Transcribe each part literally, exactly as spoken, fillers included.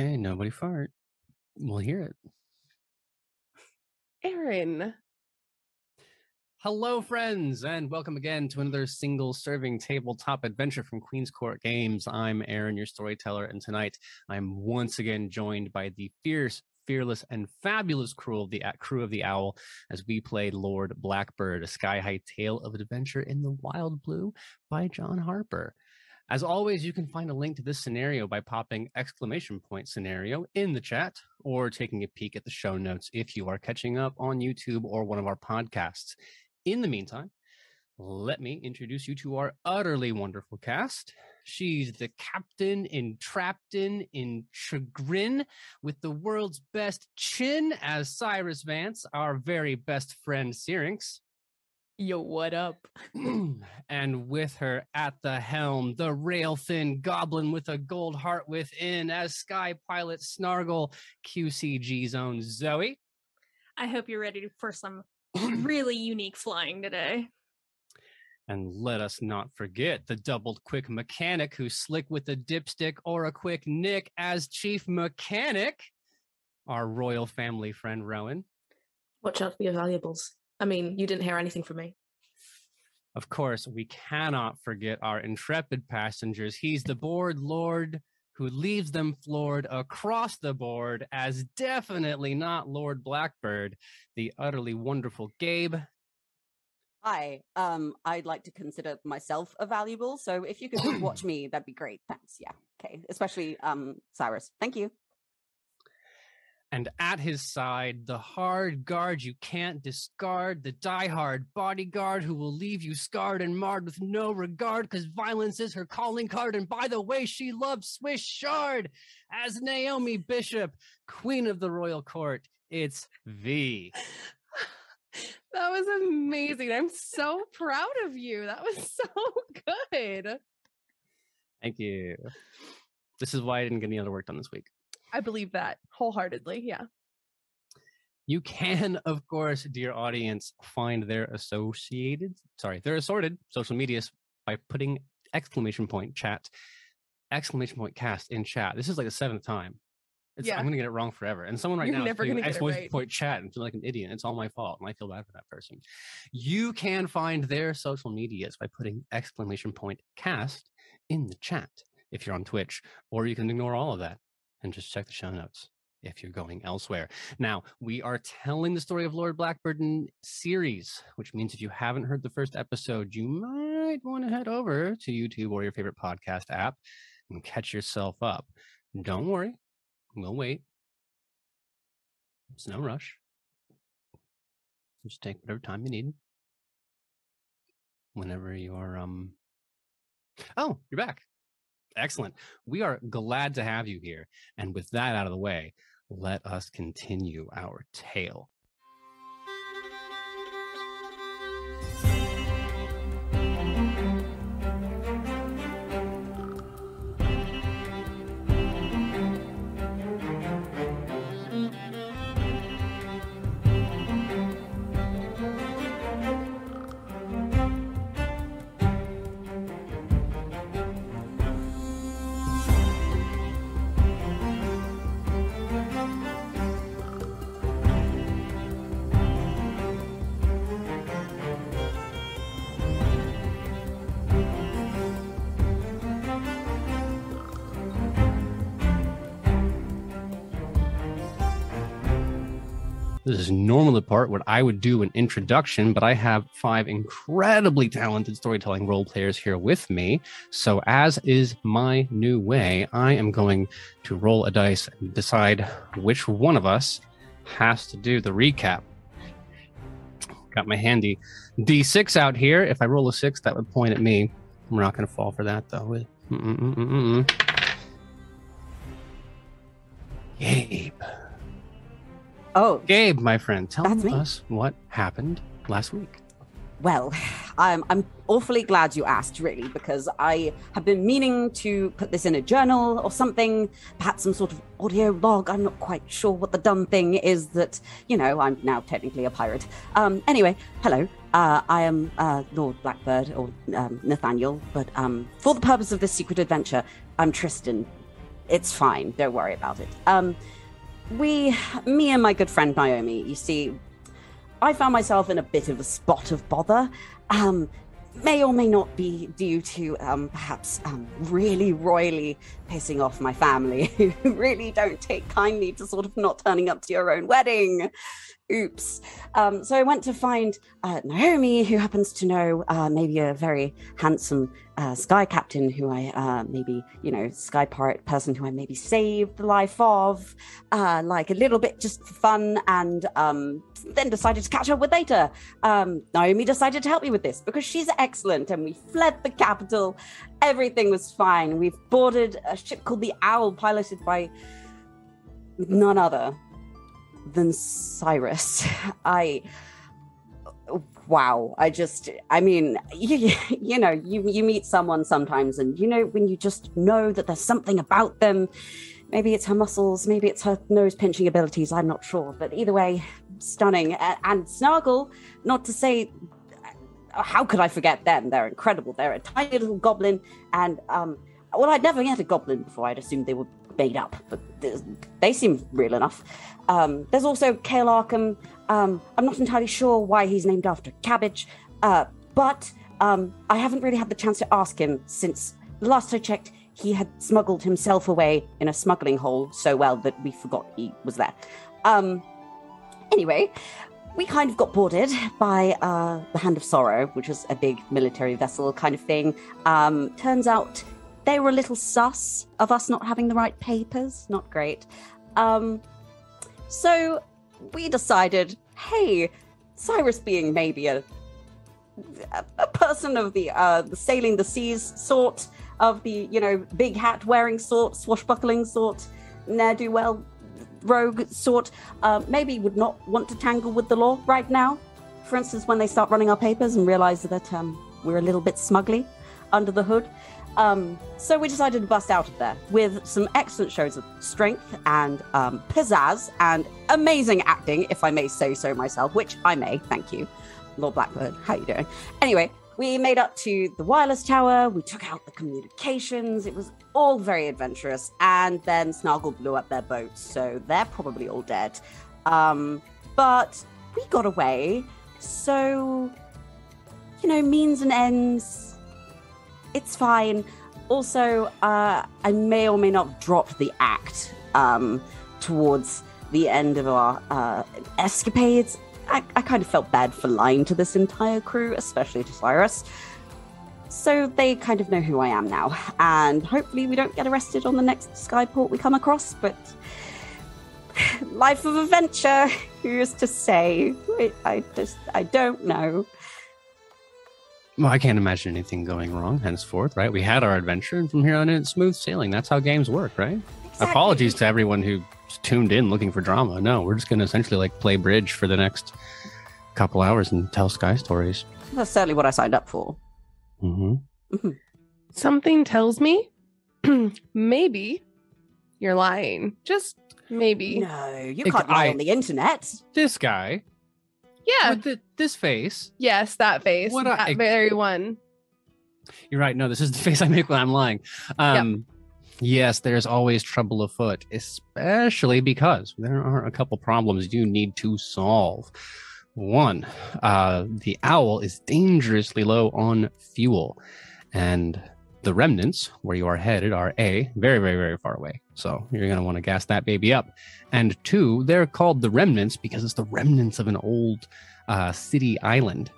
Okay, nobody fart. We'll hear it. Aaron. Hello, friends, and welcome again to another single serving tabletop adventure from Queen's Court Games. I'm Aaron, your storyteller, and tonight I'm once again joined by the fierce, fearless, and fabulous crew of the crew of the Owl as we play Lord Blackbird, a sky-high tale of adventure in the Wild Blue by John Harper. As always, you can find a link to this scenario by popping exclamation point scenario in the chat or taking a peek at the show notes if you are catching up on YouTube or one of our podcasts. In the meantime, let me introduce you to our utterly wonderful cast. She's the captain entrapped in, in chagrin with the world's best chin as Cyrus Vance, our very best friend Syrinx. Yo, what up? And with her at the helm, the rail-thin goblin with a gold heart within as Sky Pilot Snargle, Q C G's own Zoe. I hope you're ready for some really unique flying today. And let us not forget the doubled quick mechanic who's slick with a dipstick or a quick nick as Chief Mechanic, our royal family friend Rowan. Watch out for your valuables. I mean, you didn't hear anything from me. Of course, we cannot forget our intrepid passengers. He's the board lord who leaves them floored across the board as definitely not Lord Blackbird, the utterly wonderful Gabe. Hi, um, I'd like to consider myself a valuable, so if you could watch me, that'd be great. Thanks, yeah, okay, especially um, Cyrus. Thank you. And at his side, the hard guard you can't discard, the diehard bodyguard who will leave you scarred and marred with no regard because violence is her calling card. And by the way, she loves Swiss Shard as Naomi Bishop, Queen of the Royal Court. It's V. That was amazing. I'm so proud of you. That was so good. Thank you. This is why I didn't get any other work done this week. I believe that wholeheartedly, yeah. You can, of course, dear audience, find their associated, sorry, their assorted social medias by putting exclamation point chat, exclamation point cast in chat. This is like the seventh time. It's, yeah. I'm going to get it wrong forever. And someone right You're now never is doing exclamation right. point chat and feel like an idiot. It's all my fault, and I feel bad for that person. You can find their social medias by putting exclamation point cast in the chat if you're on Twitch, or you can ignore all of that and just check the show notes if you're going elsewhere. Now, we are telling the story of Lord Blackbird in series, which means if you haven't heard the first episode, you might want to head over to YouTube or your favorite podcast app and catch yourself up. Don't worry, we'll wait. It's no rush. Just take whatever time you need. Whenever you are, um... oh, you're back. Excellent. We are glad to have you here. And with that out of the way, let us continue our tale. This is normally the part where I would do an introduction, but I have five incredibly talented storytelling role players here with me. So as is my new way, I am going to roll a dice and decide which one of us has to do the recap. Got my handy D six out here. If I roll a six, that would point at me. I'm not going to fall for that, though. Mm-mm-mm-mm-mm. Gabe. Oh, Gabe, my friend, tell us what happened last week. Well, I'm, I'm awfully glad you asked, really, because I have been meaning to put this in a journal or something, perhaps some sort of audio log. I'm not quite sure what the dumb thing is that, you know, I'm now technically a pirate. Um, anyway, hello. Uh, I am uh, Lord Blackbird, or um, Nathaniel, but um, for the purpose of this secret adventure, I'm Tristan. It's fine. Don't worry about it. Um, we, me and my good friend Naomi, you see, I found myself in a bit of a spot of bother. Um, may or may not be due to um, perhaps um, really royally pissing off my family, who really don't take kindly to sort of not turning up to your own wedding. Oops. Um, so I went to find uh, Naomi, who happens to know uh, maybe a very handsome uh, sky captain who I uh, maybe, you know, sky pirate person who I maybe saved the life of, uh, like a little bit just for fun, and um, then decided to catch up with later. Um, Naomi decided to help me with this because she's excellent, and we fled the capital. Everything was fine. We've boarded a ship called The Owl, piloted by none other than Cyrus. I, wow, I just, I mean, you, you know, you, you meet someone sometimes and, you know, when you just know that there's something about them, maybe it's her muscles, maybe it's her nose pinching abilities, I'm not sure, but either way, stunning. And, and Snargle, not to say, how could I forget them? They're incredible. They're a tiny little goblin, and, um, well, I'd never met a goblin before. I'd assumed they were made up, but they seem real enough. Um, there's also Kale Arkham. Um, I'm not entirely sure why he's named after cabbage, uh, but um, I haven't really had the chance to ask him since last I checked, he had smuggled himself away in a smuggling hole so well that we forgot he was there. Um, anyway, we kind of got boarded by uh, the Hand of Sorrow, which was a big military vessel kind of thing. Um, turns out they were a little sus of us not having the right papers. Not great. Um, so we decided, hey, Cyrus being maybe a a person of the, uh, the sailing the seas sort, of the, you know, big hat wearing sort, swashbuckling sort, ne'er-do-well rogue sort, uh, maybe would not want to tangle with the law right now. For instance, when they start running our papers and realise that um, we're a little bit smuggly under the hood. Um, so we decided to bust out of there with some excellent shows of strength and um, pizzazz and amazing acting, if I may say so myself, which I may, thank you. Lord Blackbird, how you doing? Anyway, we made up to the wireless tower, we took out the communications, it was all very adventurous, and then Snargle blew up their boat, so they're probably all dead. Um, but we got away, so, you know, means and ends... It's fine. Also, uh, I may or may not drop the act um, towards the end of our uh, escapades. I, I kind of felt bad for lying to this entire crew, especially to Cyrus. So they kind of know who I am now. And hopefully we don't get arrested on the next skyport we come across. But life of adventure, who's to say? I, I just, I don't know. Well, I can't imagine anything going wrong henceforth, right? We had our adventure, and from here on in, it's smooth sailing. That's how games work, right? Exactly. Apologies to everyone who tuned in looking for drama. No, we're just going to essentially like play bridge for the next couple hours and tell Sky stories. That's certainly what I signed up for. Mm-hmm. Mm-hmm. Something tells me maybe you're lying. Just maybe. No, you can't lie on the internet. This guy... Yeah. With the, this face. Yes, that face. What that I, very one. You're right. No, this is the face I make when I'm lying. Um, yep. Yes, there's always trouble afoot, especially because there are a couple problems you need to solve. One, uh, the owl is dangerously low on fuel, and the remnants where you are headed are A, very, very, very far away. So you're going to want to gas that baby up. And two, they're called the remnants because it's the remnants of an old uh, city island.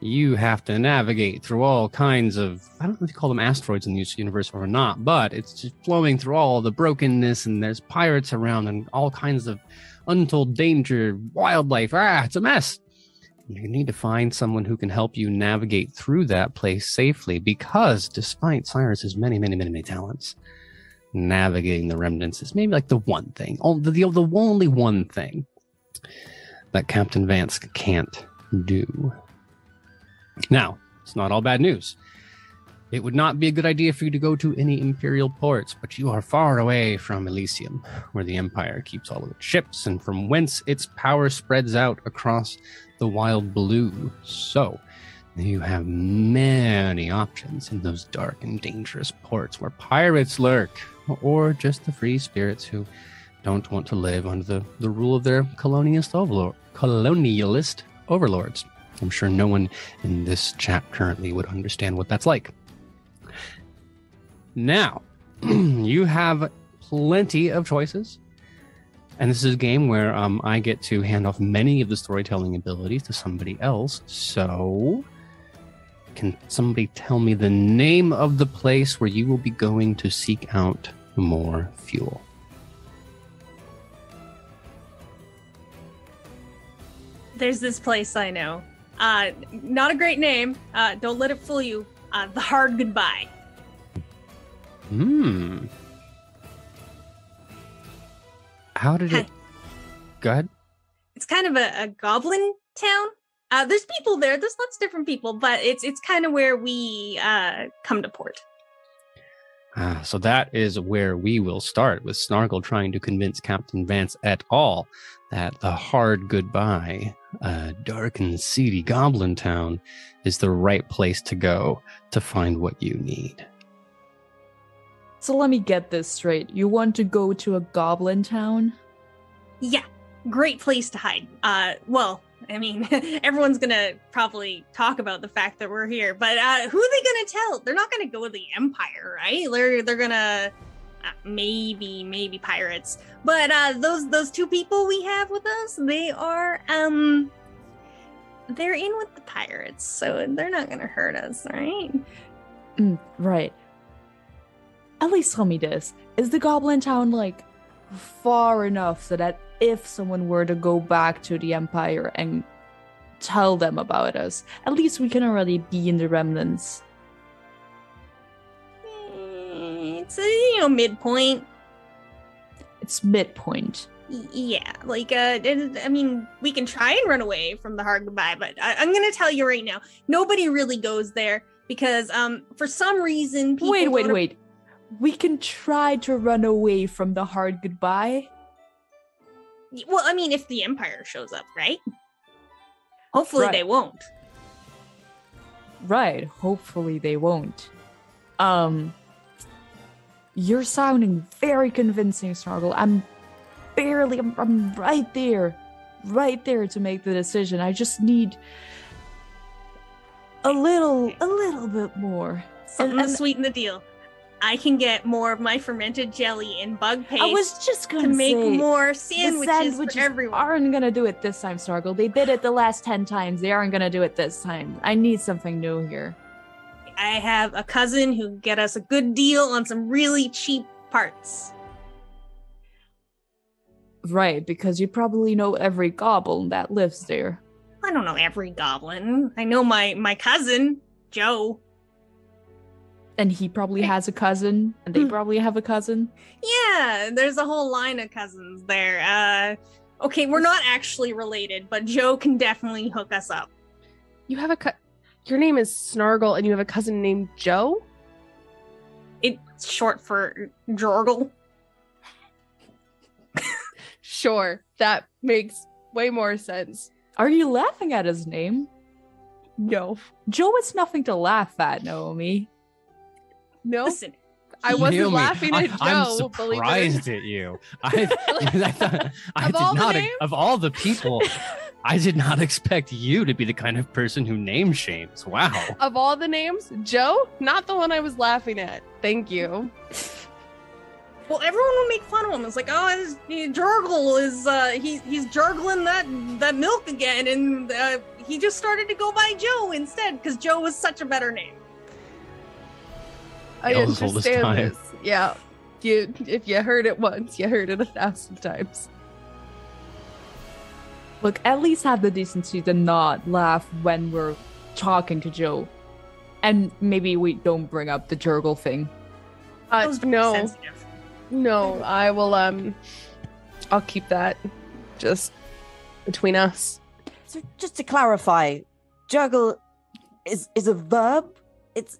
You have to navigate through all kinds of, I don't know if you call them asteroids in this universe or not, but it's just flowing through all the brokenness, and there's pirates around and all kinds of untold danger, wildlife. Ah, it's a mess. You need to find someone who can help you navigate through that place safely, because despite Cyrus's many, many, many, many talents, navigating the remnants is maybe like the one thing, oh, the, the, the only one thing that Captain Vance can't do. Now, it's not all bad news. It would not be a good idea for you to go to any Imperial ports, but you are far away from Elysium, where the Empire keeps all of its ships, and from whence its power spreads out across the Wild Blue. So You have many options in those dark and dangerous ports where pirates lurk, or just the free spirits who don't want to live under the, the rule of their colonialist, overlord, colonialist overlords. I'm sure no one in this chat currently would understand what that's like. Now, you have plenty of choices. And this is a game where um, I get to hand off many of the storytelling abilities to somebody else. So, can somebody tell me the name of the place where you will be going to seek out more fuel? There's this place I know. Uh, not a great name. Uh, don't let it fool you. Uh, The Hard Goodbye. Hmm. How did it... Go ahead. It's kind of a, a goblin town. Uh, there's people there. There's lots of different people, but it's it's kind of where we uh, come to port. Ah, so that is where we will start, with Snargle trying to convince Captain Vance et al. that The Hard Goodbye, a dark and seedy goblin town, is the right place to go to find what you need. So let me get this straight. You want to go to a goblin town? Yeah, great place to hide. Uh, well, I mean, everyone's going to probably talk about the fact that we're here, but uh, who are they going to tell? They're not going to go to the Empire, right? They're, they're going to uh, maybe, maybe pirates. But uh, those those two people we have with us, they are, um, they're in with the pirates, so they're not going to hurt us, right? Mm, right. At least tell me this. Is the goblin town, like, far enough so that if someone were to go back to the Empire and tell them about us, at least we can already be in the remnants? It's, you know, midpoint. It's midpoint. Yeah, like, uh, I mean, we can try and run away from The Hard Goodbye, but I- I'm going to tell you right now, nobody really goes there because, um, for some reason, people... Wait, wait, wait. We can try to run away from The Hard Goodbye. Well, I mean, if the Empire shows up, right? Hopefully right. They won't. Right. Hopefully they won't. Um, you're sounding very convincing, Snargle. I'm barely, I'm, I'm right there, right there to make the decision. I just need a little, a little bit more. Something and, and, to sweeten the deal. I can get more of my fermented jelly and bug paste. I was just gonna to make say, more sandwiches, sandwiches for everyone. Aren't gonna do it this time, Snargle. They did it the last ten times. They aren't gonna do it this time. I need something new here. I have a cousin who can get us a good deal on some really cheap parts. Right, because you probably know every goblin that lives there. I don't know every goblin. I know my my cousin, Joe. And he probably has a cousin, and they probably have a cousin. Yeah, there's a whole line of cousins there. Uh, okay, we're not actually related, but Joe can definitely hook us up. You have a co- your name is Snargle, and you have a cousin named Joe? It's short for Jorgle. Sure, that makes way more sense. Are you laughing at his name? No. Joe is nothing to laugh at, Naomi. No, listen, I wasn't Naomi, laughing at Joe. I'm surprised at you. I, I thought I did not. Of all the people, I did not expect you to be the kind of person who name shames. Wow. Of all the names, Joe, not the one I was laughing at. Thank you. Well, everyone will make fun of him. It's like, oh, Jorgle is uh, he, he's Jorgling that that milk again, and uh, he just started to go by Joe instead because Joe was such a better name. I understand this. Yeah. You, if you heard it once, you heard it a thousand times. Look, at least have the decency to not laugh when we're talking to Joe. And maybe we don't bring up the Jorgle thing. Uh, no. No, I will, um... I'll keep that just between us. So, just to clarify, Jorgle is, is a verb? It's...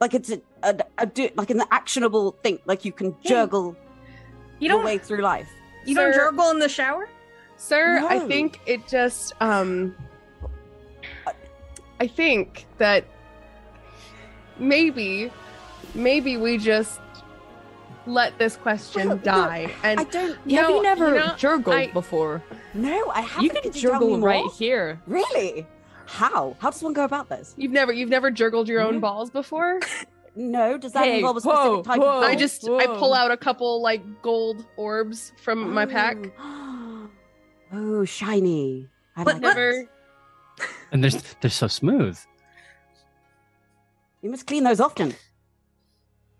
Like it's a, a, a do, like an actionable thing. Like you can Jorgle you your way through life. You sir, don't Jorgle in the shower, sir. No. I think it just um. I think that maybe, maybe we just let this question no, die. No, and I don't. No, have you never you know, Jorgled I, before? No, I haven't. You can Jorgle right more? Here. Really? How? How does one go about this? You've never, you've never Jorgled your own mm-hmm. balls before? No, does that hey, involve a specific whoa, type whoa, of ball? I just, whoa. I pull out a couple like gold orbs from oh. my pack. Oh, shiny! I but like never. That. And they're they're so smooth. You must clean those often.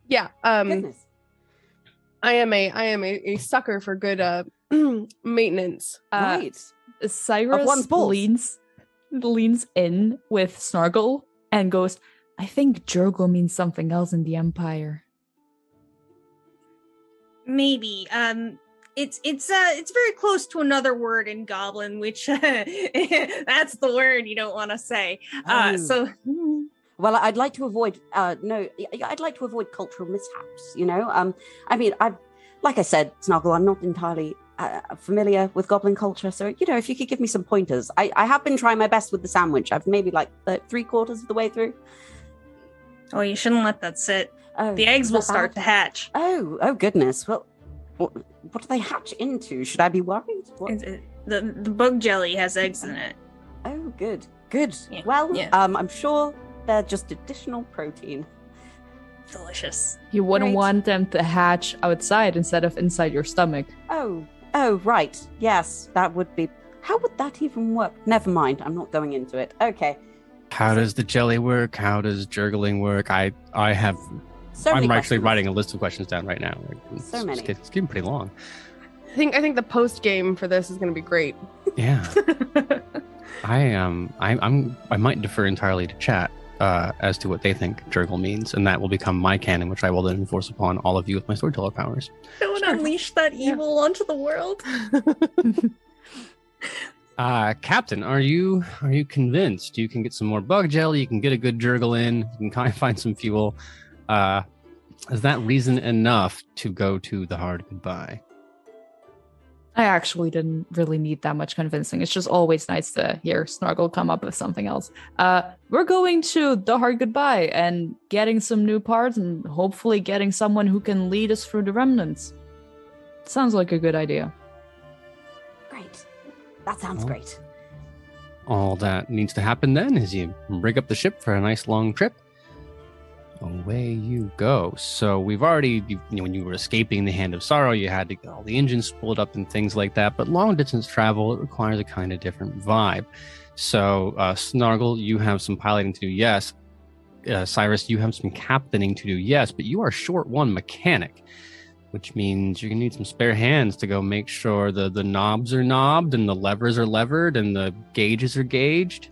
Yeah. Um, Goodness. I am a I am a, a sucker for good uh, maintenance. Uh, right. Cyrus leans leans in with Snargle and goes, I think Jorgle means something else in the Empire. Maybe. Um, it's it's uh, it's very close to another word in Goblin, which uh, that's the word you don't want to say. Uh, oh. So. Well, I'd like to avoid, uh, no, I'd like to avoid cultural mishaps, you know? Um, I mean, I, like I said, Snargle, I'm not entirely uh, familiar with Goblin culture, so, you know, if you could give me some pointers. I, I have been trying my best with the sandwich. I've maybe like th- three quarters of the way through. Oh, you shouldn't let that sit. Oh, the eggs will start to hatch. Oh, oh, goodness. Well, what, what do they hatch into? Should I be worried? What? The, the bug jelly has eggs in it. Oh, good, good. Yeah. Well, yeah. Um, I'm sure... They're just additional protein. Delicious. You wouldn't right. want them to hatch outside instead of inside your stomach. Oh, oh, right. Yes, that would be... How would that even work? Never mind, I'm not going into it. Okay. How does the jelly work? How does Jorgling work? I I have... So I'm actually questions. writing a list of questions down right now. It's, so many. It's getting, it's getting pretty long. I think I think the post-game for this is going to be great. Yeah. I um I, I'm I might defer entirely to chat. Uh, as to what they think Jorgle means, and that will become my canon, which I will then enforce upon all of you with my storyteller powers. Don't sure. unleash that yeah. evil onto the world. uh, Captain, are you are you convinced you can get some more bug jelly? You can get a good Jorgle in. You can kind of find some fuel. Uh, is that reason enough to go to the hard goodbye? I actually didn't really need that much convincing. It's just always nice to hear Snargle come up with something else. Uh, we're going to the hard goodbye and getting some new parts and hopefully getting someone who can lead us through the remnants. Sounds like a good idea. Great. That sounds well, great. All that needs to happen then is you rig up the ship for a nice long trip. Away you go. So we've already, you know, when you were escaping the Hand of Sorrow, you had to get all the engines spooled up and things like that. But long distance travel, it requires a kind of different vibe. So uh, Snargle, you have some piloting to do, yes. Uh, Cyrus, you have some captaining to do, yes. But you are short one mechanic, which means you're going to need some spare hands to go make sure the, the knobs are knobbed and the levers are levered and the gauges are gauged.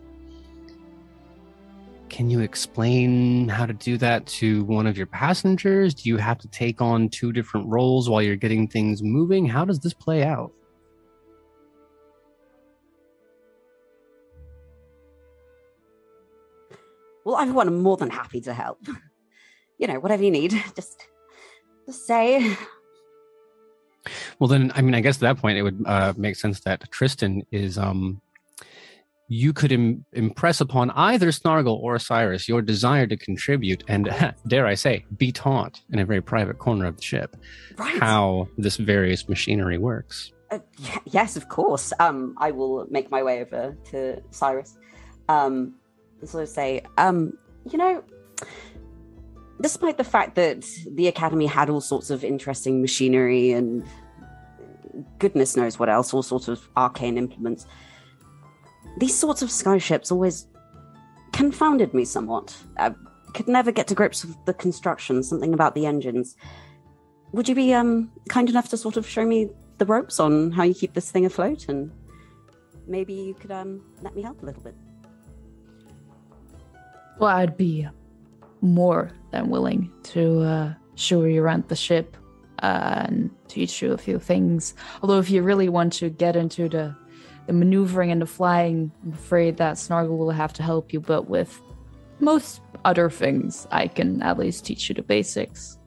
Can you explain how to do that to one of your passengers? Do you have to take on two different roles while you're getting things moving? How does this play out? Well, everyone, I'm more than happy to help. You know, whatever you need, just, just say. Well, then, I mean, I guess at that point, it would uh, make sense that Tristan is... um. You could im- impress upon either Snargle or Cyrus your desire to contribute and, uh, dare I say, be taught in a very private corner of the ship right. how this various machinery works. Uh, y- yes, of course. Um, I will make my way over to Cyrus um, and sort of say, um, you know, despite the fact that the Academy had all sorts of interesting machinery and goodness knows what else, all sorts of arcane implements, these sorts of skyships always confounded me somewhat. I could never get to grips with the construction, something about the engines. Would you be um, kind enough to sort of show me the ropes on how you keep this thing afloat? And maybe you could um, let me help a little bit. Well, I'd be more than willing to uh, show you around the ship uh, and teach you a few things. Although if you really want to get into the The maneuvering and the flying, I'm afraid that Snargle will have to help you, but with most other things, I can at least teach you the basics.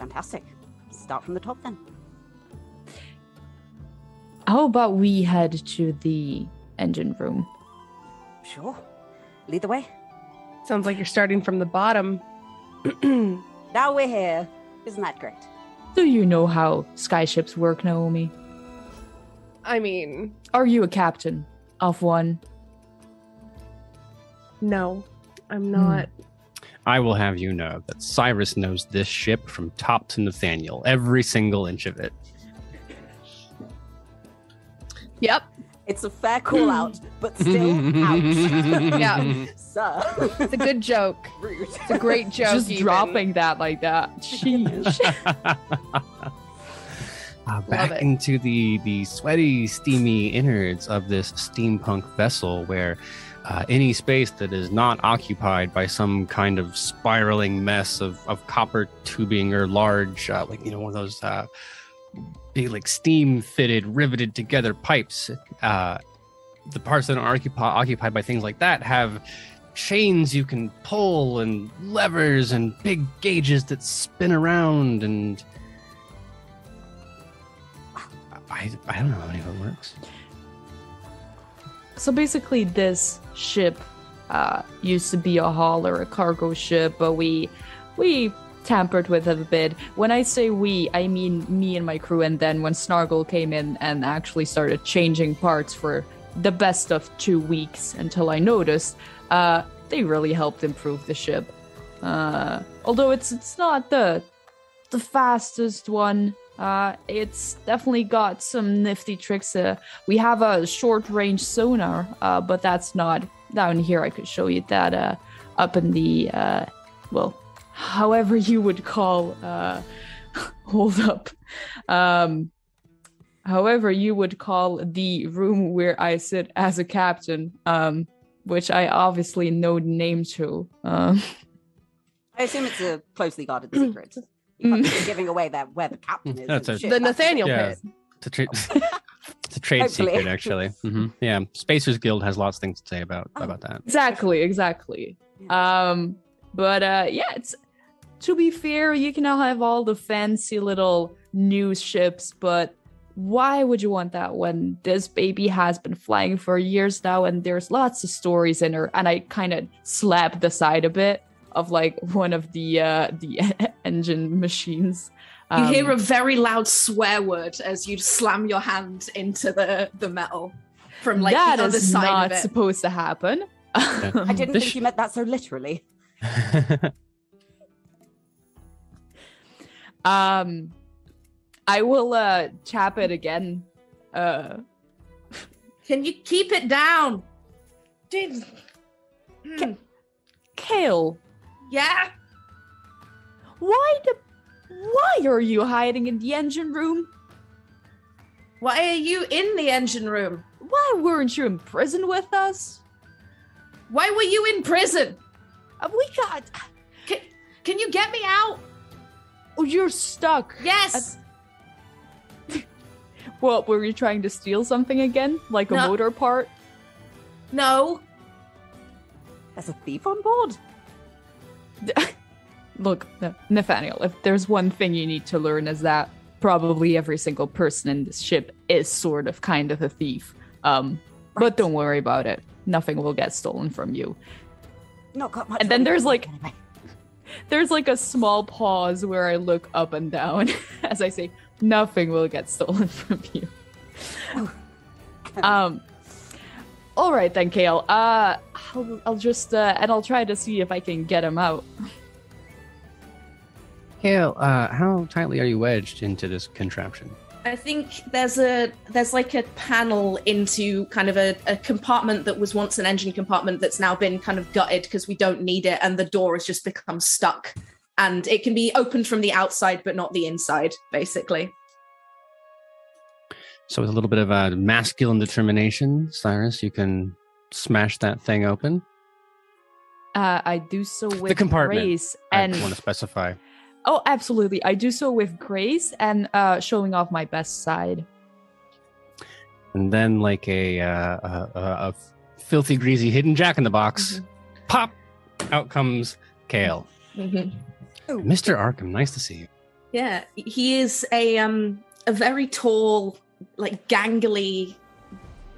Fantastic. Start from the top then. How about we head to the engine room? Sure. lead the way. Sounds like you're starting from the bottom. Now we're here. Isn't that great? Do you know how skyships work, Naomi? I mean... Are you a captain of one? No, I'm not. Hmm. I will have you know that Cyrus knows this ship from top to Nathaniel, every single inch of it. Yep. It's a fair call out, but still out. Yeah. So. It's a good joke. Rude. It's a great joke. Just even. Dropping that like that. Jeez. uh, back into the, the sweaty, steamy innards of this steampunk vessel where Uh, any space that is not occupied by some kind of spiraling mess of, of copper tubing or large, uh, like, you know, one of those uh, big, like, steam-fitted, riveted-together pipes. Uh, the parts that are occup- occupied by things like that have chains you can pull and levers and big gauges that spin around and... I, I don't know how any of it works. So basically this ship uh, used to be a haul or a cargo ship, but we we tampered with it a bit. When I say we, I mean me and my crew, and then when Snargle came in and actually started changing parts for the best of two weeks until I noticed, uh, they really helped improve the ship. Uh, although it's it's not the, the fastest one. Uh, it's definitely got some nifty tricks. Uh, we have a short-range sonar, uh, but that's not down here. I could show you that uh, up in the, uh, well, however you would call, uh, hold up, um, however you would call the room where I sit as a captain, um, which I obviously know the name to. Um. I assume it's a closely guarded secret. You can't be giving away that where the captain is. That's a, the Nathaniel pit. Yeah, it's a, tra- it's a trade Hopefully. secret, actually. Mm-hmm. Yeah, Spacers Guild has lots of things to say about oh. about that. Exactly, exactly. Um, but uh, yeah, it's to be fair, you can now have all the fancy little new ships, but why would you want that when this baby has been flying for years now and there's lots of stories in her? And I kind of slapped the side a bit of like one of the uh, the engine machines. Um, you hear a very loud swear word as you slam your hand into the, the metal from like the other side of it. That is not supposed to happen. I didn't think you meant that so literally. um, I will uh, chap it again. Uh, Can you keep it down? Dude. Mm. K- Kale. Yeah? Why the... Why are you hiding in the engine room? Why are you in the engine room? Why weren't you in prison with us? Why were you in prison? Uh, we got... Can, can you get me out? Oh, you're stuck. Yes! At... What, were you trying to steal something again? Like no. a motor part? No. There's a thief on board? Look, Nathaniel, if there's one thing you need to learn is that probably every single person in this ship is sort of kind of a thief. Um, right. But don't worry about it. Nothing will get stolen from you. Not got much. And then there's like, anyway. there's like a small pause where I look up and down as I say, nothing will get stolen from you. Oh. um. All right then, Kale. Uh, I'll, I'll just uh, and I'll try to see if I can get him out. Kale, uh, how tightly are you wedged into this contraption? I think there's a there's like a panel into kind of a, a compartment that was once an engine compartment that's now been kind of gutted because we don't need it, and the door has just become stuck, and it can be opened from the outside but not the inside, basically. So with a little bit of a masculine determination, Cyrus, you can smash that thing open. Uh, I do so with the compartment. grace. And... I want to specify. Oh, absolutely. I do so with grace and uh, showing off my best side. And then like a, uh, a, a filthy, greasy hidden jack-in-the-box, mm-hmm. pop, out comes Kale. Mm-hmm. Oh. Mister Arkham, nice to see you. Yeah, he is a um a very tall... like gangly,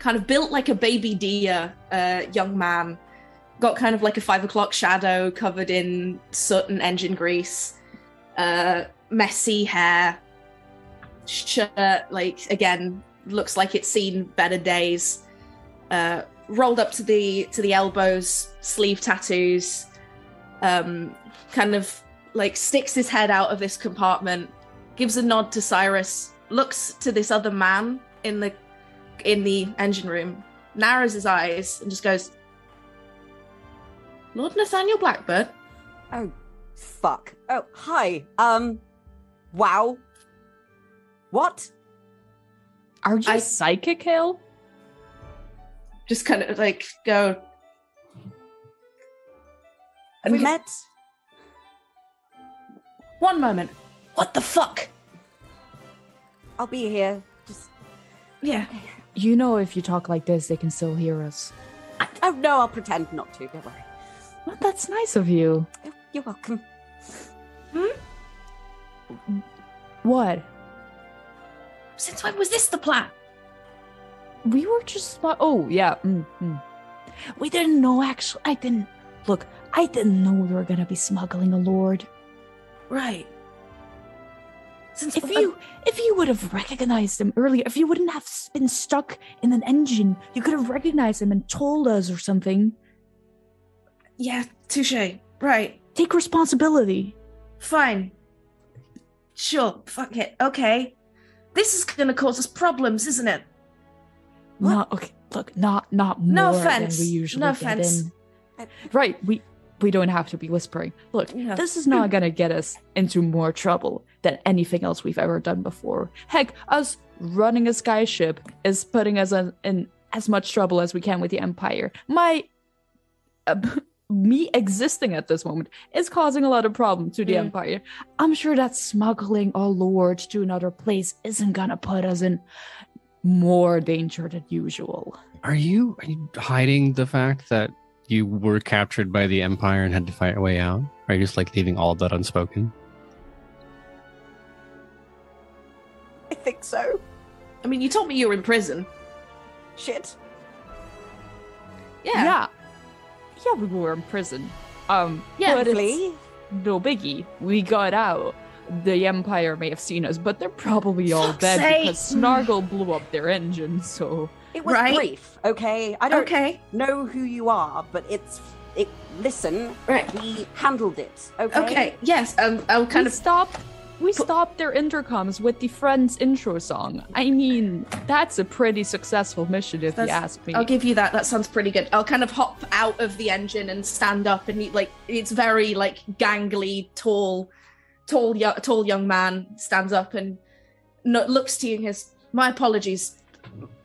kind of built like a baby deer uh, young man got kind of like a five o'clock shadow covered in soot and engine grease, uh, messy hair, shirt, like, again, looks like it's seen better days, uh, rolled up to the to the elbows, sleeve tattoos, um, kind of like sticks his head out of this compartment, gives a nod to Cyrus, looks to this other man in the in the engine room, narrows his eyes and just goes, Lord Nathaniel Blackbird? Oh, fuck. Oh, hi. Um, wow. What? Are you I... psychic, Hale? Just kind of, like, go... Have we met? One moment. What the fuck? I'll be here. Just... Yeah. You know if you talk like this, they can still hear us. I... Oh, no, I'll pretend not to. Don't worry. Well, that's nice of you. You're welcome. Hmm? What? Since when was this the plan? We were just... Oh, yeah. Mm-hmm. We didn't know, actually. I didn't... Look, I didn't know we were going to be smuggling a lord. Right. Since if you if you would have recognized him earlier, if you wouldn't have been stuck in an engine, you could have recognized him and told us or something. Yeah, touche. Right. Take responsibility. Fine. Sure, fuck it. Okay. This is going to cause us problems, isn't it? What? Not okay. Look, not not more no offense. than we usually no get offense. in. Right, we we don't have to be whispering. Look, yeah. This is not going to get us into more trouble than anything else we've ever done before. Heck, us running a skyship is putting us in, in as much trouble as we can with the Empire. My... Uh, me existing at this moment is causing a lot of problems to the yeah. Empire. I'm sure that smuggling a lord to another place isn't gonna put us in more danger than usual. Are you, are you hiding the fact that you were captured by the Empire and had to fight your way out? Or are you just like leaving all of that unspoken? I think so. I mean, you told me you were in prison. Shit. Yeah. Yeah. Yeah, we were in prison. Um, yeah, but it's no biggie. We got out. The Empire may have seen us, but they're probably all Fuck's dead sake. because Snargle blew up their engine, so... It was right? brief, okay? I don't okay. know who you are, but it's... It, listen, right. we handled it, okay? Okay, yes, um, I'll kind we of... Stopped, we p- stopped their intercoms with the Friends intro song. I mean, that's a pretty successful mission, if that's, you ask me. I'll give you that. That sounds pretty good. I'll kind of hop out of the engine and stand up, and like it's very like gangly, tall, tall, yo- tall young man stands up and no- looks to you and goes, "My apologies,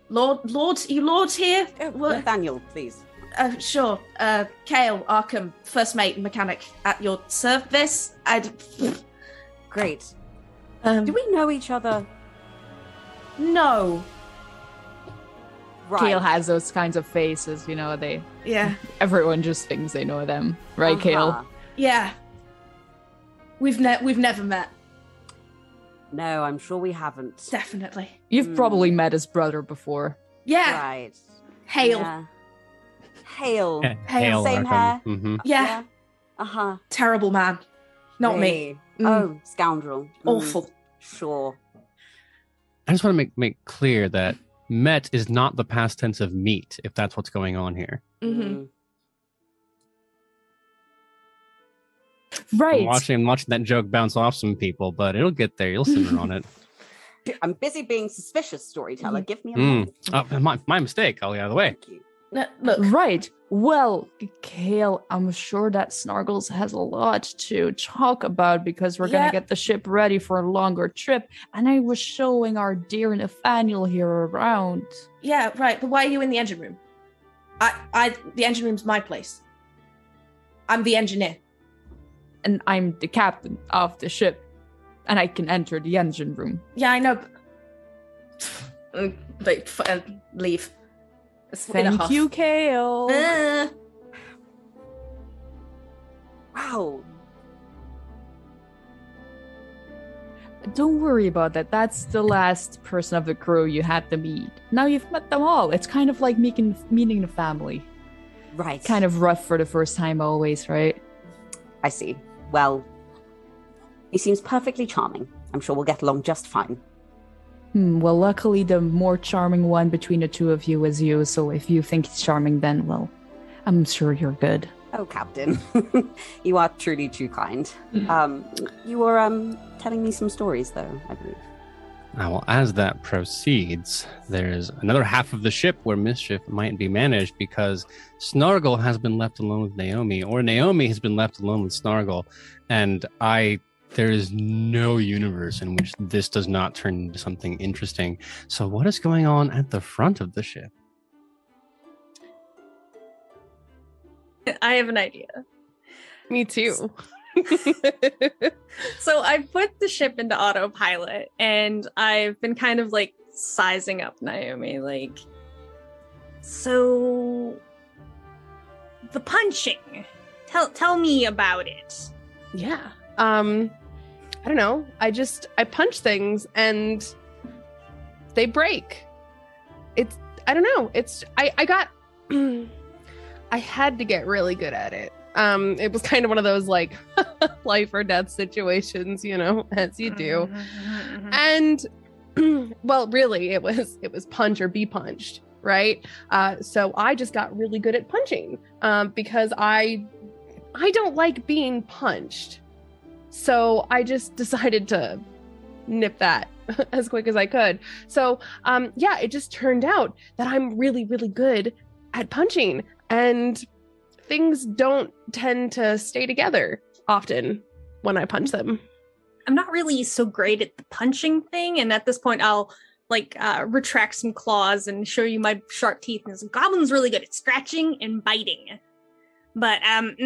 Lord, Lord, you Lord here? What? Nathaniel, please." Uh, sure, uh, Kale Arkham, first mate, mechanic, at your service. I'd. Great. Um, Do we know each other? No. Right. Kale has those kinds of faces, you know, they... Yeah. Everyone just thinks they know them. Right, uh-huh. Kale? Yeah. We've, ne- we've never met. No, I'm sure we haven't. Definitely. You've mm. probably met his brother before. Yeah. Right. Hale. Yeah. Hale. Hale. Hale. Same Arkham. hair. Mm-hmm. Yeah. yeah. Uh-huh. Terrible man. Not hey. me. Oh, scoundrel. Awful. Mm, sure. I just want to make, make clear that met is not the past tense of meet, if that's what's going on here. Mm-hmm. Right. I'm watching, I'm watching that joke bounce off some people, but it'll get there. You'll simmer on it. I'm busy being suspicious, storyteller. Mm. Give me a moment. Mm. Oh, my, my mistake. I'll get out of the way. Thank you. No, look. Right. Well, Kale, I'm sure that Snargles has a lot to talk about because we're yep. going to get the ship ready for a longer trip. And I was showing our dear Nathaniel here around. Yeah, right. But why are you in the engine room? I, I, the engine room's my place. I'm the engineer. And I'm the captain of the ship. And I can enter the engine room. Yeah, I know. But, but uh, leave. Thank you, Kale. Uh. Wow. Don't worry about that. That's the last person of the crew you had to meet. Now you've met them all. It's kind of like meeting meeting the family. Right. Kind of rough for the first time always, right? I see. Well, he seems perfectly charming. I'm sure we'll get along just fine. Hmm, well, luckily the more charming one between the two of you is you, so if you think he's charming, then, well, I'm sure you're good. Oh, Captain. You are truly too kind. Um, you were um, telling me some stories, though, I believe. Now, well, as that proceeds, there's another half of the ship where mischief might be managed because Snargle has been left alone with Naomi, or Naomi has been left alone with Snargle, and I... There is no universe in which this does not turn into something interesting. So what is going on at the front of the ship? I have an idea. Me too. So I put the ship into autopilot and I've been kind of like sizing up Naomi. Like, so the punching, tell, tell me about it. Yeah. Um, I don't know. I just, I punch things and they break. It's, I don't know. It's, I, I got, I had to get really good at it. Um, it was kind of one of those like life or death situations, you know, as you do. And, well, really it was, it was punch or be punched, right? Uh, so I just got really good at punching, um, because I, I don't like being punched. So I just decided to nip that as quick as I could. So um, yeah, it just turned out that I'm really, really good at punching and things don't tend to stay together often when I punch them. I'm not really so great at the punching thing. And at this point, I'll like uh, retract some claws and show you my sharp teeth. And some goblins really good at scratching and biting. But um,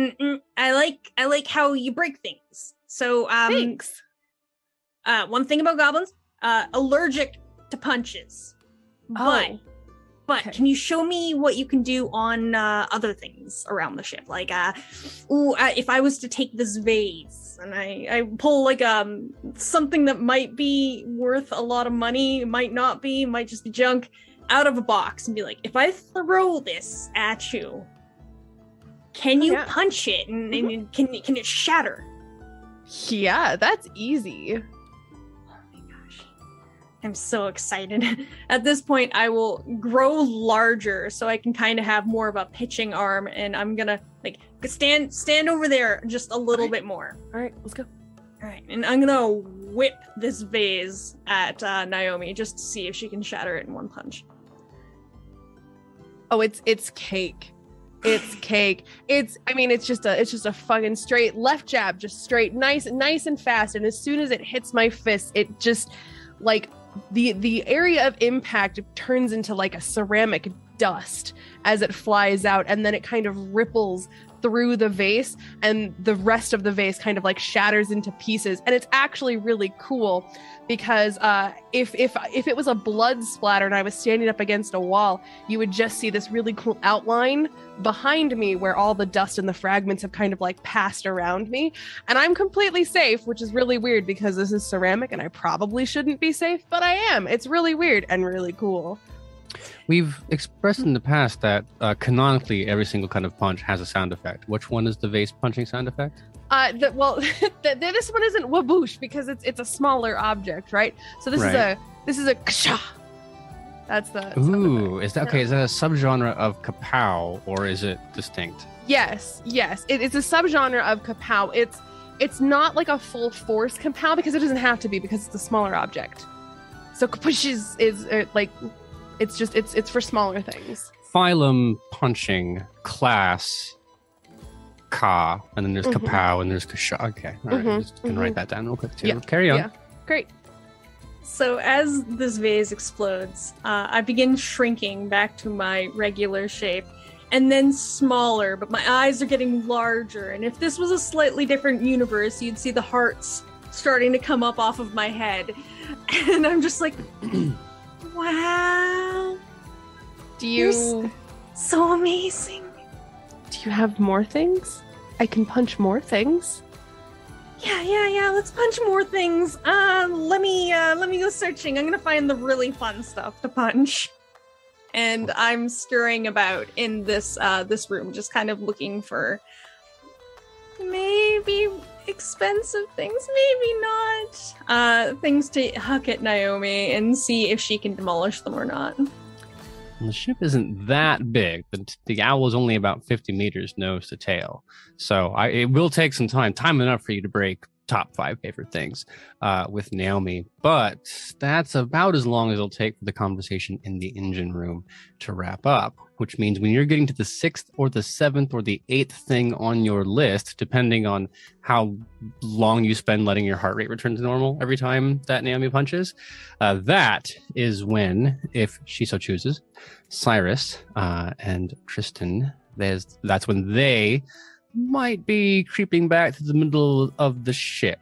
I like I like how you break things. So, um, Thanks. Uh, one thing about goblins, uh, allergic to punches, but, oh, but okay. Can you show me what you can do on, uh, other things around the ship? Like, uh, ooh, uh, if I was to take this vase and I, I pull like, um, something that might be worth a lot of money, might not be, might just be junk out of a box and be like, if I throw this at you, can you oh, yeah. punch it and, mm-hmm. and can, can it shatter? Yeah, that's easy. Oh my gosh. I'm so excited. At this point, I will grow larger so I can kind of have more of a pitching arm, and I'm gonna like stand stand over there just a little bit more. All right, let's go. All right, and I'm gonna whip this vase at uh, Naomi just to see if she can shatter it in one punch. Oh, it's it's cake. It's cake. It's, I mean, it's just a, it's just a fucking straight left jab, just straight, nice, nice and fast. And as soon as it hits my fist, it just like the, the area of impact turns into like a ceramic dust as it flies out. And then it kind of ripples through the vase and the rest of the vase kind of like shatters into pieces. And it's actually really cool because uh, if, if, if it was a blood splatter and I was standing up against a wall, you would just see this really cool outline behind me where all the dust and the fragments have kind of like passed around me. And I'm completely safe, which is really weird because this is ceramic and I probably shouldn't be safe, but I am. It's really weird and really cool. We've expressed in the past that uh, canonically every single kind of punch has a sound effect. Which one is the vase punching sound effect? Uh, the, well, the, the, this one isn't waboosh because it's it's a smaller object, right? So this right. is a this is a kasha. That's the ooh. Is that okay? Is that a subgenre of kapow or is it distinct? Yes, yes. It, it's a subgenre of kapow. It's it's not like a full force kapow because it doesn't have to be because it's a smaller object. So kapush is is uh, like. It's just, it's it's for smaller things. Phylum, punching, class, ka, and then there's mm-hmm. kapow, and there's kasha. Okay, all right, mm-hmm. I'm just gonna mm-hmm. write that down real quick too. Yeah. Carry on. Yeah. Great. So as this vase explodes, uh, I begin shrinking back to my regular shape, and then smaller, but my eyes are getting larger, and if this was a slightly different universe, you'd see the hearts starting to come up off of my head. And I'm just like... Wow. Do you... You're so amazing. Do you have more things? I can punch more things. Yeah, yeah, yeah. Let's punch more things. Um, let me, uh, let me go searching. I'm gonna find the really fun stuff to punch. and I'm scurrying about in this uh, this room, just kind of looking for maybe expensive things, maybe not, uh, things to huck at Naomi and see if she can demolish them or not. Well, the ship isn't that big. The, the owl is only about fifty meters nose to tail. So I, it will take some time, time enough for you to break top five favorite things uh, with Naomi. But that's about as long as it'll take for the conversation in the engine room to wrap up, which means when you're getting to the sixth or the seventh or the eighth thing on your list, depending on how long you spend letting your heart rate return to normal every time that Naomi punches, uh, that is when, if she so chooses, Cyrus uh, and Tristan, there's, that's when they might be creeping back to the middle of the ship.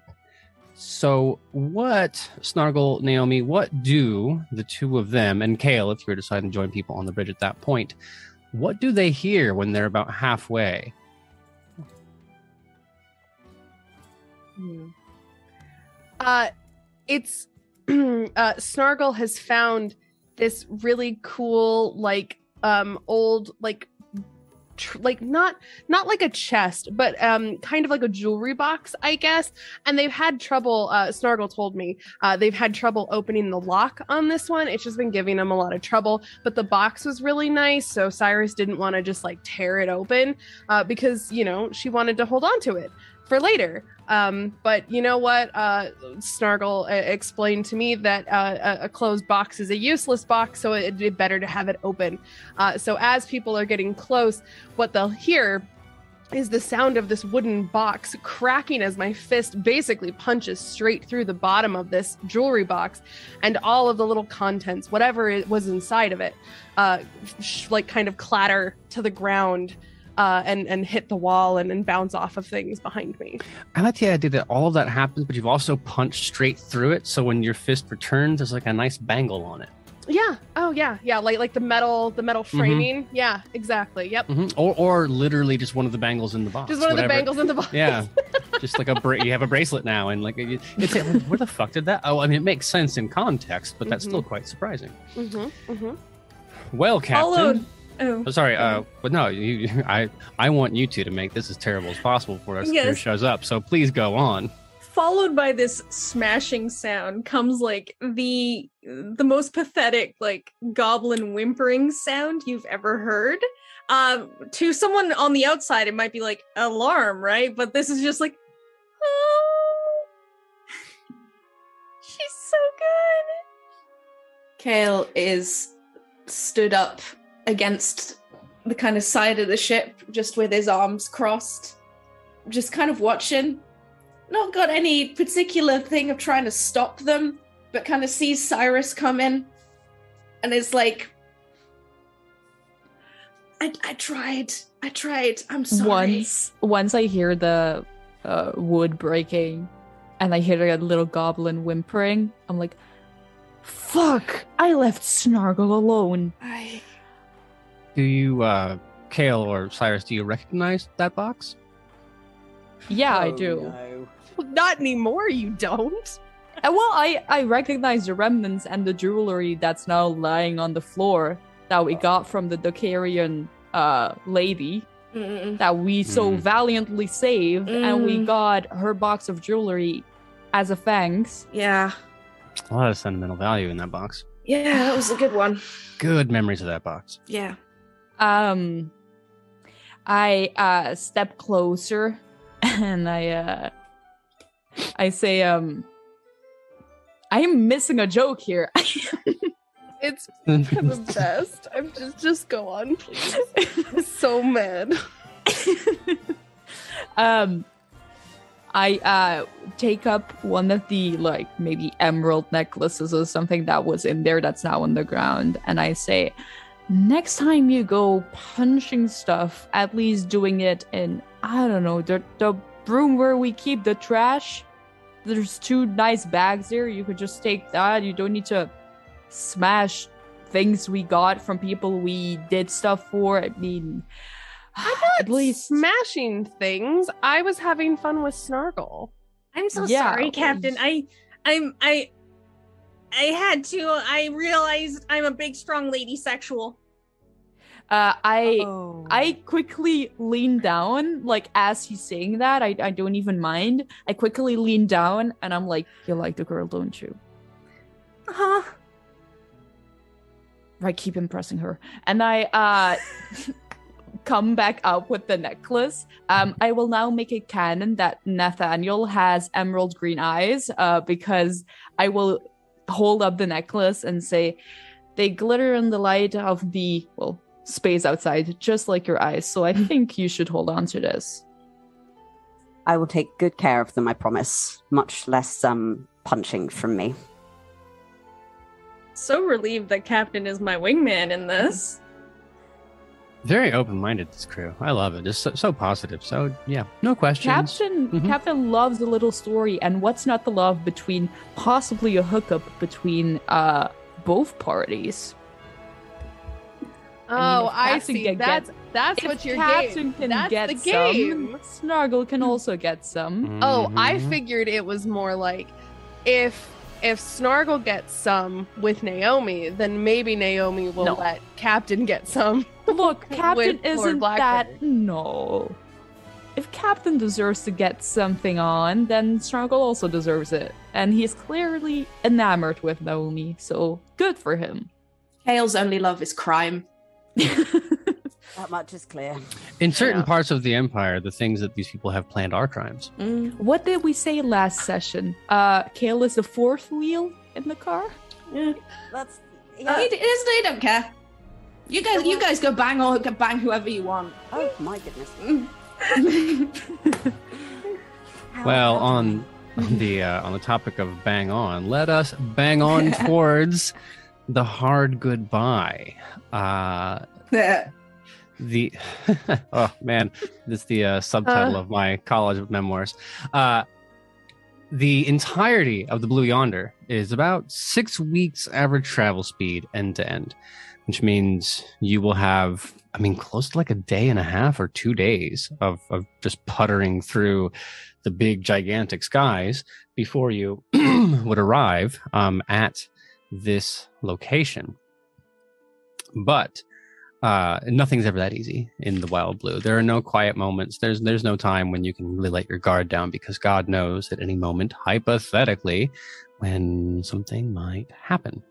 So what, Snargle, Naomi, what do the two of them, and Kale, if you're deciding to join people on the bridge at that point, what do they hear when they're about halfway? Uh, it's, uh, Snargle has found this really cool, like, um, old, like, Tr like not not like a chest, but um kind of like a jewelry box, I guess. And they've had trouble, uh Snargle told me, uh they've had trouble opening the lock on this one. It's just been giving them a lot of trouble, but the box was really nice, so Cyrus didn't want to just like tear it open, uh because, you know, she wanted to hold on to it for later. Um but you know what, uh Snargle uh, explained to me that uh, a, a closed box is a useless box, so it'd be better to have it open. Uh so as people are getting close, what they'll hear is the sound of this wooden box cracking as my fist basically punches straight through the bottom of this jewelry box, and all of the little contents, whatever it was inside of it, uh sh like kind of clatter to the ground, Uh, and, and hit the wall and, and bounce off of things behind me. I like the idea that all of that happens, but you've also punched straight through it. So when your fist returns, there's like a nice bangle on it. Yeah. Oh, yeah. Yeah. Like like the metal, the metal framing. Mm-hmm. Yeah, exactly. Yep. Mm-hmm. Or or literally just one of the bangles in the box. Just one whatever. of the bangles in the box. Yeah. Just like a bra you have a bracelet now, and like it's like, where the fuck did that? Oh, I mean, it makes sense in context, but that's mm-hmm. still quite surprising. Mm-hmm. Mm-hmm. Well, Captain. Oh, sorry. Uh, but no, you, I I want you two to make this as terrible as possible for us. Yes. Who shows up? So please go on. Followed by this smashing sound comes like the the most pathetic like goblin whimpering sound you've ever heard. Um, to someone on the outside, it might be like alarm, right? But this is just like, oh, she's so good. Kale is stood up against the kind of side of the ship, just with his arms crossed, just kind of watching. Not got any particular thing of trying to stop them, but kind of sees Cyrus come in and is like, I, I tried, I tried, I'm sorry. Once, once I hear the uh, wood breaking and I hear a little goblin whimpering, I'm like, fuck, I left Snargle alone. I... Do you, uh, Kale or Cyrus, do you recognize that box? Yeah, oh, I do. No. Well, not anymore, you don't. Uh, well, I, I recognize the remnants and the jewelry that's now lying on the floor that we got from the Dukarian uh, lady Mm-mm. that we so mm. valiantly saved, mm. and we got her box of jewelry as a thanks. Yeah. A lot of sentimental value in that box. Yeah, that was a good one. Good memories of that box. Yeah. Um, I uh, step closer, and I uh, I say, um, I am missing a joke here. It's the best. I'm just just go on, please. I'm so mad. um, I uh take up one of the like maybe emerald necklaces or something that was in there that's now on the ground, and I say, next time you go punching stuff, at least doing it in, I don't know, the, the room where we keep the trash. There's two nice bags there. You could just take that. You don't need to smash things we got from people we did stuff for. I mean, I'm not at least smashing things. I was having fun with Snargle. I'm so yeah, sorry, Captain. I, I'm, I... I had to. I realized I'm a big, strong lady sexual. Uh, I oh. I quickly lean down, like, as he's saying that. I, I don't even mind. I quickly lean down, and I'm like, you like the girl, don't you? Uh-huh. I keep impressing her. And I uh, come back up with the necklace. Um, I will now make a canon that Nathaniel has emerald green eyes, uh, because I will hold up the necklace and say, they glitter in the light of the, well, space outside, just like your eyes. So I think you should hold on to this. I will take good care of them, I promise. Much less um, punching from me. So relieved that Captain is my wingman in this. Very open-minded, this crew. I love it. It's so, so positive. So, yeah, no questions. Captain mm-hmm. Captain loves a little story, and what's not the love between possibly a hookup between uh, both parties? Oh, I, mean, I see. Get, that's that's what your Captain game. Can that's get the game. Some, Snargle can also get some. Mm-hmm. Oh, I figured it was more like if... If Snargle gets some with Naomi, then maybe Naomi will no. let Captain get some. Look, Captain isn't that... No. If Captain deserves to get something on, then Snargle also deserves it. And he's clearly enamored with Naomi, so good for him. Kale's only love is crime. That much is clear. In certain yeah. parts of the Empire, the things that these people have planned are crimes. Mm. What did we say last session? Uh, Kale is the fourth wheel in the car? Yeah. That's... Yeah. Uh, he, he don't care. You guys you guys go bang or go bang whoever you want. Oh, my goodness. Well, on, on, the, uh, on the topic of bang on, let us bang on towards The Hard Goodbye. Uh... The oh man, this is the uh, subtitle uh, of my college memoirs. Uh, the entirety of the Blue Yonder is about six weeks average travel speed end to end, which means you will have, I mean, close to like a day and a half or two days of, of just puttering through the big gigantic skies before you would arrive um, at this location. But Uh, nothing's ever that easy in the Wild Blue. There are no quiet moments. There's there's no time when you can really let your guard down, because God knows at any moment, hypothetically, when something might happen.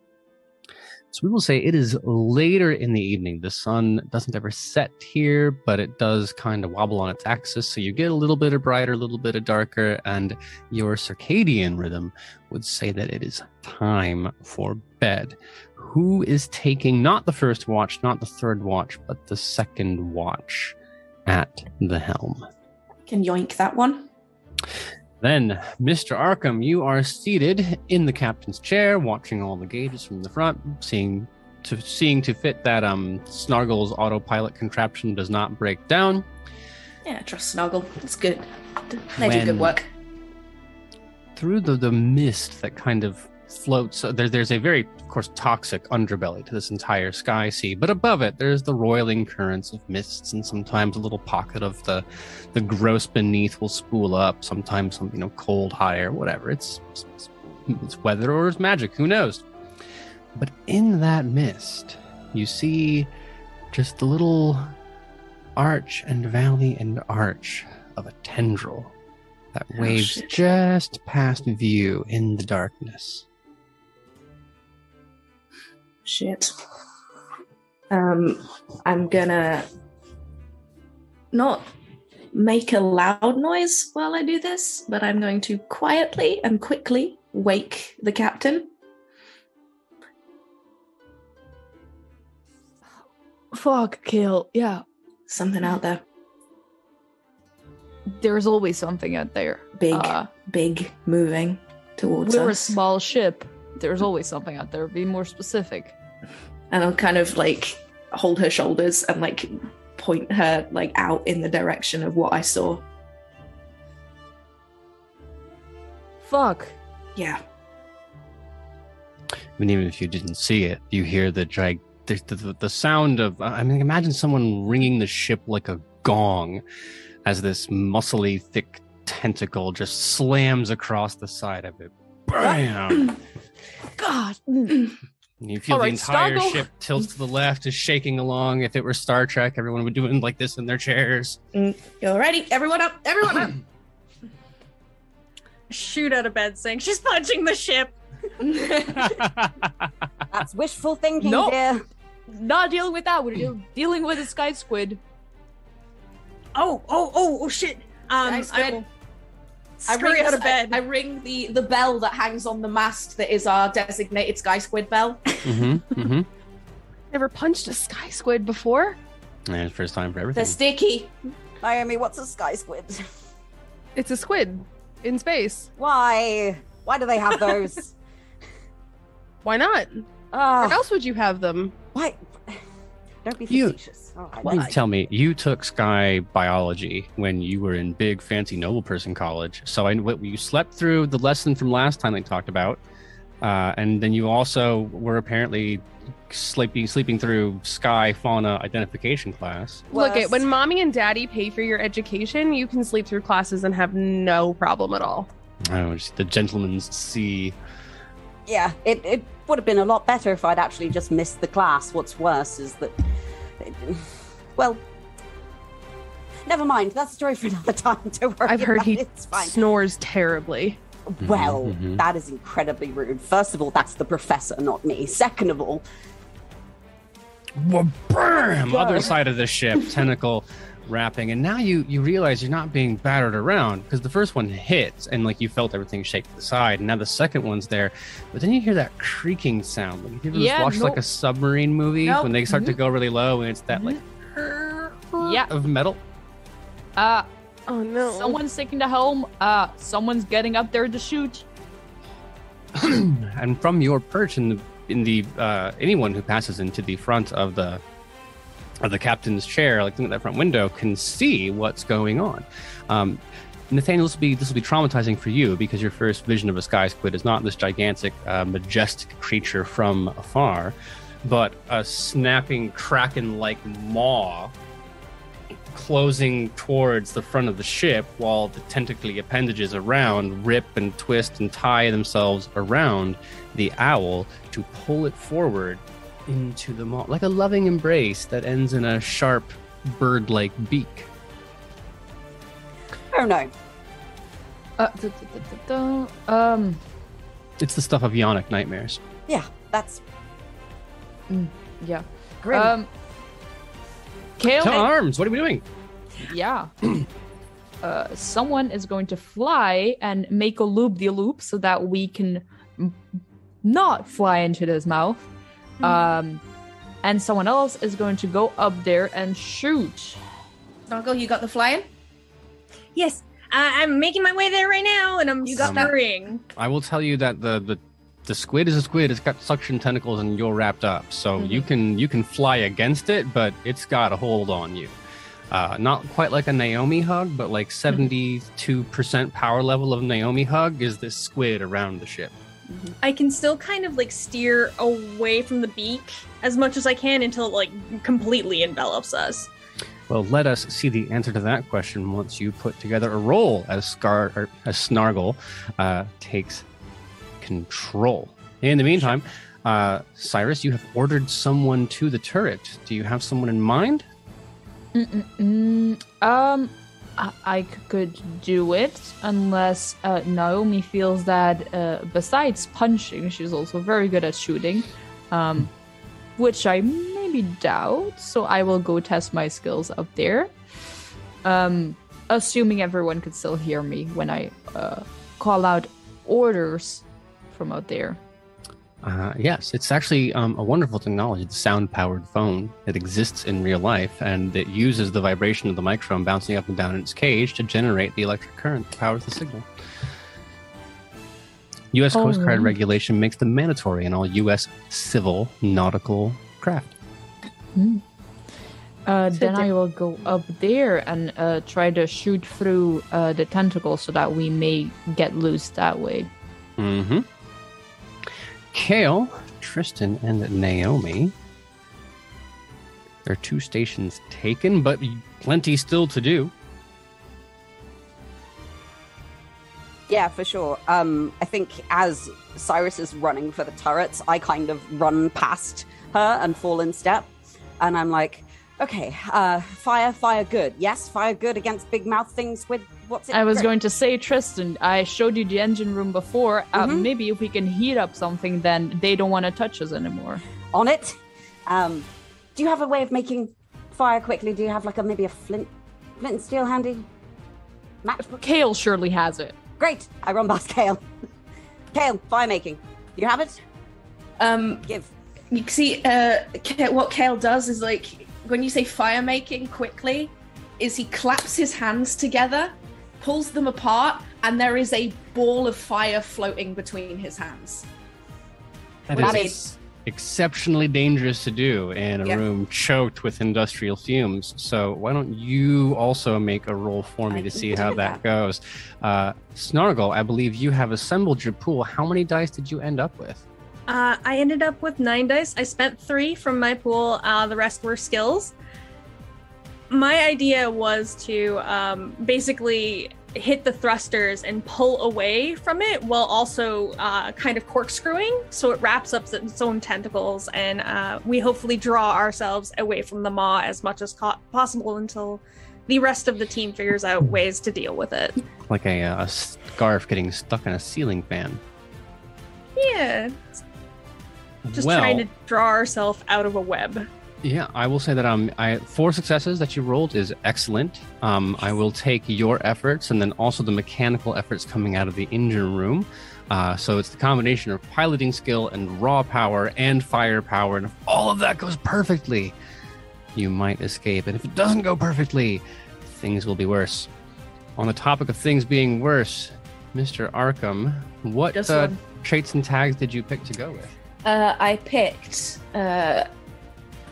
So we will say it is later in the evening. The sun doesn't ever set here, but it does kind of wobble on its axis. So you get a little bit of brighter, a little bit of darker, and your circadian rhythm would say that it is time for bed. Who is taking not the first watch, not the third watch, but the second watch at the helm? I can yoink that one. Then, Mister Arkham, you are seated in the captain's chair, watching all the gauges from the front, seeing to seeing to fit that um Snargle's autopilot contraption does not break down. Yeah, I trust Snargle. It's good. They when, do good work. Through the, the mist that kind of floats. There, there's a very, of course, toxic underbelly to this entire sky sea, but above it, there's the roiling currents of mists, and sometimes a little pocket of the the gross beneath will spool up, sometimes some, you know, cold high or whatever. It's, it's, it's weather or it's magic, who knows? But in that mist, you see just the little arch and valley and arch of a tendril that waves oh, just past view in the darkness. Shit. Um, I'm gonna not make a loud noise while I do this, but I'm going to quietly and quickly wake the captain. Fuck, Kale, yeah. Something out there. There's always something out there. Big, uh, big, moving towards we're us. We're a small ship. There's always something out there. Be more specific. And I'll kind of like hold her shoulders and like point her like out in the direction of what I saw. Fuck. Yeah. I mean, even if you didn't see it, you hear the drag, the, the, the sound of, I mean, imagine someone ringing the ship like a gong as this muscly, thick tentacle just slams across the side of it. Bam! God! You feel the entire ship tilt to the left, is shaking along. If it were Star Trek, everyone would do it like this in their chairs. Mm, alrighty, everyone up, everyone up. Shoot out of bed saying, she's punching the ship. That's wishful thinking, nope. Dear. Not dealing with that. We're dealing with a sky squid. Oh, oh, oh, oh, shit. Um, I scurry out of bed. I, I ring the, the bell that hangs on the mast that is our designated sky squid bell. Mm-hmm, mm-hmm. Never punched a sky squid before. Yeah, it's first time for everything. They're sticky. Naomi, what's a sky squid? It's a squid in space. Why? Why do they have those? Why not? Uh, Where else would you have them? Why? Don't be facetious. You, oh, well, you tell me, you took sky biology when you were in big fancy noble person college. So I, what, you slept through the lesson from last time they talked about, uh, and then you also were apparently sleeping sleeping through sky fauna identification class. Look, it when mommy and daddy pay for your education, you can sleep through classes and have no problem at all. Oh, just the gentleman's sea. Yeah, it, it would have been a lot better if I'd actually just missed the class. What's worse is that... Well, never mind. That's a story for another time. Don't worry. I've heard he snores terribly. Well, mm-hmm. That is incredibly rude. First of all, that's the professor, not me. Second of all... Well, bam! Other side of the ship, tentacle... wrapping, and now you you realize you're not being battered around, because the first one hits and like you felt everything shake to the side, and now the second one's there, but then you hear that creaking sound like you ever yeah, watch no. like a submarine movie nope. when they start mm-hmm. to go really low and it's that like yeah of metal. Uh oh no, someone's taking the helm. Uh someone's getting up there to shoot. And from your perch in the in the uh anyone who passes into the front of the Or the captain's chair, like looking at that front window, can see what's going on. Um, Nathaniel, this will be this will be traumatizing for you, because your first vision of a sky squid is not this gigantic, uh, majestic creature from afar, but a snapping kraken-like maw closing towards the front of the ship, while the tentacly appendages around rip and twist and tie themselves around the owl to pull it forward into the maw, like a loving embrace that ends in a sharp bird-like beak. Oh no. Uh, da, da, da, da, da. Um. It's the stuff of Yonic nightmares. Yeah, that's. Mm, yeah. Grim. Um. Kale. Tell arms. What are we doing? Yeah. uh, someone is going to fly and make a loop-de-loop so that we can not fly into his mouth. Um, and someone else is going to go up there and shoot. Snargle, you got the flying? Yes, I I'm making my way there right now, and I'm scurrying. Um, I will tell you that the, the the squid is a squid. It's got suction tentacles, and you're wrapped up, so mm-hmm. you can you can fly against it, but it's got a hold on you. Uh, not quite like a Naomi hug, but like seventy-two percent power level of Naomi hug is this squid around the ship. I can still kind of like steer away from the beak as much as I can until it like completely envelops us. Well, let us see the answer to that question once you put together a roll as Scar or as Snargle uh, takes control. In the meantime, uh, Cyrus, you have ordered someone to the turret. Do you have someone in mind? Mm-mm-mm. Um. I could do it unless uh, Naomi feels that uh, besides punching, she's also very good at shooting, um, which I maybe doubt. So I will go test my skills up there, um, assuming everyone could still hear me when I uh, call out orders from out there. Uh, yes, it's actually um, a wonderful technology, the sound-powered phone. It exists in real life, and it uses the vibration of the microphone bouncing up and down in its cage to generate the electric current that powers the signal. U S Oh. Coast Guard regulation makes them mandatory in all U S civil nautical craft. Mm. Uh, then I will go up there and uh, try to shoot through uh, the tentacle so that we may get loose that way. Mm-hmm. Kale, Tristan, and Naomi. There are two stations taken, but plenty still to do. Yeah, for sure. Um, I think as Cyrus is running for the turrets, I kind of run past her and fall in step. And I'm like, okay, uh, fire, fire good. Yes, fire good against big mouth things with what's it? I was going to say, Tristan, I showed you the engine room before. Uh, mm-hmm. Maybe if we can heat up something, then they don't want to touch us anymore. On it. Um, do you have a way of making fire quickly? Do you have like a maybe a flint, flint and steel handy? Matchbook? Kale surely has it. Great! I run past Kale. Kale, fire making. You have it? Um, Give. You see, uh, Kale, what Kale does is, like, when you say fire making quickly, is he claps his hands together, pulls them apart, and there is a ball of fire floating between his hands. That is, that is exceptionally dangerous to do in a yeah. room choked with industrial fumes. So why don't you also make a roll for me I to see how that, that goes? Uh, Snargle, I believe you have assembled your pool. How many dice did you end up with? Uh, I ended up with nine dice. I spent three from my pool. Uh, the rest were skills. My idea was to um, basically hit the thrusters and pull away from it while also uh, kind of corkscrewing, so it wraps up its own tentacles, and uh, we hopefully draw ourselves away from the maw as much as co- possible until the rest of the team figures out ways to deal with it. Like a, a scarf getting stuck in a ceiling fan. Yeah. Just well, trying to draw ourselves out of a web. Yeah, I will say that um, I, four successes that you rolled is excellent. Um, I will take your efforts and then also the mechanical efforts coming out of the engine room. Uh, so it's the combination of piloting skill and raw power and firepower. And if all of that goes perfectly, you might escape. And if it doesn't go perfectly, things will be worse. On the topic of things being worse, Mister Arkham, what uh, traits and tags did you pick to go with? Uh, I picked... Uh...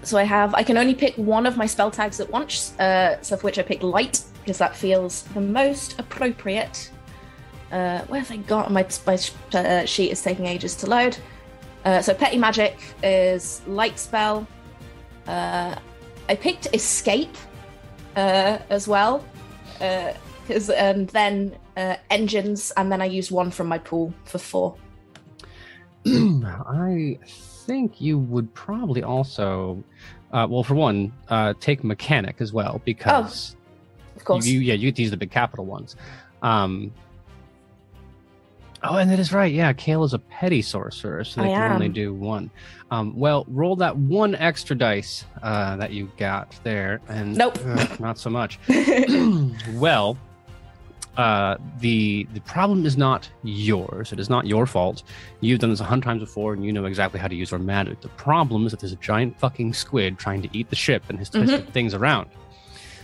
So I have, I can only pick one of my spell tags at once, uh, so for which I picked light, because that feels the most appropriate. Uh, where have I got? My, my uh, sheet is taking ages to load. Uh, so petty magic is light spell. Uh, I picked escape uh, as well, uh, cause, and then uh, engines, and then I used one from my pool for four. I... I think you would probably also, uh, well, for one, uh, take mechanic as well, because oh, of course. You, you, yeah, you get to use the big capital ones. Um, oh, and that is right. Yeah, Kale is a petty sorcerer, so they I can am. only do one. Um, well, roll that one extra dice uh, that you got there. And, nope. Uh, not so much. Well, uh, the the problem is not yours. It is not your fault. You've done this a hundred times before, and you know exactly how to use our magic. The problem is that there's a giant fucking squid trying to eat the ship and his twisted mm-hmm. things around.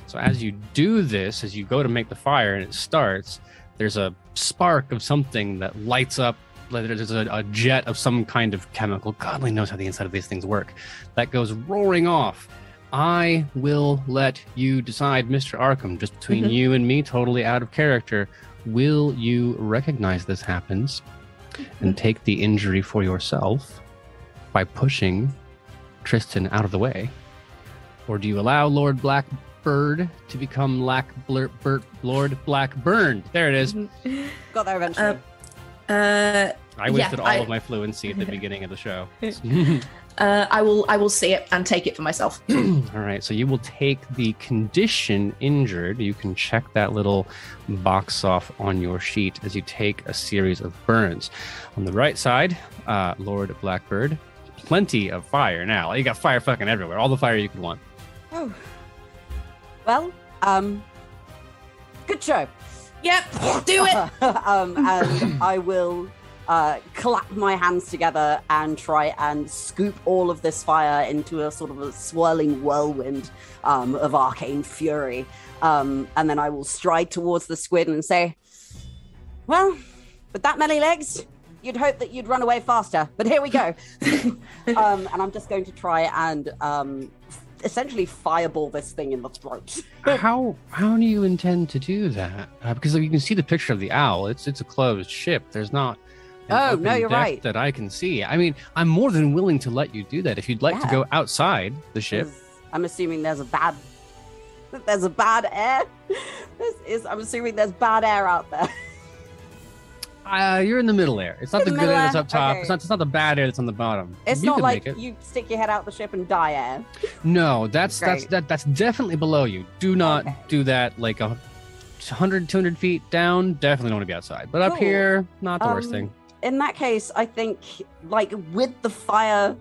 So as you do this, as you go to make the fire and it starts, there's a spark of something that lights up. There's a, a jet of some kind of chemical. God only knows how the inside of these things work. That goes roaring off. I will let you decide, Mister Arkham, just between mm-hmm. you and me, totally out of character. Will you recognize this happens and take the injury for yourself by pushing Tristan out of the way? Or do you allow Lord Blackbird to become Lack Blur- Bert- Lord Blackburn? There it is. Got there eventually. Uh, uh, I wasted yeah, all I... of my fluency at the beginning of the show. Uh, I will I will see it and take it for myself. All right, so you will take the condition injured. You can check that little box off on your sheet as you take a series of burns. On the right side, uh, Lord Blackbird, plenty of fire now. You got fire fucking everywhere, all the fire you could want. Oh, well, um, good show. Yep, do it! um, and I will... Uh, clap my hands together and try and scoop all of this fire into a sort of a swirling whirlwind um, of arcane fury. Um, and then I will stride towards the squid and say, well, with that many legs, you'd hope that you'd run away faster, but here we go. um, and I'm just going to try and um, essentially fireball this thing in the throat. how how do you intend to do that? Uh, because like, you can see the picture of the owl. It's, it's a closed ship. There's not... Oh, no, you're right. That I can see. I mean, I'm more than willing to let you do that if you'd like yeah. to go outside the ship. I'm assuming there's a bad, there's a bad air. This is, I'm assuming there's bad air out there. Uh, you're in the middle air. It's not the, the good air that's up top. Okay. It's not. It's not the bad air that's on the bottom. It's you not like it. You stick your head out the ship and die air. No, that's Great. that's that, that's definitely below you. Do not okay. do that. Like a hundred, two hundred feet down. Definitely don't want to be outside. But cool. up here, not the um, worst thing. In that case, I think like with the fire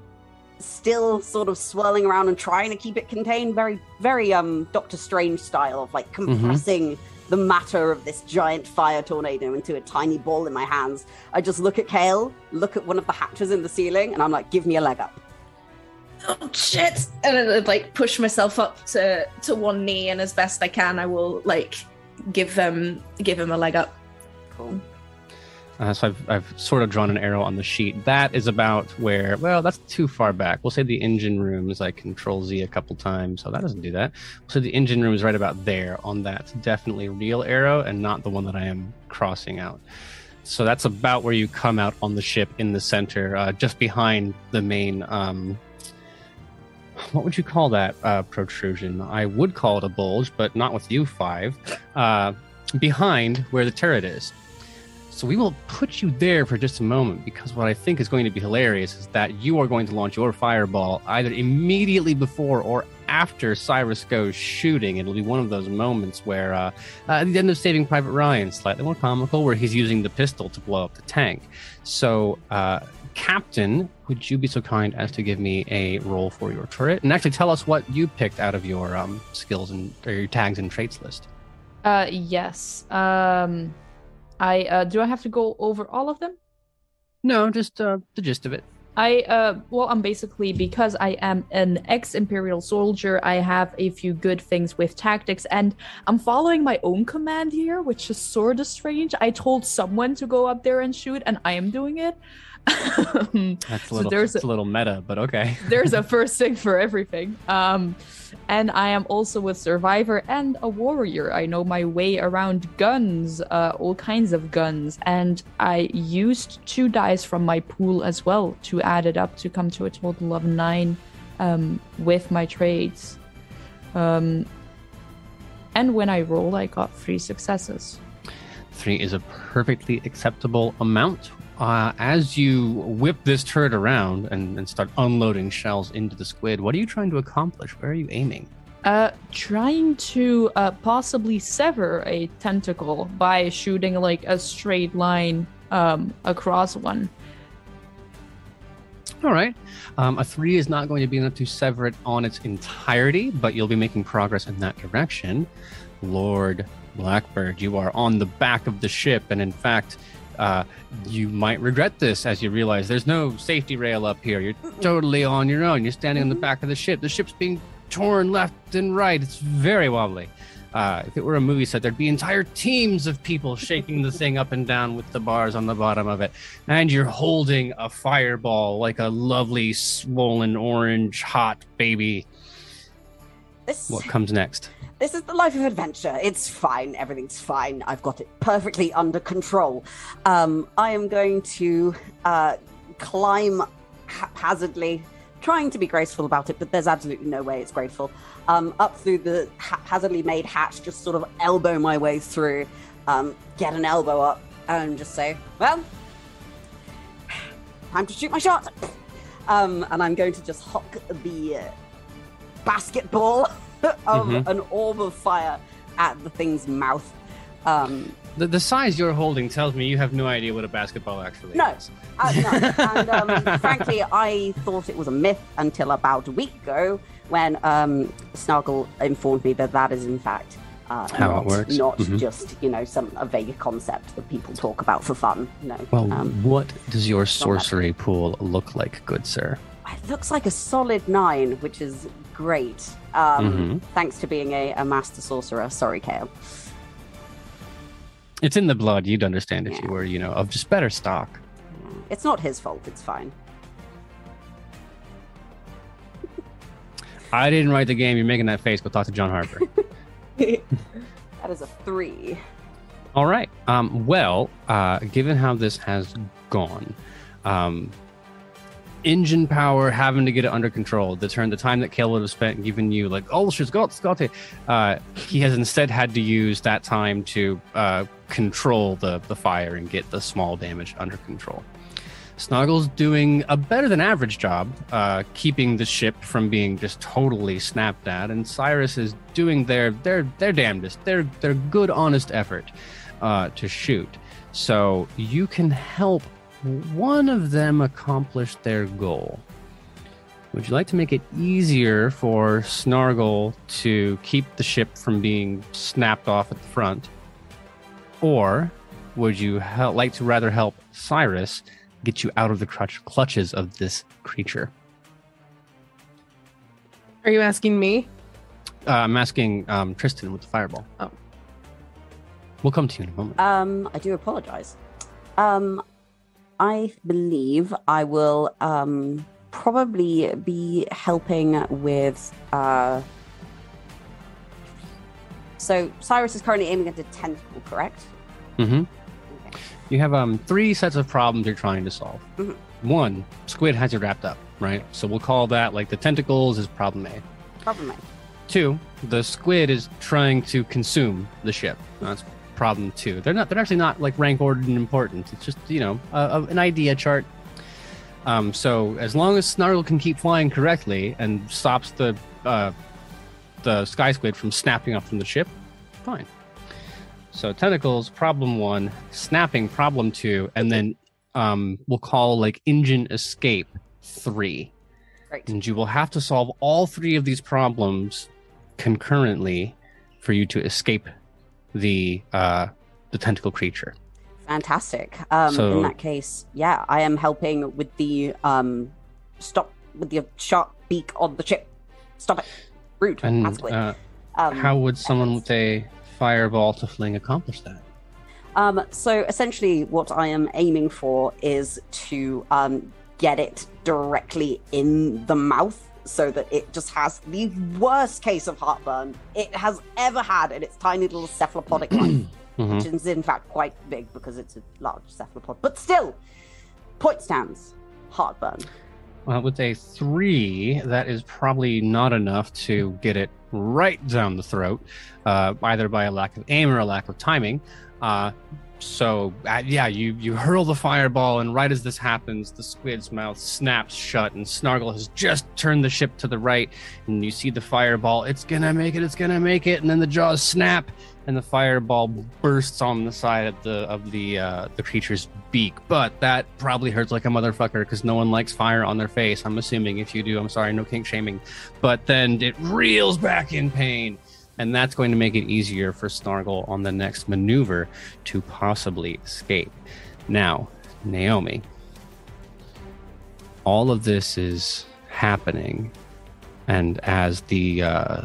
still sort of swirling around and trying to keep it contained, very, very um Doctor Strange style of like compressing. Mm-hmm. the matter of this giant fire tornado into a tiny ball in my hands. I just look at Kale, look at one of the hatches in the ceiling, and I'm like, give me a leg up. Oh, shit! And I, like, push myself up to, to one knee, and as best I can, I will, like, give um, give him a leg up. Cool. Uh, so I've, I've sort of drawn an arrow on the sheet. That is about where, well, that's too far back. We'll say the engine room is like Control-Z a couple times, so that doesn't do that. So the engine room is right about there on that definitely real arrow and not the one that I am crossing out. So that's about where you come out on the ship in the center, uh, just behind the main, um, what would you call that uh, protrusion? I would call it a bulge, but not with you five. Uh, behind where the turret is. So we will put you there for just a moment, because what I think is going to be hilarious is that you are going to launch your fireball either immediately before or after Cyrus goes shooting. It'll be one of those moments where, uh, uh, at the end of Saving Private Ryan, slightly more comical, where he's using the pistol to blow up the tank. So, uh, Captain, would you be so kind as to give me a roll for your turret? And actually tell us what you picked out of your um, skills and or your tags and traits list. Uh, yes. Um... I uh, do I have to go over all of them? No, just uh, the gist of it. I uh, well, I'm basically, because I am an ex-Imperial soldier, I have a few good things with tactics, and I'm following my own command here, which is sort of strange. I told someone to go up there and shoot, and I am doing it. That's a little, so there's a, a little meta, but okay. There's a first thing for everything. Um, and I am also a survivor and a warrior. I know my way around guns, uh, all kinds of guns. And I used two dice from my pool as well to add it up to come to a total of nine um, with my trades. Um, and when I rolled, I got three successes. Three is a perfectly acceptable amount. Uh, as you whip this turret around and, and start unloading shells into the squid, what are you trying to accomplish? Where are you aiming? Uh, trying to uh, possibly sever a tentacle by shooting like a straight line um, across one. All right. Um, a three is not going to be enough to sever it on its entirety, but you'll be making progress in that direction. Lord Blackbird, you are on the back of the ship, and in fact... Uh, you might regret this as you realize there's no safety rail up here. You're totally on your own. You're standing on the back of the ship. The ship's being torn left and right. It's very wobbly. Uh, if it were a movie set, there'd be entire teams of people shaking the thing up and down with the bars on the bottom of it. And you're holding a fireball like a lovely, swollen, orange, hot baby. This, what comes next? This is the life of adventure. It's fine. Everything's fine. I've got it perfectly under control. Um, I am going to uh, climb haphazardly, trying to be graceful about it, but there's absolutely no way it's graceful. Um, up through the haphazardly made hatch, just sort of elbow my way through, um, get an elbow up, and just say, well, time to shoot my shot. Um, and I'm going to just hock the... Uh, basketball of mm-hmm. an orb of fire at the thing's mouth. Um, the, the size you're holding tells me you have no idea what a basketball actually no, is. Uh, no, and um, frankly, I thought it was a myth until about a week ago when um, Snargle informed me that that is in fact uh, how not, it works. Not mm-hmm. just you know some a vague concept that people talk about for fun. No. Well, um, what does your sorcery pool look like, good sir? It looks like a solid nine, which is great. Um, mm-hmm. Thanks to being a, a master sorcerer. Sorry, Kale. It's in the blood. You'd understand if yeah. you were, you know, of just better stock. It's not his fault. It's fine. I didn't write the game. You're making that face. Go talk to John Harper. That is a three. All right. Um, well, uh, given how this has gone... Um, engine power, having to get it under control. The turn, the time that Kale would have spent giving you, like, oh, she's got, got it. Uh, he has instead had to use that time to uh, control the, the fire and get the small damage under control. Snargle's doing a better than average job uh, keeping the ship from being just totally snapped at, and Cyrus is doing their their their damnedest, their their good honest effort uh, to shoot. So you can help one of them accomplish their goal. Would you like to make it easier for Snargle to keep the ship from being snapped off at the front, or would you he- like to rather help Cyrus get you out of the crutch- clutches of this creature? Are you asking me? Uh, I'm asking um, Tristan with the fireball. Oh. We'll come to you in a moment. Um, I do apologize. Um, I believe I will um, probably be helping with... Uh... So Cyrus is currently aiming at the tentacle, correct? Mm-hmm. You have um, three sets of problems you're trying to solve. Mm-hmm. One, Squid has you wrapped up, right? So we'll call that, like, the tentacles is problem A. Problem A. Two, the Squid is trying to consume the ship. That's problem two. They're not. They're actually not, like, rank ordered and important. It's just, you know, a, a, an idea chart. Um, so as long as Snargle can keep flying correctly and stops the uh, the Sky Squid from snapping up from the ship, fine. So tentacles, problem one, snapping, problem two, and then um, we'll call, like, engine escape three. Right. And you will have to solve all three of these problems concurrently for you to escape the uh, the tentacle creature. Fantastic. Um, so, in that case, yeah, I am helping with the um, stop with the sharp beak on the chip. Stop it. Rude. And uh, um, how would someone with a fireball to fling accomplish that? Um, so essentially what I am aiming for is to um, get it directly in the mouth so that it just has the worst case of heartburn it has ever had in its tiny little cephalopodic life, mm-hmm. which is in fact quite big because it's a large cephalopod, but still, point stands, heartburn. Well, with a three, that is probably not enough to get it right down the throat, uh, either by a lack of aim or a lack of timing. Uh, so, uh, yeah, you, you hurl the fireball, and right as this happens, the Squid's mouth snaps shut, and Snargle has just turned the ship to the right, and you see the fireball. It's gonna make it, it's gonna make it, and then the jaws snap, and the fireball bursts on the side of the of the uh, the creature's beak. But that probably hurts like a motherfucker because no one likes fire on their face. I'm assuming if you do, I'm sorry, no kink shaming. But then it reels back in pain, and that's going to make it easier for Snargle on the next maneuver to possibly escape. Now, Naomi, all of this is happening, and as the uh,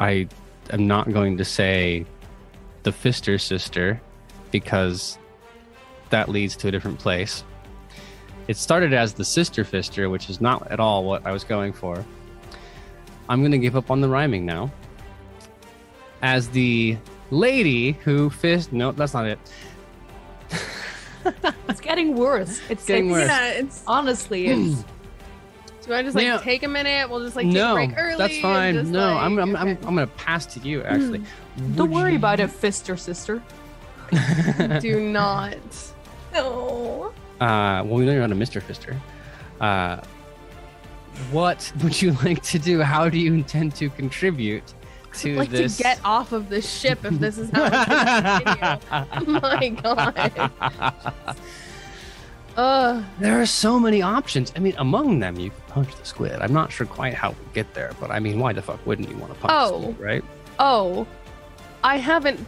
I. I'm not going to say the Fister sister because that leads to a different place. It started as the Sister Fister, which is not at all what I was going for. I'm going to give up on the rhyming now. As the lady who fist... No, that's not it. It's getting worse. It's getting like, worse. Yeah, it's honestly... It's... Do I just like now, take a minute? We'll just like take no, a break early. No, that's fine. Just, no, like, I'm I'm, okay. I'm I'm gonna pass to you actually. Mm. Don't worry you... about it, Fister sister. Do not. No. Uh, well, we know you're not a Mister Fister. Uh, what would you like to do? How do you intend to contribute to like this? To get off of the ship if this is how it's going to continue. My God. Uh, there are so many options. I mean, among them, you can punch the Squid. I'm not sure quite how we get there, but I mean, why the fuck wouldn't you want to punch oh, the Squid, right? Oh, I haven't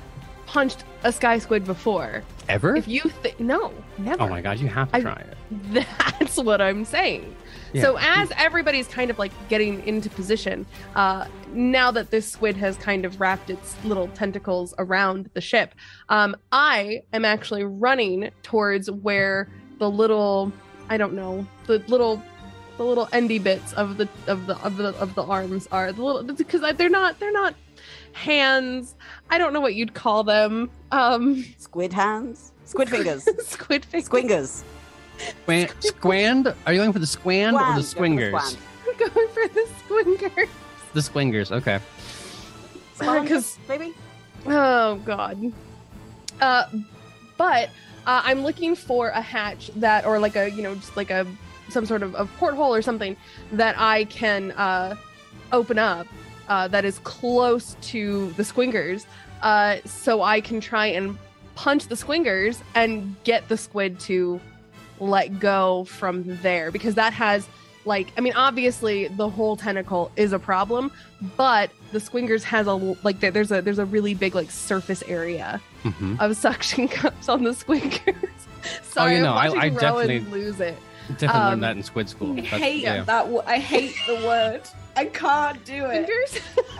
punched a Sky Squid before. Ever? If you th- No, never. Oh my God, you have to I, try it. That's what I'm saying. Yeah. So as everybody's kind of like getting into position, uh, now that this squid has kind of wrapped its little tentacles around the ship, um, I am actually running towards where... the little, I don't know, the little, the little endy bits of the of the of the of the arms are the little because they're not they're not hands. I don't know what you'd call them. Um, squid hands, squid fingers, squid fingers, squingers. Squan- squand? Are you going for the squand, squand. or the swingers? I'm going for the swingers. The swingers, okay. Because uh, maybe. Oh God. Uh, but uh, I'm looking for a hatch that, or like a, you know, just like a, some sort of, of porthole or something that I can uh, open up uh, that is close to the squingers, uh, so I can try and punch the squingers and get the squid to let go from there, because that has, like, I mean, obviously the whole tentacle is a problem, but the squingers has a, like, there's a there's a really big, like, surface area mm-hmm. of suction cups on the squingers. Sorry, oh, you know, I'm watching I, I Rowan definitely lose it. Definitely um, learned that in squid school. That's, I hate yeah. that. W- I hate the word. I can't do it.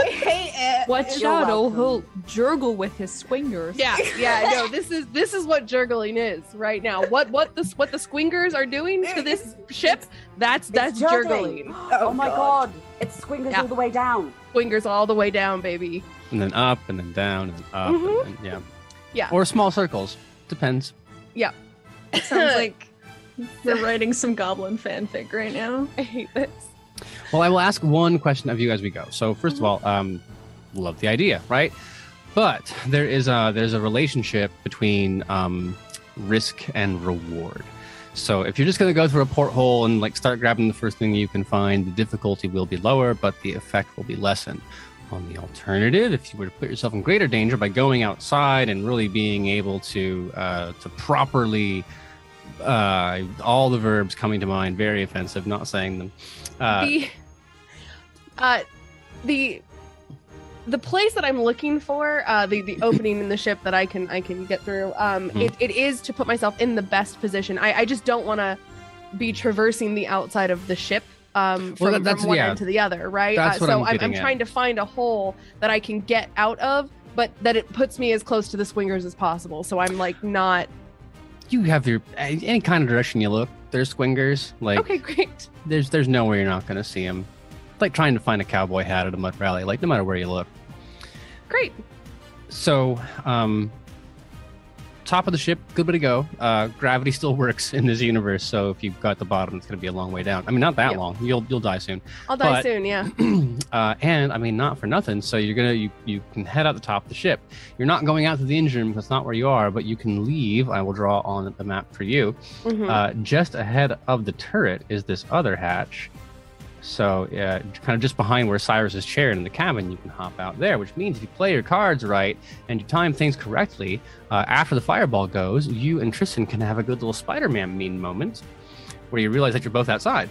I hate it. Watch out, or he'll Jorgle with his swingers. Yeah, yeah. No, this is this is what Jorgling is right now. What what the what the swingers are doing to this ship? It's, that's that's Jorgling. Oh, oh my god. god, it's swingers yeah. all the way down. Swingers all the way down, baby. And then up, and then down, and then up. Mm-hmm. And then, yeah, yeah. Or small circles. Depends. Yeah. It sounds like we're writing some goblin fanfic right now. I hate this. Well, I will ask one question of you as we go. So first of all, um, love the idea, right? But there is a, there's a relationship between um, risk and reward. So if you're just going to go through a porthole and like start grabbing the first thing you can find, the difficulty will be lower, but the effect will be lessened. On the alternative, if you were to put yourself in greater danger by going outside and really being able to uh, to properly... Uh, all the verbs coming to mind, very offensive, not saying them. Uh, the, uh, the the place that I'm looking for, uh, the, the opening in the ship that I can I can get through, um, mm-hmm. it, it is to put myself in the best position. I, I just don't want to be traversing the outside of the ship um, from, well, that, from one yeah, end to the other, right? That's uh, what so I'm, I'm, I'm trying to find a hole that I can get out of, but that it puts me as close to the swingers as possible. So I'm like not... You have your, any kind of direction you look, there's swingers. Like, okay, great. There's there's nowhere you're not going to see them. It's like trying to find a cowboy hat at a mud rally, like no matter where you look. Great. So, um, top of the ship, good way to go. Uh, gravity still works in this universe, so if you've got the bottom, it's going to be a long way down. I mean, not that yep. long. You'll you'll die soon. I'll die but, soon, yeah. uh, and I mean, not for nothing. So you're gonna you you can head out the top of the ship. You're not going out to the engine room because that's not where you are, but you can leave. I will draw on the map for you. Mm-hmm. Uh, just ahead of the turret is this other hatch. So uh, kind of just behind where Cyrus's chair in the cabin, you can hop out there, which means if you play your cards right and you time things correctly, uh, after the fireball goes, you and Tristan can have a good little Spider-Man mean moment where you realize that you're both outside.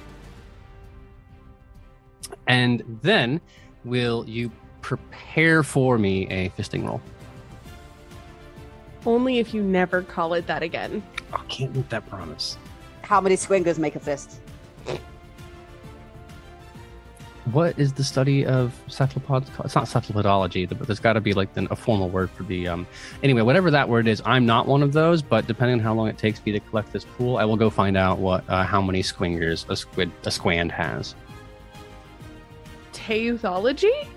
And then will you prepare for me a fisting roll? Only if you never call it that again. I can't make that promise. How many swingers make a fist? What is the study of cephalopods called? It's not cephalopodology, but there's got to be like a formal word for the... Um... Anyway, whatever that word is, I'm not one of those, but depending on how long it takes me to collect this pool, I will go find out what uh, how many squingers a squid a squand has. Teuthology?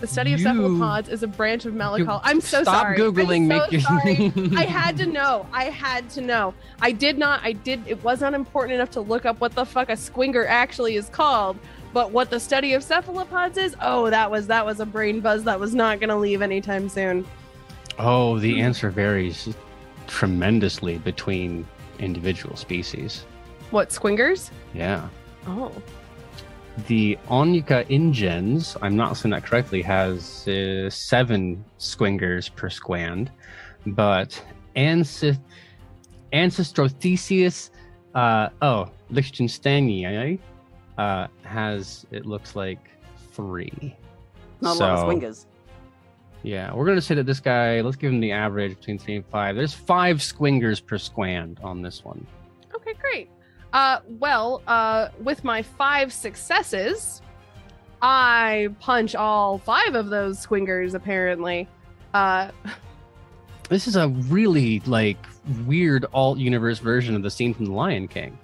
The study you... of cephalopods is a branch of malacology. I'm so Stop sorry. Stop Googling. I'm so sorry. I had to know. I had to know. I did not. I did. It was not important enough to look up what the fuck a squinger actually is called. But what the study of cephalopods is? Oh, that was that was a brain buzz that was not going to leave anytime soon. Oh, the answer varies tremendously between individual species. What, squingers? Yeah. Oh. The Onika Ingens, I'm not saying that correctly, has uh, seven squingers per squand, but Ancest- Ancestrothesius, uh, oh, Lichtensteini, uh, has, it looks like, three. Not so, a lot of swingers. Yeah, we're going to say that this guy, let's give him the average between three and five. There's five squingers per squand on this one. Okay, great. Uh, well, uh, with my five successes, I punch all five of those squingers, apparently. Uh, this is a really, like, weird alt-universe version of the scene from The Lion King.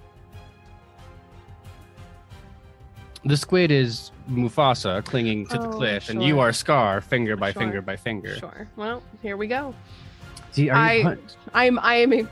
The squid is Mufasa clinging to oh, the cliff, sure. and you are Scar, finger by sure. finger by finger. Sure. Well, here we go. See, are you I, pun- I'm, I am a...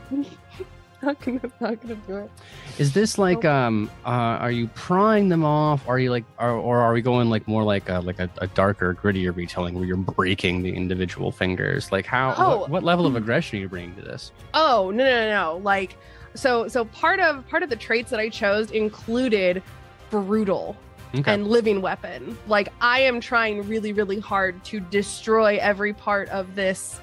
not gonna, not gonna do it. Is this like, um, uh, are you prying them off? Are you like, are, or are we going like more like a, like a, a darker, grittier retelling where you're breaking the individual fingers? Like how, oh. what, what level of aggression are you bringing to this? Oh, no, no, no. Like, so, so part of, part of the traits that I chose included brutal. Okay. And living weapon. Like I am trying really, really hard to destroy every part of this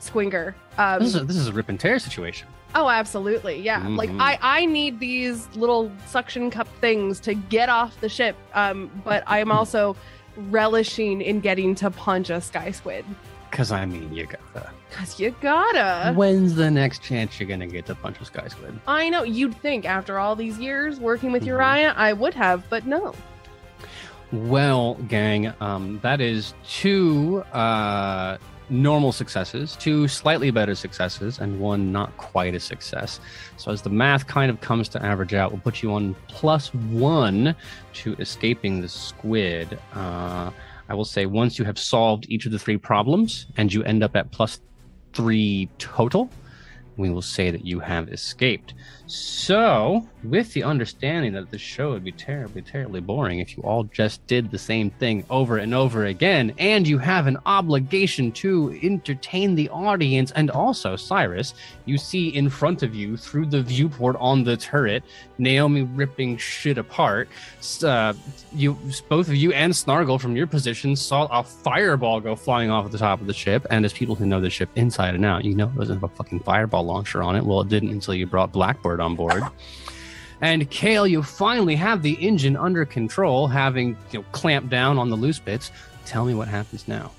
squinger. Um, this, is a, this is a rip and tear situation. Oh, absolutely. Yeah. Mm-hmm. Like I, I need these little suction cup things to get off the ship. Um, but I'm also relishing in getting to punch a sky squid. Cause I mean, you gotta. Cause you gotta. When's the next chance you're gonna get to punch a sky squid? I know. You'd think after all these years working with mm-hmm. Uriah, I would have, but no. Well, gang, um, that is two uh, normal successes, two slightly better successes, and one not quite a success. So as the math kind of comes to average out, we'll put you on plus one to escaping the squid. Uh, I will say once you have solved each of the three problems and you end up at plus three total, we will say that you have escaped. So, with the understanding that the show would be terribly, terribly boring if you all just did the same thing over and over again, and you have an obligation to entertain the audience, and also, Cyrus, you see in front of you, through the viewport on the turret, Naomi ripping shit apart. Uh, you, both of you and Snargle, from your position, saw a fireball go flying off the top of the ship, and as people who know the ship inside and out, you know it doesn't have a fucking fireball launcher on it. Well, it didn't until you brought Blackbird on board. And Kale, you finally have the engine under control, having, you know, clamped down on the loose bits. Tell me what happens now.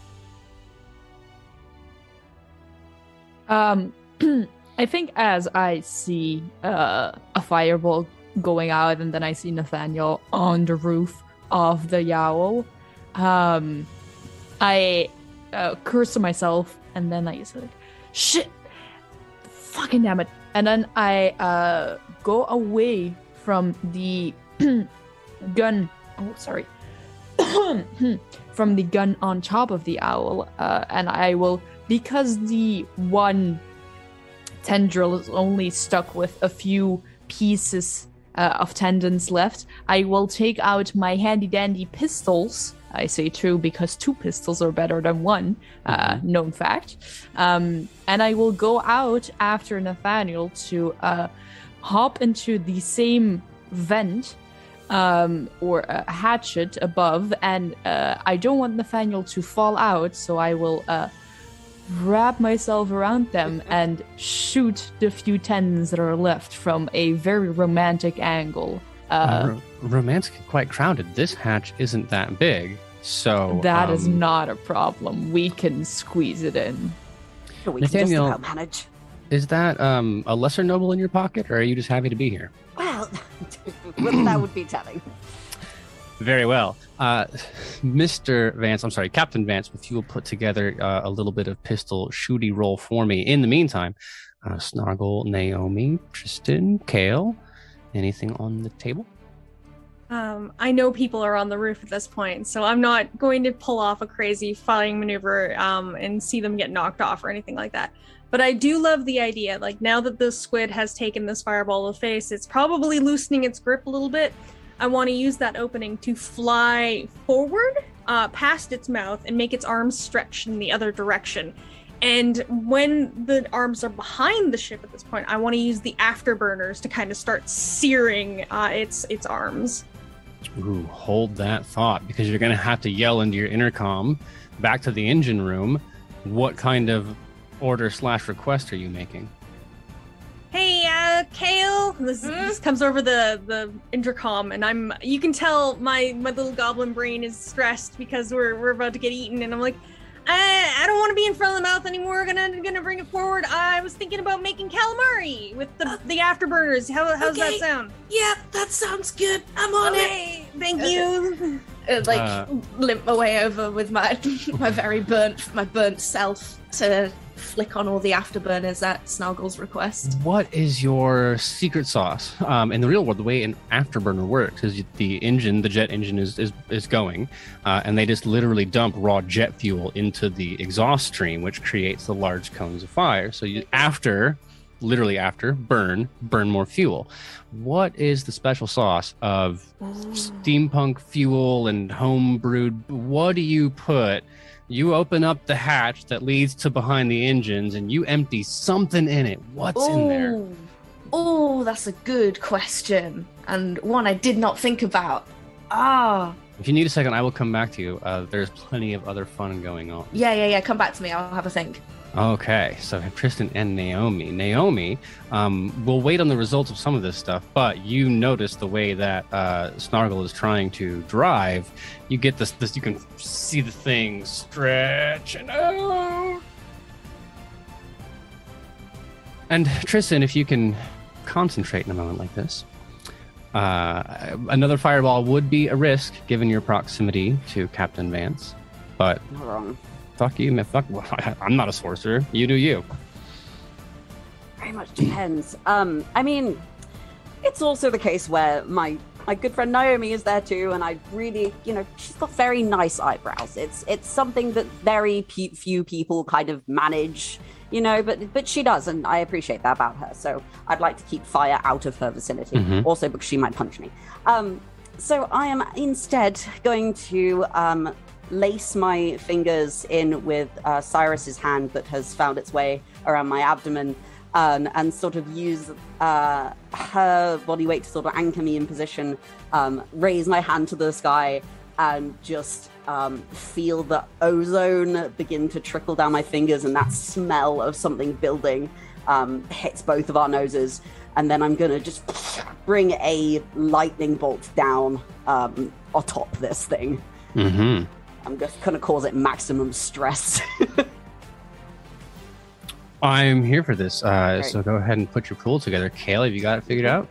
Um, I think as I see uh, a fireball going out, and then I see Nathaniel on the roof of the Yowl, um, I uh, curse to myself, and then I said, "Shit, fucking damn it." And then I uh, go away from the gun. Oh, sorry. From the gun on top of the owl. Uh, and I will, because the one tendril is only stuck with a few pieces uh, of tendons left, I will take out my handy dandy pistols. I say two because two pistols are better than one, uh, known fact. Um, and I will go out after Nathaniel to uh, hop into the same vent um, or a hatchet above. And uh, I don't want Nathaniel to fall out, so I will uh, wrap myself around them and shoot the few tendons that are left from a very romantic angle. Uh, uh, romantic and quite crowded. This hatch isn't that big, so that um, is not a problem. We can squeeze it in. We Nathaniel, can just manage. Is that um, a lesser noble in your pocket, or are you just happy to be here? Well, that would be telling. Very well. Uh, Mister Vance, I'm sorry, Captain Vance, if you will put together uh, a little bit of pistol shooty roll for me. In the meantime, uh, Snargle, Naomi, Tristan, Kale, anything on the table? Um, I know people are on the roof at this point, so I'm not going to pull off a crazy flying maneuver um, and see them get knocked off or anything like that. But I do love the idea. Like, now that this squid has taken this fireball to the face, it's probably loosening its grip a little bit. I want to use that opening to fly forward uh, past its mouth and make its arms stretch in the other direction. And when the arms are behind the ship at this point, I want to use the afterburners to kind of start searing uh, its its arms. Ooh, hold that thought, because you're going to have to yell into your intercom back to the engine room. What kind of order slash request are you making? Hey, uh, Kale. This, mm-hmm. this comes over the, the intercom, and I'm. You can tell my, my little goblin brain is stressed because we're we're about to get eaten, and I'm like, I, I don't want to be in front of the mouth anymore. I'm gonna, gonna bring it forward. I was thinking about making calamari with the, uh, the afterburners. How, how's okay. that sound? Yeah, that sounds good. I'm on okay. it. Thank okay. you. Uh, like uh, limp my way over with my my very burnt my burnt self to flick on all the afterburners at Snargle's request. What is your secret sauce? Um, in the real world, the way an afterburner works is the engine, the jet engine is is, is going, uh, and they just literally dump raw jet fuel into the exhaust stream, which creates the large cones of fire. So you, after literally after, burn, burn more fuel. What is the special sauce of Ooh. steampunk fuel and home brewed? What do you put? You open up the hatch that leads to behind the engines and you empty something in it. What's Ooh. in there? Oh, that's a good question. And one I did not think about. Ah. If you need a second, I will come back to you. Uh, there's plenty of other fun going on. Yeah, yeah, yeah. Come back to me. I'll have a think. Okay. So Tristan and Naomi. Naomi, um, we'll wait on the results of some of this stuff, but you notice the way that uh, Snargle is trying to drive. You get this, this, you can see the thing stretch and out. And Tristan, if you can concentrate in a moment like this. Uh, another fireball would be a risk given your proximity to Captain Vance, but not wrong. Fuck you, man. Fuck, well, I, I'm not a sorcerer. You do you. Very much depends. Um, I mean, it's also the case where my, my good friend Naomi is there too, and I really, you know, she's got very nice eyebrows. It's it's something that very pe- few people kind of manage, you know, but but she does, and I appreciate that about her. So I'd like to keep fire out of her vicinity, mm-hmm. also because she might punch me. Um, so I am instead going to um, lace my fingers in with uh, Cyrus's hand that has found its way around my abdomen, um, and sort of use uh, her body weight to sort of anchor me in position, um, raise my hand to the sky, and just um, feel the ozone begin to trickle down my fingers, and that smell of something building um, hits both of our noses. And then I'm going to just bring a lightning bolt down um, atop this thing. Mm-hmm. I'm just going to cause it maximum stress. I'm here for this. Uh, right. So go ahead and put your pool together. Kale, have you got it figured out?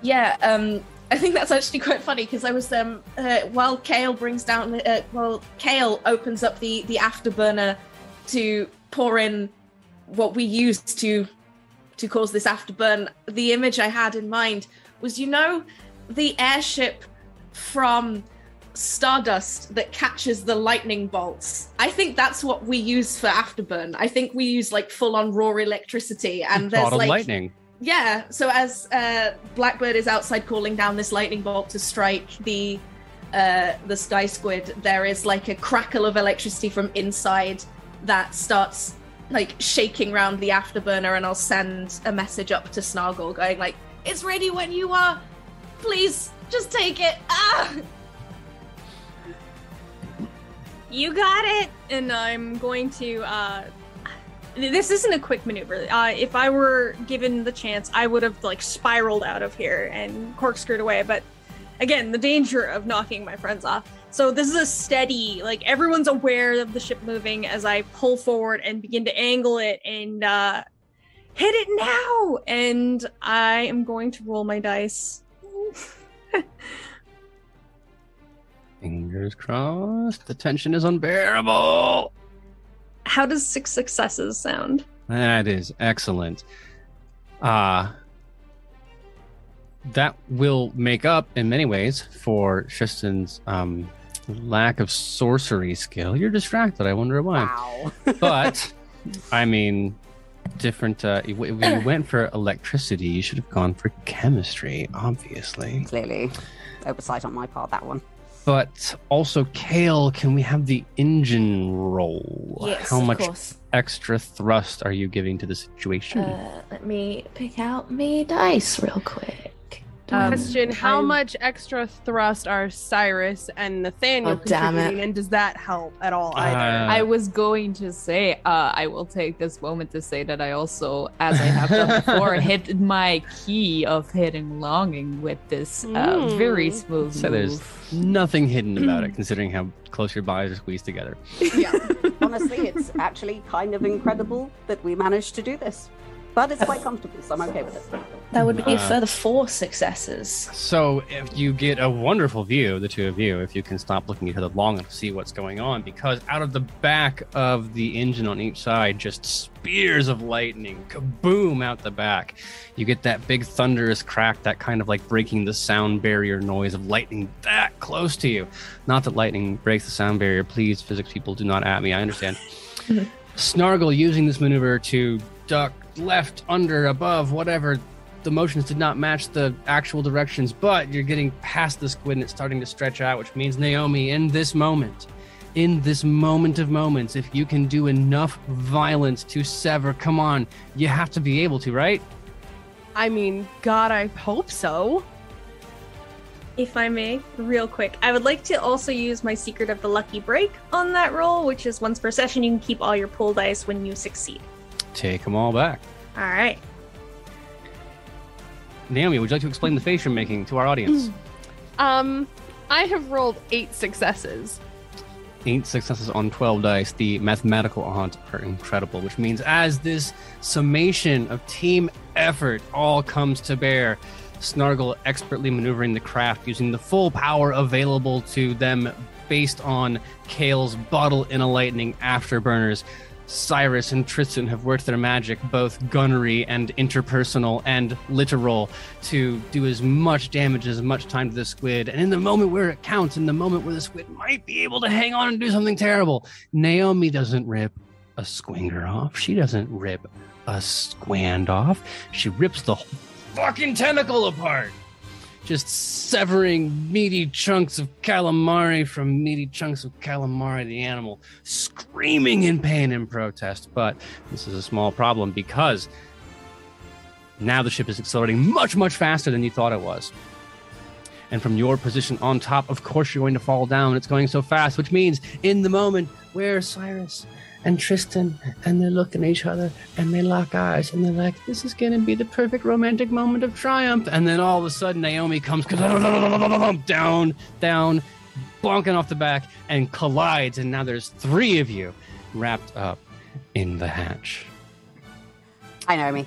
Yeah, um... I think that's actually quite funny because I was um uh, while Kale brings down uh, while Kale opens up the, the afterburner to pour in what we used to to cause this afterburn. The image I had in mind was, you know, the airship from Stardust that catches the lightning bolts. I think that's what we use for afterburn. I think we use like full on raw electricity and there's like lightning. Yeah, so as uh, Blackbird is outside calling down this lightning bolt to strike the uh, the sky squid, there is like a crackle of electricity from inside that starts like shaking round the afterburner, and I'll send a message up to Snargle going like, "It's ready when you are. Please, just take it. Ah! You got it." And I'm going to... Uh... This isn't a quick maneuver. Uh, if I were given the chance, I would have like spiraled out of here and corkscrewed away. But again, the danger of knocking my friends off. So this is a steady, like everyone's aware of the ship moving as I pull forward and begin to angle it and uh, hit it now. And I am going to roll my dice. Fingers crossed. The tension is unbearable. How does six successes sound? That is excellent. Uh, that will make up in many ways for Tristan's um, lack of sorcery skill. You're distracted. I wonder why. Wow. But, I mean, different. Uh, if you went for electricity, you should have gone for chemistry, obviously. Clearly. Oversight on my part, that one. But also, Kale, can we have the engine roll? Yes, How much of course. extra thrust are you giving to the situation? Uh, let me pick out me dice real quick. Um, Question, how I'm... much extra thrust are Cyrus and Nathaniel oh, contributing, and does that help at all either? Uh, I was going to say, uh, I will take this moment to say that I also, as I have done before, hit my key of hidden longing with this uh, mm. very smooth so move. There's nothing hidden about it, considering how close your bodies are squeezed together. Yeah. Honestly, it's actually kind of incredible that we managed to do this. But it's quite comfortable, so I'm okay with it. That would be a further four successes. So if you get a wonderful view, the two of you, if you can stop looking at each other long enough to see what's going on, because out of the back of the engine on each side, just spears of lightning, kaboom, out the back. You get that big thunderous crack, that kind of like breaking the sound barrier noise of lightning that close to you. Not that lightning breaks the sound barrier. Please, physics people, do not at me. I understand. Snargle using this maneuver to duck, left, under, above, whatever. The motions did not match the actual directions, but you're getting past the squid and it's starting to stretch out, which means, Naomi, in this moment, in this moment of moments, if you can do enough violence to sever, come on, you have to be able to, right? I mean, God, I hope so. If I may, real quick, I would like to also use my Secret of the Lucky Break on that roll, which is once per session, you can keep all your pull dice when you succeed. Take them all back. All right. Naomi, would you like to explain the face you're making to our audience? Um, I have rolled eight successes. Eight successes on twelve dice. The mathematical odds are incredible, which means as this summation of team effort all comes to bear, Snargle expertly maneuvering the craft using the full power available to them based on Kale's bottle in a lightning afterburners. Cyrus and Tristan have worked their magic, both gunnery and interpersonal and literal, to do as much damage, as much time to the squid. And in the moment where it counts, in the moment where the squid might be able to hang on and do something terrible, Naomi doesn't rip a squinger off. She doesn't rip a squand off. She rips the whole fucking tentacle apart, just severing meaty chunks of calamari from meaty chunks of calamari, the animal screaming in pain and protest. But this is a small problem because now the ship is accelerating much, much faster than you thought it was. And from your position on top, of course, you're going to fall down. It's going so fast, which means in the moment where Cyrus and Tristan, and they're looking at each other, and they lock eyes, and they're like, this is gonna be the perfect romantic moment of triumph. And then all of a sudden, Naomi comes down, down, bonking off the back, and collides. And now there's three of you wrapped up in the hatch. Hi, Naomi.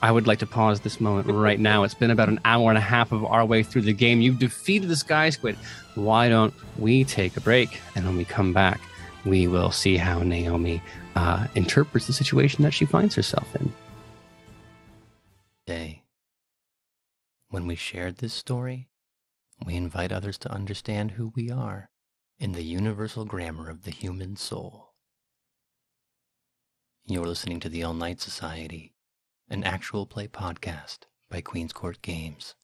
I would like to pause this moment right now. It's been about an hour and a half of our way through the game. You've defeated the Sky Squid. Why don't we take a break? And when we come back, we will see how Naomi uh, interprets the situation that she finds herself in. Today, when we shared this story, we invite others to understand who we are in the universal grammar of the human soul. You're listening to the All Night Society, an actual play podcast by Queen's Court Games.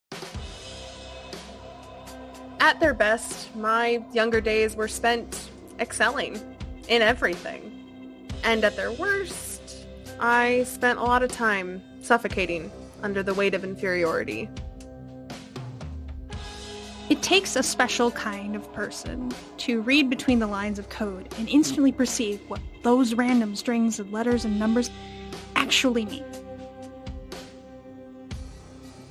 At their best, my younger days were spent excelling in everything. And at their worst, I spent a lot of time suffocating under the weight of inferiority. It takes a special kind of person to read between the lines of code and instantly perceive what those random strings of letters and numbers actually mean.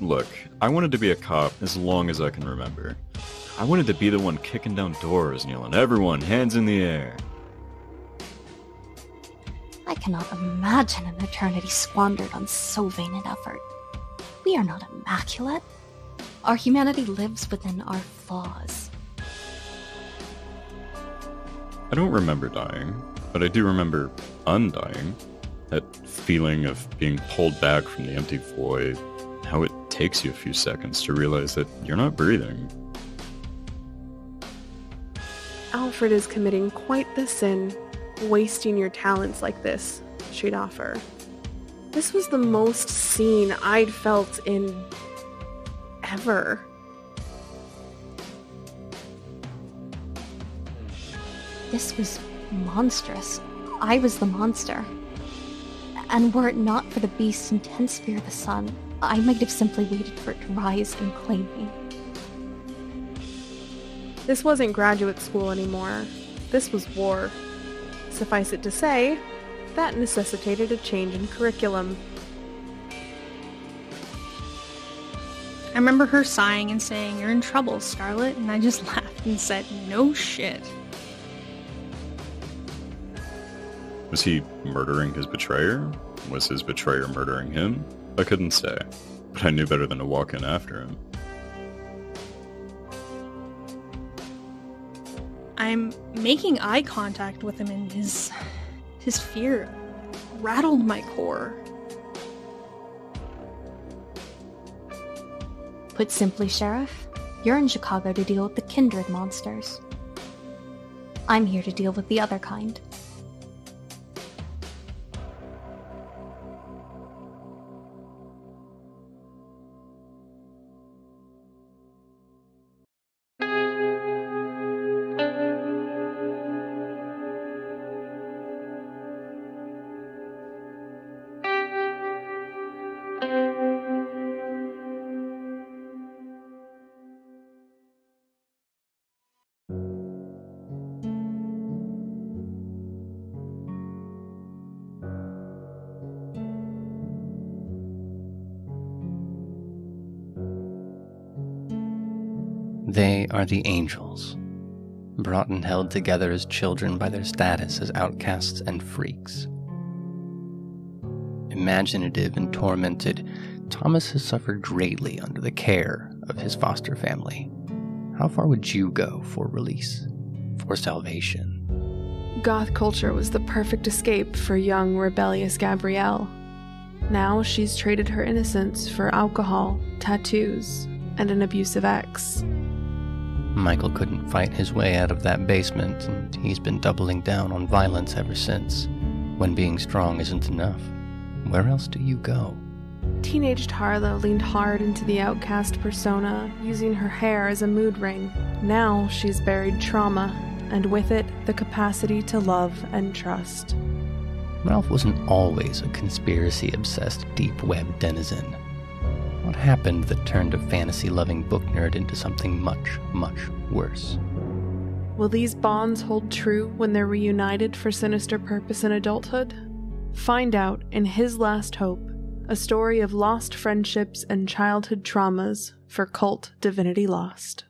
Look, I wanted to be a cop as long as I can remember. I wanted to be the one kicking down doors and yelling, everyone, hands in the air. I cannot imagine an eternity squandered on so vain an effort. We are not immaculate. Our humanity lives within our flaws. I don't remember dying, but I do remember undying. That feeling of being pulled back from the empty void, how it takes you a few seconds to realize that you're not breathing. Alfred is committing quite the sin, wasting your talents like this, she'd offer. This was the most seen I'd felt in ever. This was monstrous. I was the monster. And were it not for the beast's intense fear of the sun, I might have simply waited for it to rise and claim me. This wasn't graduate school anymore. This was war. Suffice it to say, that necessitated a change in curriculum. I remember her sighing and saying, "You're in trouble, Scarlet," and I just laughed and said, "No shit." Was he murdering his betrayer? Was his betrayer murdering him? I couldn't say, but I knew better than to walk in after him. I'm making eye contact with him, and his his fear rattled my core. Put simply, Sheriff, you're in Chicago to deal with the kindred monsters. I'm here to deal with the other kind. They are the angels, brought and held together as children by their status as outcasts and freaks. Imaginative and tormented, Thomas has suffered greatly under the care of his foster family. How far would you go for release, for salvation? Goth culture was the perfect escape for young, rebellious Gabrielle. Now she's traded her innocence for alcohol, tattoos, and an abusive ex. Michael couldn't fight his way out of that basement, and he's been doubling down on violence ever since. When being strong isn't enough, where else do you go? Teenaged Harlow leaned hard into the outcast persona, using her hair as a mood ring. Now she's buried trauma, and with it, the capacity to love and trust. Ralph wasn't always a conspiracy-obsessed, deep-web denizen. What happened that turned a fantasy-loving book nerd into something much, much worse? Will these bonds hold true when they're reunited for sinister purpose in adulthood? Find out in His Last Hope, a story of lost friendships and childhood traumas for Cult Divinity Lost.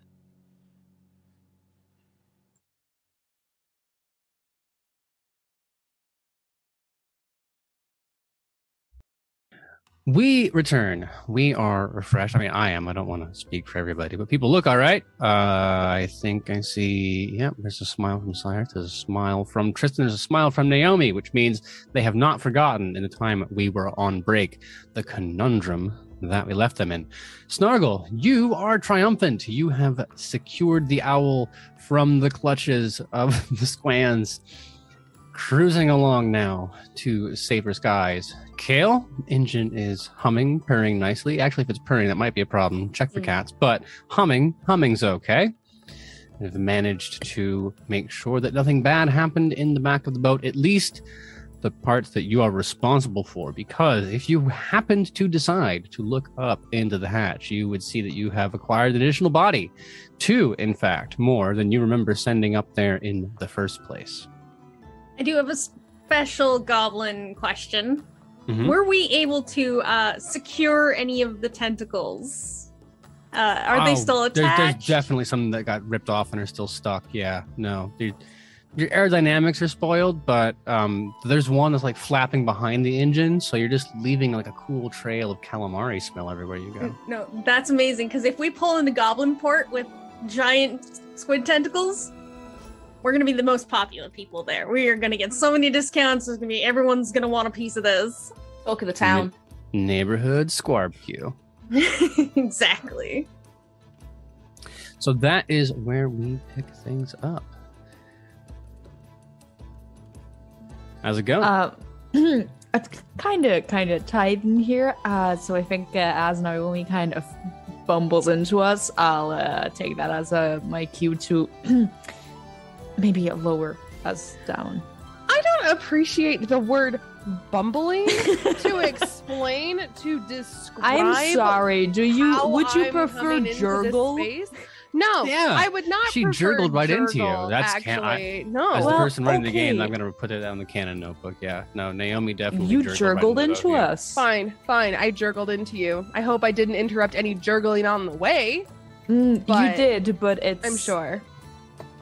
We return. We are refreshed. I mean, I am. I don't want to speak for everybody, but people look all right. Uh, I think I see. Yep, yeah, there's a smile from Cyrus. There's a smile from Tristan. There's a smile from Naomi, which means they have not forgotten in the time we were on break the conundrum that we left them in. Snargle, you are triumphant. You have secured the owl from the clutches of the Squans. Cruising along now to safer skies. Kale, engine is humming, purring nicely. Actually, if it's purring, that might be a problem. Check for cats. But humming, humming's okay. They've managed to make sure that nothing bad happened in the back of the boat, at least the parts that you are responsible for, because if you happened to decide to look up into the hatch, you would see that you have acquired an additional body. Two, in fact, more than you remember sending up there in the first place. I do have a special goblin question. Mm-hmm. Were we able to uh, secure any of the tentacles? Uh, are oh, they still attached? There, there's definitely some that got ripped off and are still stuck. Yeah, no. Your, your aerodynamics are spoiled, but um, there's one that's like flapping behind the engine, so you're just leaving like a cool trail of calamari smell everywhere you go. No, that's amazing, because if we pull in the goblin port with giant squid tentacles, we're going to be the most popular people there. We are going to get so many discounts. There's going to be everyone's going to want a piece of this. Talk of the town. Ne neighborhood squarbecue. Exactly. So that is where we pick things up. How's it going? Uh, it's kind of kind of tied in here. Uh, so I think uh, as Naomi kind of bumbles into us, I'll uh, take that as uh, my cue to... maybe lower us down. I don't appreciate the word bumbling to explain, to describe. I'm sorry. Do you? Would you I'm prefer Jorgle? No, yeah. I would not. She jurgled right Jorgle, into you. That's can I, no. As well, the person running okay. the game, I'm gonna put it on the canon notebook. Yeah, no, Naomi definitely. You jurgled, jurgled right into, into us. Fine, fine. I jurgled into you. I hope I didn't interrupt any jurgling on the way. Mm, you did, but it's. I'm sure.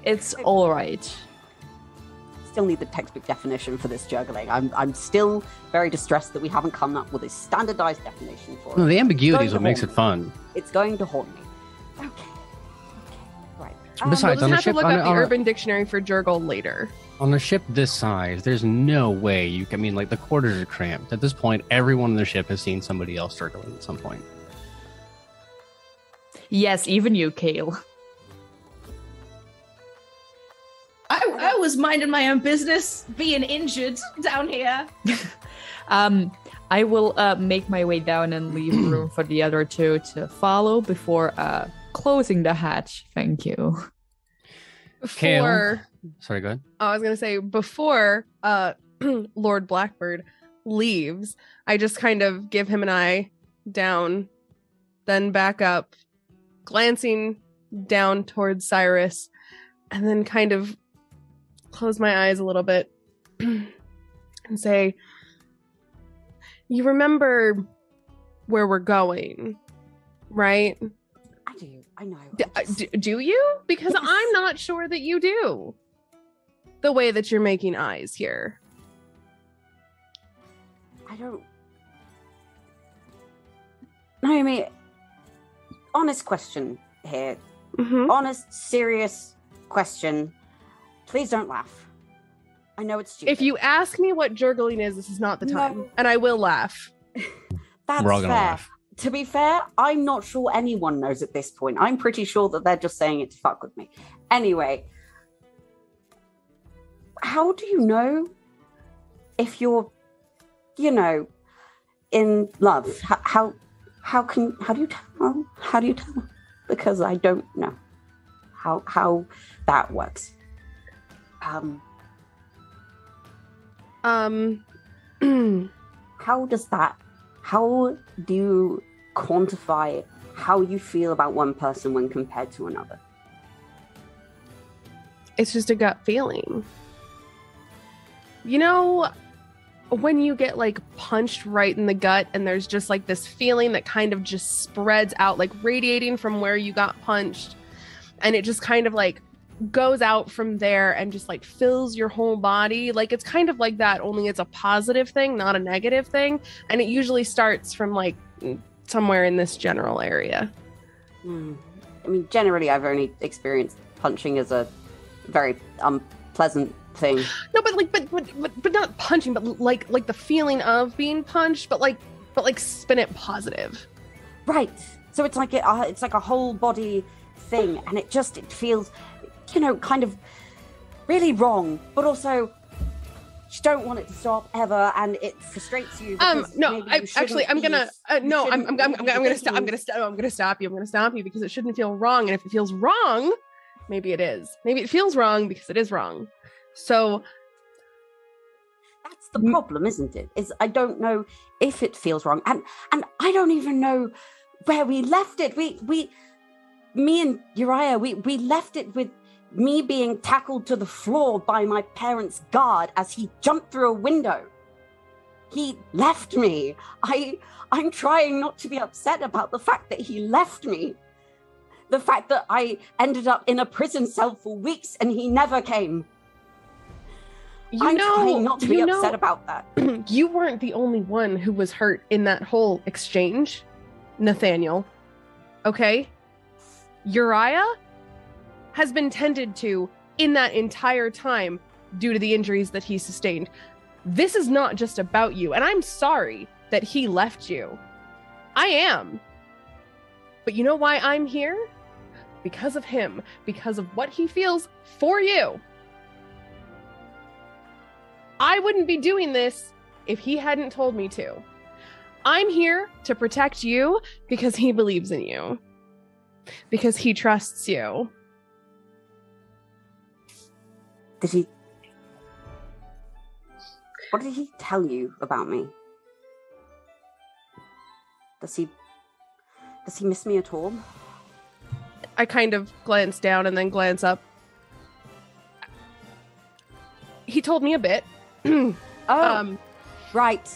It's all right. Still need the textbook definition for this juggling. I'm, I'm still very distressed that we haven't come up with a standardized definition for it. No, the ambiguity is what makes it fun. It's going to haunt me. Okay. Okay. Right. Um, Besides, we'll on the have ship, to look on, up the on, Urban on, Dictionary for Jorgle later. On a ship this size, there's no way you can. I mean, like, the quarters are cramped. At this point, everyone on the ship has seen somebody else juggling at some point. Yes, even you, Kale. I, I was minding my own business, being injured down here. um, I will uh, make my way down and leave room for the other two to follow before uh, closing the hatch. Thank you. Before, sorry, go ahead. I was going to say, before uh, Lord Blackbird leaves, I just kind of give him an eye down, then back up, glancing down towards Cyrus, and then kind of close my eyes a little bit and say, you remember where we're going, right? I do. I know. I just... do, do you? Because yes. I'm not sure that you do. The way that you're making eyes here. I don't... Naomi, honest question here. Mm-hmm. Honest, serious question. Please don't laugh. I know it's stupid. If you ask me what jurgling is, this is not the time. No. And I will laugh. That's We're all gonna fair. Laugh. To be fair, I'm not sure anyone knows at this point. I'm pretty sure that they're just saying it to fuck with me. Anyway, how do you know if you're, you know, in love? How how, how can how do you tell? How do you tell? Because I don't know how how that works. Um. Um. how does that? How do you quantify how you feel about one person when compared to another? It's just a gut feeling. You know, when you get like punched right in the gut and there's just like this feeling that kind of just spreads out, like radiating from where you got punched, and it just kind of like goes out from there and just like fills your whole body. Like it's kind of like that, only it's a positive thing, not a negative thing. And it usually starts from like somewhere in this general area. Mm. I mean, generally I've only experienced punching as a very unpleasant thing. No, but like, but, but, but, but not punching, but like, like the feeling of being punched, but like, but like spin it positive. Right. So it's like, it, uh, it's like a whole body thing. And it just, it feels, you know, kind of really wrong, but also you don't want it to stop ever, and it frustrates you. Um, no, I, you actually, I'm gonna uh, no, I'm I'm I'm, I'm, I'm gonna stop. I'm gonna stop. I'm gonna stop you. I'm gonna stop you because it shouldn't feel wrong, and if it feels wrong, maybe it is. Maybe it feels wrong because it is wrong. So that's the problem, isn't it? Is I don't know if it feels wrong, and and I don't even know where we left it. We we, me and Uriah, we we left it with me being tackled to the floor by my parents' guard as he jumped through a window. He left me. I, I'm trying not to be upset about the fact that he left me. The fact that I ended up in a prison cell for weeks and he never came. You I'm know, trying not to be know, upset about that. You weren't the only one who was hurt in that whole exchange, Nathaniel. Okay? Uriah has been tended to in that entire time due to the injuries that he sustained. This is not just about you, and I'm sorry that he left you. I am. But you know why I'm here? Because of him, because of what he feels for you. I wouldn't be doing this if he hadn't told me to. I'm here to protect you because he believes in you, because he trusts you. Did he? What did he tell you about me? Does he? Does he miss me at all? I kind of glance down and then glance up. He told me a bit. oh, um, right.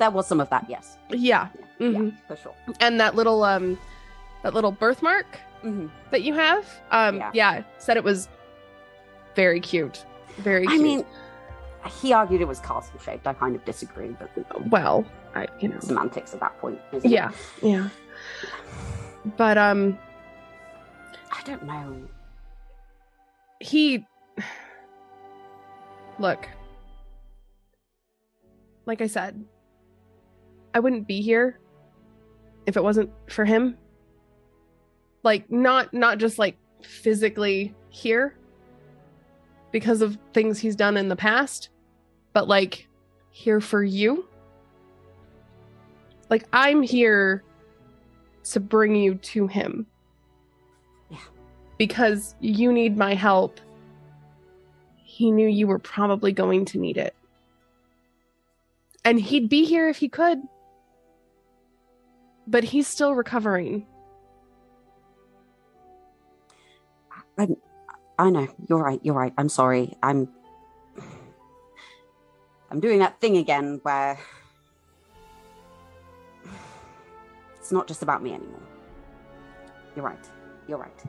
There was some of that. Yes. Yeah. Yeah, mm-hmm. Yeah, for sure. And that little um, that little birthmark mm-hmm. that you have. Um, yeah. yeah. Said it was. Very cute. Very cute. I mean, he argued it was castle-shaped. I kind of disagree, but... Well, I, you know... Semantics at that point, isn't yeah, it? Yeah, yeah. But, um... I don't know. He... Look. Like I said, I wouldn't be here if it wasn't for him. Like, not not just, like, physically here, because of things he's done in the past, but like here for you. Like I'm here to bring you to him. Yeah. Because you need my help. He knew you were probably going to need it. And he'd be here if he could. But he's still recovering. I'm I know. You're right. You're right. I'm sorry. I'm I'm doing that thing again where it's not just about me anymore. You're right. You're right.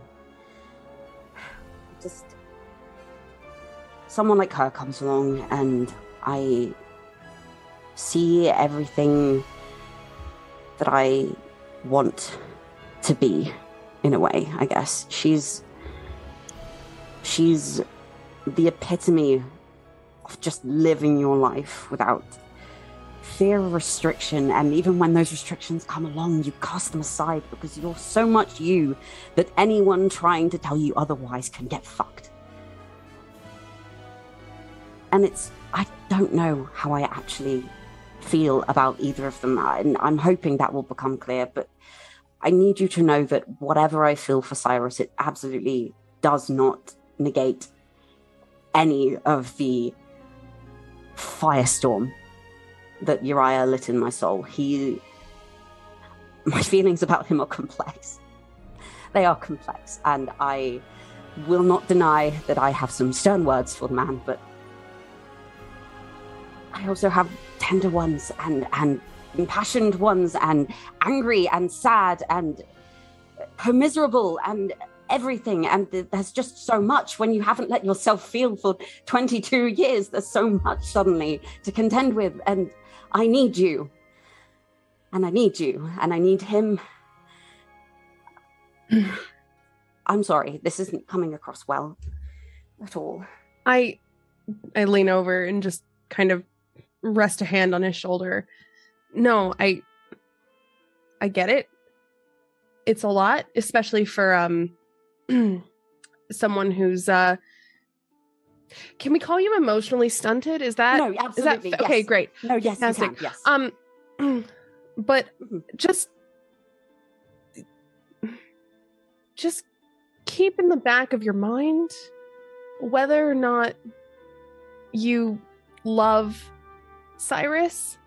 Just... someone like her comes along and I see everything that I want to be, in a way, I guess. She's... she's the epitome of just living your life without fear of restriction, and even when those restrictions come along, you cast them aside because you're so much you that anyone trying to tell you otherwise can get fucked. And it's, I don't know how I actually feel about either of them, and I'm hoping that will become clear, but I need you to know that whatever I feel for Cyrus, it absolutely does not negate any of the firestorm that Uriah lit in my soul. He... my feelings about him are complex. They are complex, and I will not deny that I have some stern words for the man, but I also have tender ones, and, and impassioned ones, and angry, and sad, and commiserable, and everything, and there's just so much when you haven't let yourself feel for twenty-two years. There's so much suddenly to contend with, and I need you, and I need you, and I need him. I'm sorry, this isn't coming across well at all. I I lean over and just kind of rest a hand on his shoulder. No, I I get it. It's a lot, especially for um someone who's uh can we call you emotionally stunted? Is that no, absolutely. Is that, okay, yes. Great. No, yes, fantastic. You can, yes. Um but just just keep in the back of your mind whether or not you love Cyrus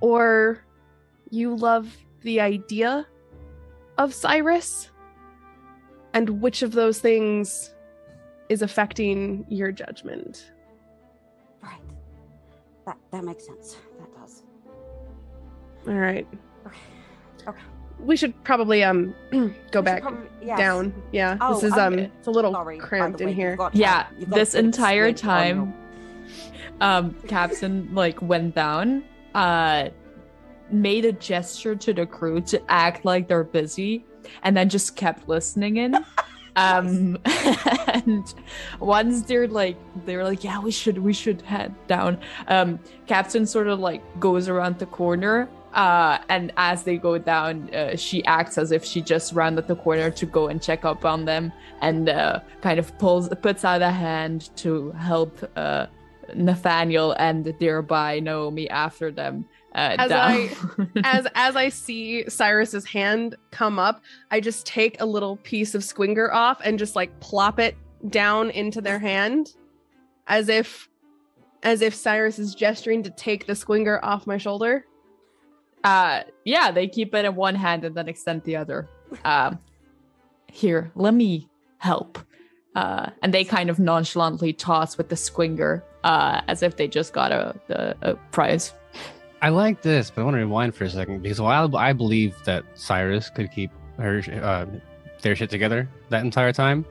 or you love the idea of Cyrus. And which of those things is affecting your judgment? Right. That that makes sense. That does. All right. Okay. Okay. We should probably um go we back probably, yes. down. Yeah. Oh, this is okay. um it's a little Sorry, cramped way, in here. Got, yeah. This entire time, um, Captain like went down, uh, made a gesture to the crew to act like they're busy. And then just kept listening in. Um, and once they're like, they were like, yeah, we should, we should head down. Um, Captain sort of like goes around the corner. Uh, and as they go down, uh, she acts as if she just rounded the corner to go and check up on them. And uh, kind of pulls, puts out a hand to help uh, Nathaniel and thereby Naomi after them. Uh, as I as as I see Cyrus's hand come up, I just take a little piece of squinger off and just like plop it down into their hand, as if as if Cyrus is gesturing to take the squinger off my shoulder. Uh, yeah, they keep it in one hand and then extend the other. Um, here, let me help. Uh, and they kind of nonchalantly toss with the squinger, uh, as if they just got a, a, a prize. I like this, but I want to rewind for a second, because while I believe that Cyrus could keep her, uh, their shit together that entire time,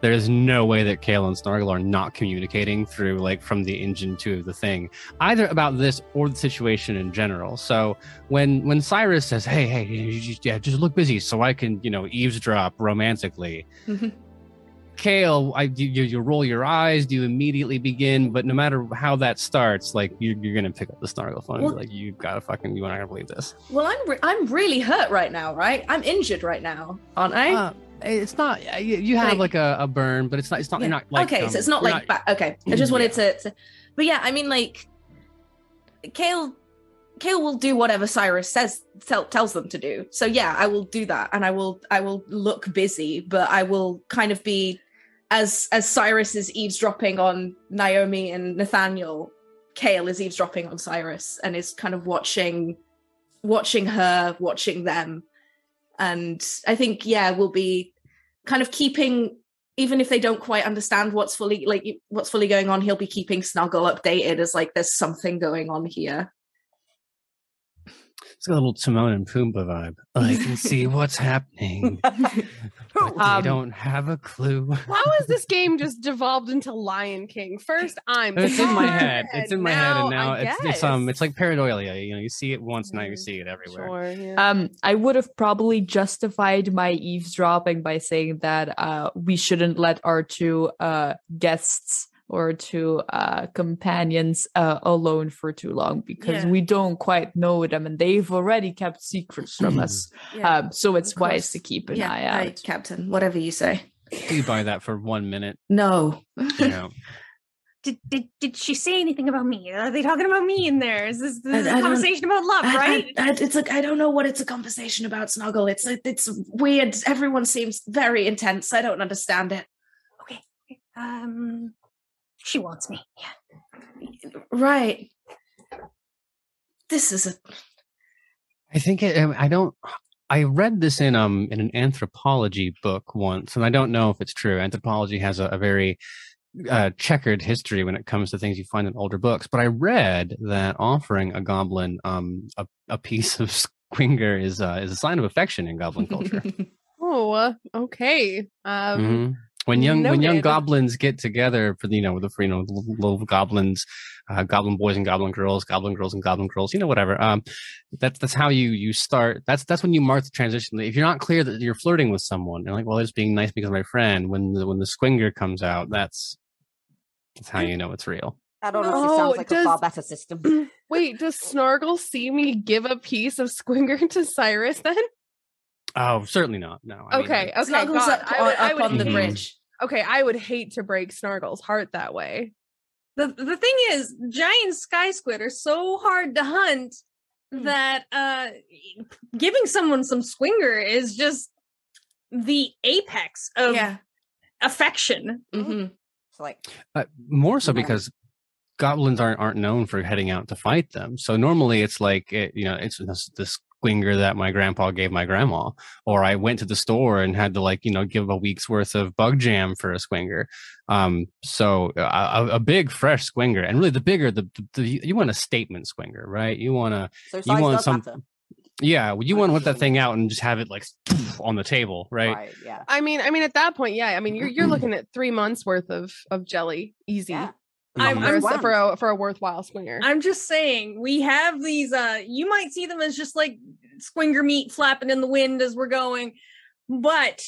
there is no way that Kale and Snargle are not communicating through, like, from the engine to the thing, either about this or the situation in general. So when when Cyrus says, hey, hey, you just, yeah, just look busy so I can, you know, eavesdrop romantically, mm-hmm. Kale, I, you, you roll your eyes, you immediately begin, but no matter how that starts, like, you, you're going to pick up the Snargle phone, well, and be like, you've got to fucking, you're not going to believe this. Well, I'm re- I'm really hurt right now, right? I'm injured right now, aren't I? Uh, it's not, you, you have, like, like a, a burn, but it's not, it's not, yeah. You're not, like... Okay, um, so it's not, like, not, ba- okay, I just wanted yeah. to, to... But, yeah, I mean, like, Kale... Kale will do whatever Cyrus says tell, tells them to do. So yeah, I will do that, and I will I will look busy, but I will kind of be as as Cyrus is eavesdropping on Naomi and Nathaniel. Kale is eavesdropping on Cyrus and is kind of watching, watching her, watching them, and I think yeah, we'll be kind of keeping, even if they don't quite understand what's fully like what's fully going on. He'll be keeping Snuggle updated as like there's something going on here. It's got a little Timon and Pumbaa vibe. I can see what's happening. But um, they don't have a clue. How is this game just devolved into Lion King? First, I'm it's in my head. It's in my head, and now it's, it's um, it's like pareidolia. You know, you see it once, mm-hmm. now you see it everywhere. Sure, yeah. Um, I would have probably justified my eavesdropping by saying that uh, we shouldn't let our two uh guests or two uh, companions uh, alone for too long, because yeah. we don't quite know them and they've already kept secrets from us. Yeah, um, so it's wise to keep an yeah, eye out. Right, Captain, whatever you say. Do you buy that for one minute? No. Yeah. Did, did did she say anything about me? Are they talking about me in there? Is this, this is a conversation about love, I, right? I, I, it's like, I don't know what it's a conversation about, Snuggle. It's, it's weird. Everyone seems very intense. I don't understand it. Okay. Um... She wants me. Yeah. Right. This is a. I think it. I don't. I read this in um in an anthropology book once, and I don't know if it's true. Anthropology has a, a very uh, checkered history when it comes to things you find in older books. But I read that offering a goblin um a, a piece of squinger is uh, is a sign of affection in goblin culture. Oh, okay. Um. Mm-hmm. When young no when young data. goblins get together for you know with the for, you know little, little goblins, uh, goblin boys and goblin girls, goblin girls and goblin girls, you know whatever. Um, that's that's how you you start. That's that's when you mark the transition. If you're not clear that you're flirting with someone, you're like, well, it's being nice because of my friend. When the, when the squinger comes out, that's that's how you know it's real. That honestly no, sounds like does, a far better system. Wait, does Snargle see me give a piece of squinger to Cyrus then? Oh, certainly not. No. I okay. Mean, okay. Snargle's up, I would, up I would, on the mm-hmm. bridge. Okay. I would hate to break Snargle's heart that way. The the thing is, giant sky squid are so hard to hunt mm. that uh, giving someone some squinger is just the apex of yeah. affection. Mm-hmm. So like uh, more so yeah. because goblins aren't aren't known for heading out to fight them. So normally it's like it, you know it's this. this squinger that my grandpa gave my grandma, or I went to the store and had to like you know give a week's worth of bug jam for a squinger. Um, so a, a big fresh squinger, and really the bigger the, the, the you want a statement squinger, right? You want to so you want some matter. yeah you want to let that thing out and just have it like on the table, right? Right yeah. I mean, I mean at that point, yeah. I mean you're you're looking at three months worth of of jelly, easy. Yeah. I'm, I'm for a for a worthwhile squinger. I'm just saying we have these. Uh, you might see them as just like squinger meat flapping in the wind as we're going, but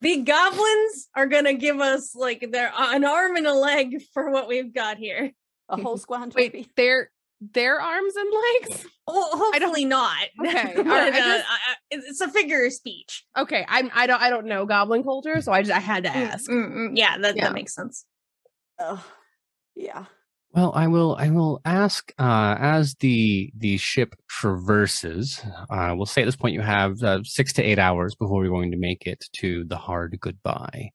the goblins are gonna give us like their an arm and a leg for what we've got here. A whole squad. Wait, their their arms and legs? Well, hopefully not. Okay, but, right, I just, uh, I, it's a figure of speech. Okay, I'm I don't I don't know goblin culture, so I just I had to ask. Mm-mm, yeah, that yeah. that makes sense. Oh. Yeah. Well, I will. I will ask uh, as the the ship traverses. Uh, we'll say at this point you have uh, six to eight hours before you're going to make it to the Hard Goodbye.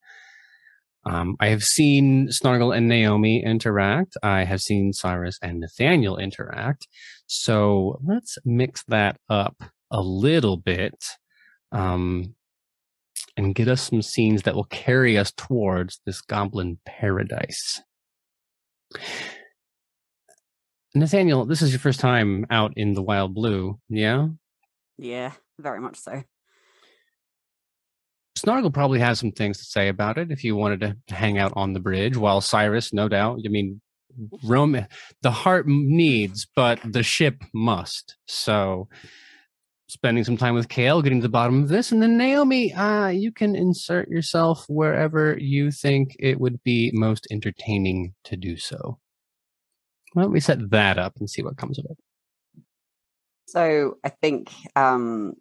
Um, I have seen Snargle and Naomi interact. I have seen Cyrus and Nathaniel interact. So let's mix that up a little bit, um, and get us some scenes that will carry us towards this goblin paradise. Nathaniel, this is your first time out in the Wild Blue, yeah? Yeah, very much so. Snargle probably has some things to say about it if you wanted to hang out on the bridge, while Cyrus, no doubt, I mean, Rome, the heart needs, but the ship must. So, spending some time with Kale, getting to the bottom of this, and then Naomi, uh, you can insert yourself wherever you think it would be most entertaining to do so. Why don't we set that up and see what comes of it? So I think um,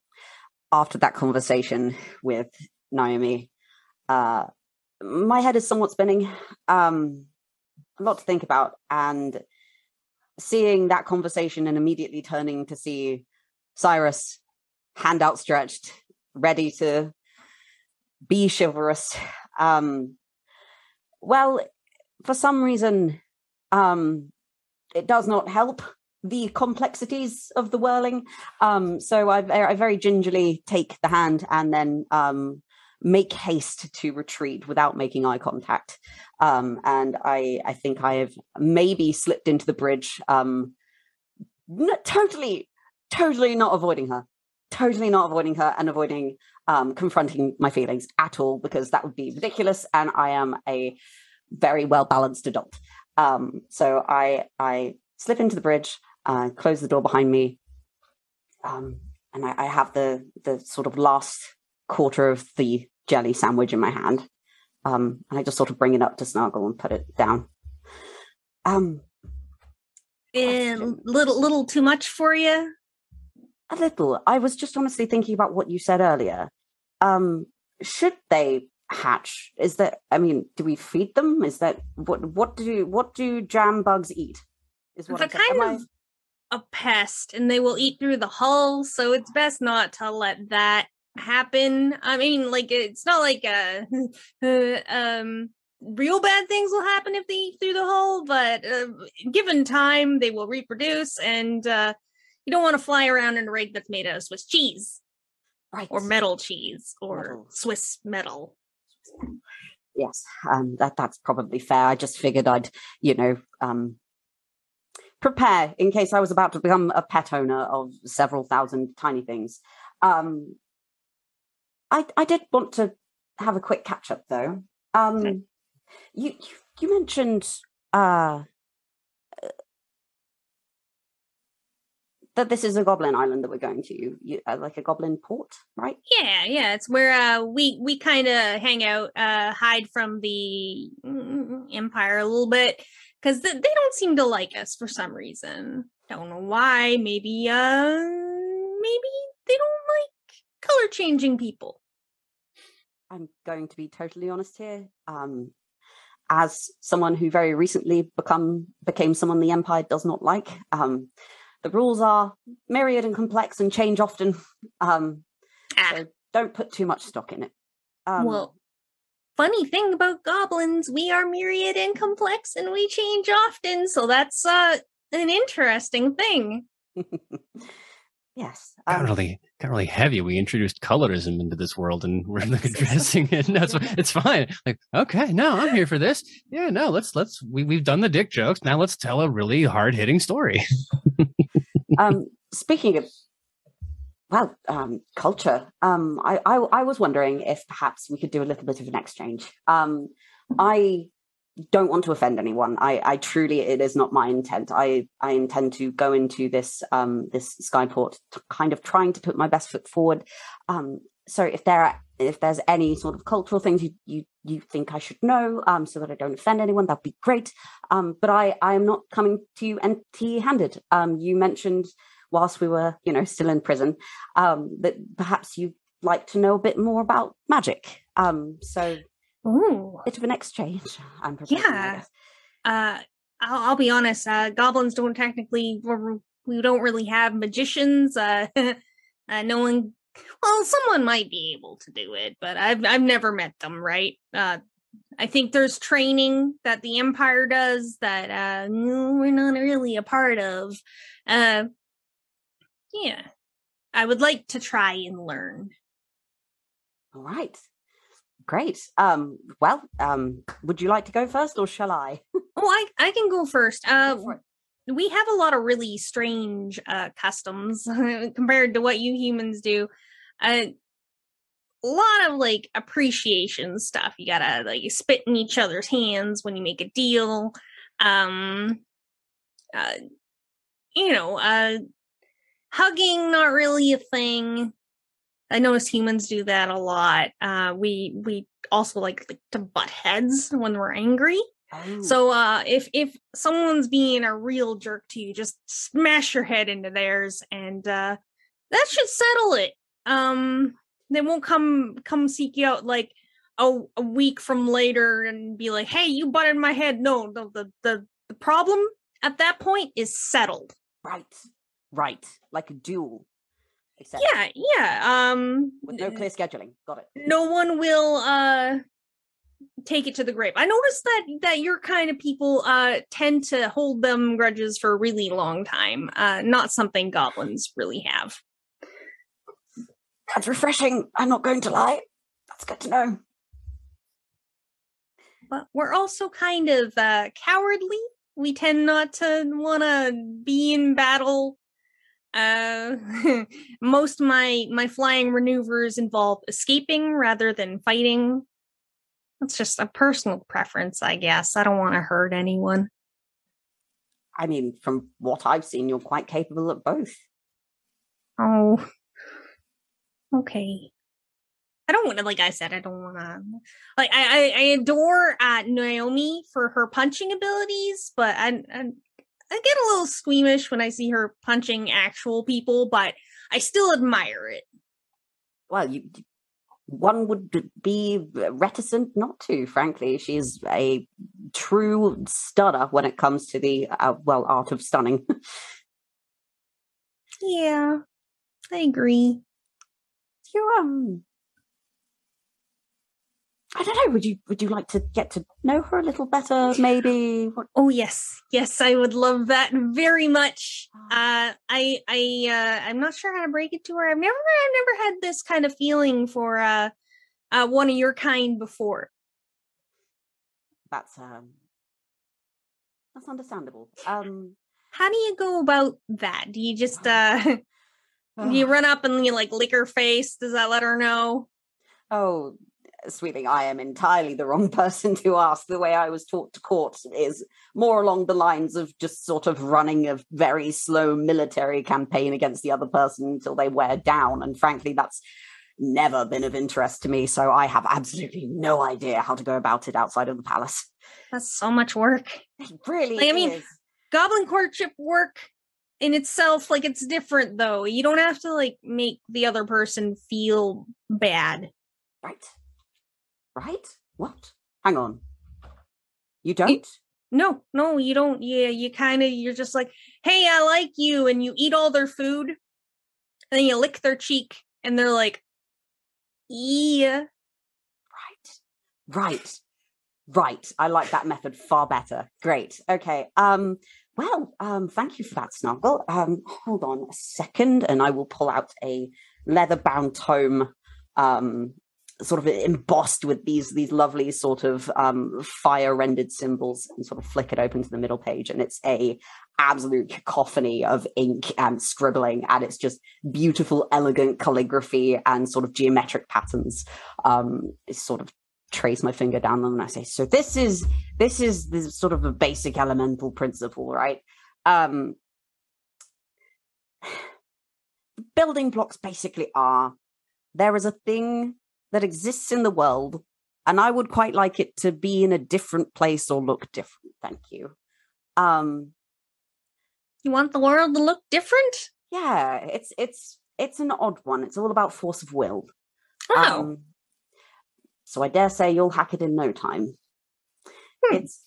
after that conversation with Naomi, uh, my head is somewhat spinning. Um, a lot to think about, and seeing that conversation and immediately turning to see Cyrus, hand outstretched, ready to be chivalrous. Um, well, for some reason, um, it does not help the complexities of the whirling. Um, so I, I very gingerly take the hand and then um, make haste to retreat without making eye contact. Um, and I, I think I have maybe slipped into the bridge, um, not totally totally not avoiding her. Totally not avoiding her and avoiding um, confronting my feelings at all, because that would be ridiculous. And I am a very well-balanced adult. Um, so I I slip into the bridge, uh, close the door behind me, um, and I, I have the the sort of last quarter of the jelly sandwich in my hand. Um, and I just sort of bring it up to Snargle and put it down. Um, a little, little too much for you? A little. I was just honestly thinking about what you said earlier. Um, should they hatch? Is that? I mean, do we feed them? Is that what? What do what do jam bugs eat? Is what they're kind of I... a pest, and they will eat through the hull. So it's best not to let that happen. I mean, like it's not like a, uh, um, real bad things will happen if they eat through the hull, but uh, given time, they will reproduce, and uh, you don't want to fly around in a rig that's made out of Swiss cheese, right? Or metal cheese, or metal. Swiss metal. Yes, um, that that's probably fair. I just figured I'd, you know, um, prepare in case I was about to become a pet owner of several thousand tiny things. Um, I I did want to have a quick catch up though. Um, okay. you, you you mentioned uh, that this is a goblin island that we're going to, you, you, uh, like a goblin port, right? Yeah, yeah. It's where uh, we we kind of hang out, uh, hide from the Empire a little bit, because th- they don't seem to like us for some reason. Don't know why. Maybe uh, maybe they don't like color changing people. I'm going to be totally honest here. Um, as someone who very recently become became someone the Empire does not like, um, the rules are myriad and complex and change often. Um, ah. So don't put too much stock in it. Um, well, funny thing about goblins, we are myriad and complex and we change often. So that's uh, an interesting thing. Yes. Um, got really, got really heavy. We introduced colorism into this world, and we're like addressing it. No, it's, it's fine. Like, okay, no, I'm here for this. Yeah, no, let's let's we we've done the dick jokes. Now let's tell a really hard hitting story. um, speaking of, well, um, culture. Um, I, I I was wondering if perhaps we could do a little bit of an exchange. Um, I don't want to offend anyone. I, I truly, it is not my intent. I, I intend to go into this um this Skyport t- kind of trying to put my best foot forward. Um, so if there are, if there's any sort of cultural things you, you you think I should know, um, so that I don't offend anyone, that'd be great. Um, but I I am not coming to you empty-handed. Um, you mentioned whilst we were you know still in prison, um, that perhaps you'd like to know a bit more about magic. Um, so. Ooh. Bit of an exchange. I'm yeah, uh, I'll, I'll be honest. Uh, goblins don't technically. We're, we don't really have magicians. Uh, uh, no one. Well, someone might be able to do it, but I've I've never met them. Right. Uh, I think there's training that the Empire does that uh, no, we're not really a part of. Uh, yeah, I would like to try and learn. All right. Great. Um, well, um, would you like to go first, or shall I? oh, I, I can go first. Uh, go we have a lot of really strange uh, customs compared to what you humans do. Uh, a lot of like appreciation stuff. You gotta like spit in each other's hands when you make a deal. Um, uh, you know, uh, hugging not really a thing. I notice humans do that a lot. Uh, we we also like, like to butt heads when we're angry. Oh. So uh, if if someone's being a real jerk to you, just smash your head into theirs, and uh, that should settle it. Um, they won't come come seek you out like a, a week from later and be like, "Hey, you butted my head." No, no, the the the problem at that point is settled. Right, right, like a duel. Except yeah, yeah. Um, with no clear scheduling. Got it. No one will uh, take it to the grave. I noticed that that your kind of people uh, tend to hold them grudges for a really long time. Uh, not something goblins really have. That's refreshing. I'm not going to lie. That's good to know. But we're also kind of uh, cowardly. We tend not to want to be in battle. Uh, most of my, my flying maneuvers involve escaping rather than fighting. That's just a personal preference, I guess. I don't want to hurt anyone. I mean, from what I've seen, you're quite capable at both. Oh, okay. I don't want to, like I said, I don't want to, like, I, I adore uh, Naomi for her punching abilities, but I, I, I get a little squeamish when I see her punching actual people, but I still admire it. Well, you, one would be reticent not to, frankly. She is a true stunner when it comes to the, uh, well, art of stunning. Yeah, I agree. You, um... I don't know, would you would you like to get to know her a little better, maybe? What? Oh, yes. Yes, I would love that very much. Uh, I, I, uh, I'm not sure how to break it to her. I've never I've never had this kind of feeling for uh, uh, one of your kind before. That's, um, that's understandable. Um, how do you go about that? Do you just, uh, oh. do you run up and you, like, lick her face? Does that let her know? Oh, sweeting, I am entirely the wrong person to ask. The way I was taught to court is more along the lines of just sort of running a very slow military campaign against the other person until they wear down. And frankly, that's never been of interest to me. So I have absolutely no idea how to go about it outside of the palace. That's so much work. It really like, is. I mean, goblin courtship work in itself, like, it's different, though. You don't have to, like, make the other person feel bad. Right. Right? What? Hang on. You don't? You, no, no, you don't. Yeah, you kind of, you're just like, hey, I like you, and you eat all their food, and then you lick their cheek, and they're like, yeah. Right. Right. Right. I like that method far better. Great. Okay. Um. Well, um. Thank you for that, Snuggle. Um. Hold on a second, and I will pull out a leather-bound tome, um, sort of embossed with these these lovely sort of um, fire-rendered symbols, and sort of flick it open to the middle page. And it's a absolute cacophony of ink and scribbling, and it's just beautiful, elegant calligraphy and sort of geometric patterns. Um, it's sort of trace my finger down them, and I say, so this is, this is this sort of a basic elemental principle, right? Um, building blocks basically are, there is a thing that exists in the world, and I would quite like it to be in a different place or look different. Thank you. Um, you want the world to look different? Yeah, it's it's it's an odd one. It's all about force of will. Oh. Um, so I dare say you'll hack it in no time. Hmm. It's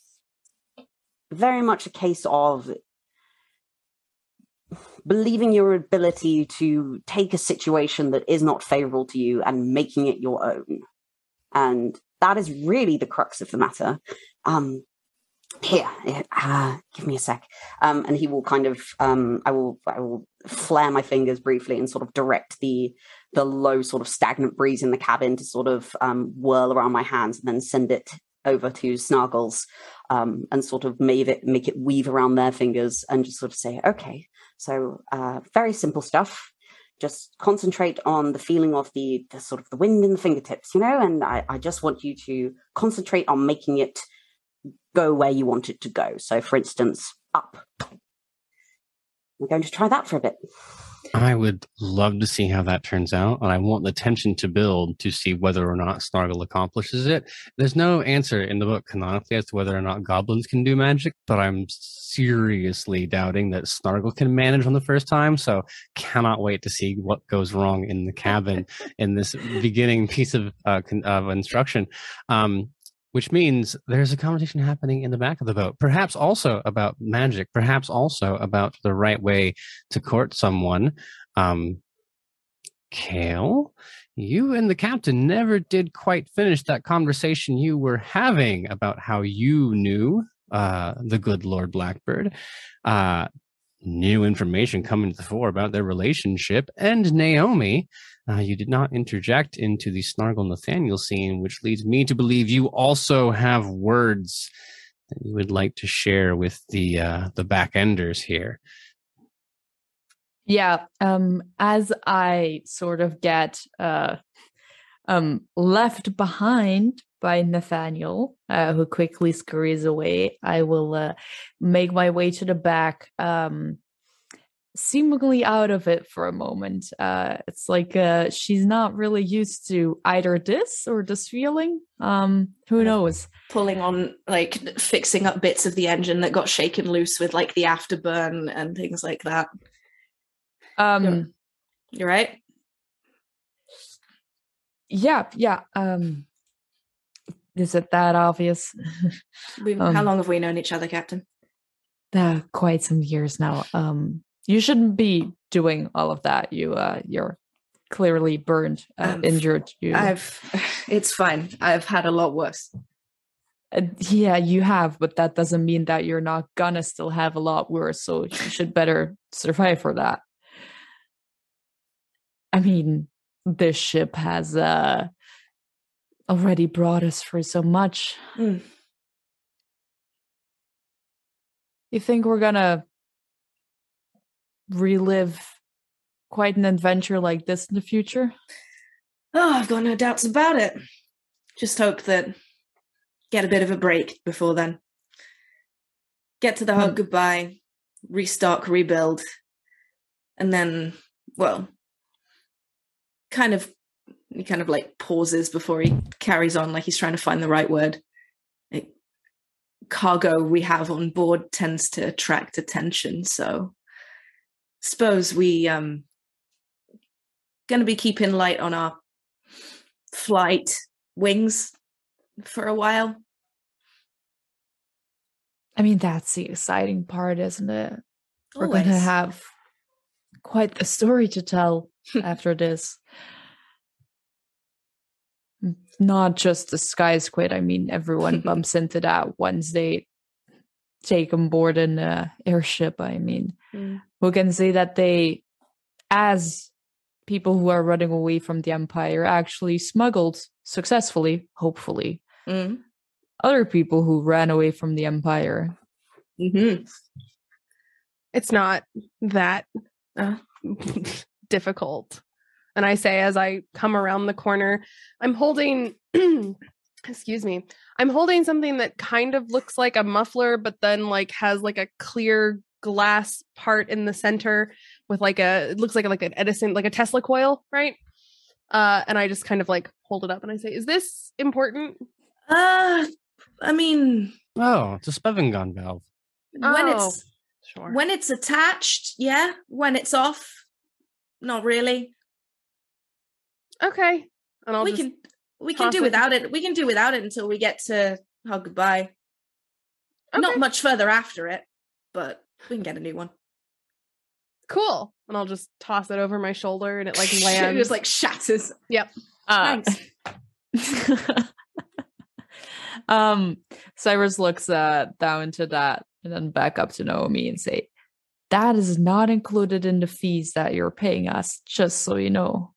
very much a case of believing your ability to take a situation that is not favorable to you and making it your own. And that is really the crux of the matter. Um, here, uh, give me a sec. Um, and he will kind of, um, I will, I will flare my fingers briefly and sort of direct the, the low sort of stagnant breeze in the cabin to sort of um, whirl around my hands and then send it over to Snargles, um, and sort of make it, make it weave around their fingers and just sort of say, okay, so uh, very simple stuff. Just concentrate on the feeling of the, the sort of the wind in the fingertips, you know, and I, I just want you to concentrate on making it go where you want it to go. So, for instance, up. We're going to try that for a bit. I would love to see how that turns out, and I want the tension to build to see whether or not Snargle accomplishes it. There's no answer in the book canonically as to whether or not goblins can do magic, but I'm seriously doubting that Snargle can manage on the first time, so cannot wait to see what goes wrong in the cabin in this beginning piece of, uh, con- of instruction. Um, Which means there's a conversation happening in the back of the boat, perhaps also about magic, perhaps also about the right way to court someone. Um, Kale, you and the captain never did quite finish that conversation you were having about how you knew uh, the good Lord Blackbird. Uh, new information coming to the fore about their relationship and Naomi. Uh, you did not interject into the Snargle Nathaniel scene, which leads me to believe you also have words that you would like to share with the uh, the backenders here. Yeah. Um, as I sort of get uh, um, left behind by Nathaniel, uh, who quickly scurries away, I will uh, make my way to the back, um, seemingly out of it for a moment. Uh, it's like uh, she's not really used to either this or this feeling. Um, who knows? Pulling on, like, fixing up bits of the engine that got shaken loose with, like, the afterburn and things like that. Um, you right? Yeah, yeah. Um, is it that obvious? We've, um, how long have we known each other, Captain? Uh, quite some years now. Um, you shouldn't be doing all of that. You, uh, you're clearly burned, uh, um, injured. You, I've. It's fine. I've had a lot worse. Uh, yeah, you have, but that doesn't mean that you're not gonna still have a lot worse. So you should better survive for that. I mean, this ship has uh, already brought us through so much. Mm. You think we're gonna relive quite an adventure like this in the future? Oh, I've got no doubts about it. Just hope that get a bit of a break before then. Get to the hard um, goodbye, restock, rebuild, and then, well... kind of he kind of like pauses before he carries on, like he's trying to find the right word. Like, cargo we have on board tends to attract attention, so suppose we um gonna be keeping light on our flight wings for a while. I mean, that's the exciting part, isn't it? Always. We're gonna have quite the story to tell after this. Not just the Sky Squid. I mean, everyone bumps into that once they take on board an uh, airship. I mean, mm. who can say that they, as people who are running away from the Empire, actually smuggled successfully, hopefully, mm. other people who ran away from the Empire. Mm-hmm. It's not that... Uh. difficult. And I say, as I come around the corner, I'm holding excuse me I'm holding something that kind of looks like a muffler, but then like has like a clear glass part in the center with like a it looks like like an Edison, like a Tesla coil, right? Uh and I just kind of like hold it up and I say, is this important? uh I mean, oh, it's a spevin gun valve. oh. when it's Sure. When it's attached, yeah. When it's off, not really. Okay. And I'll we just can we can do it. without it. We can do without it until we get to hard goodbye. Okay. Not much further after it, but we can get a new one. Cool. And I'll just toss it over my shoulder, and it like lands. It just like shatters. Yep. Uh, Thanks. um, Cyrus looks uh, down into that. And then back up to Naomi and say, that is not included in the fees that you're paying us, just so you know.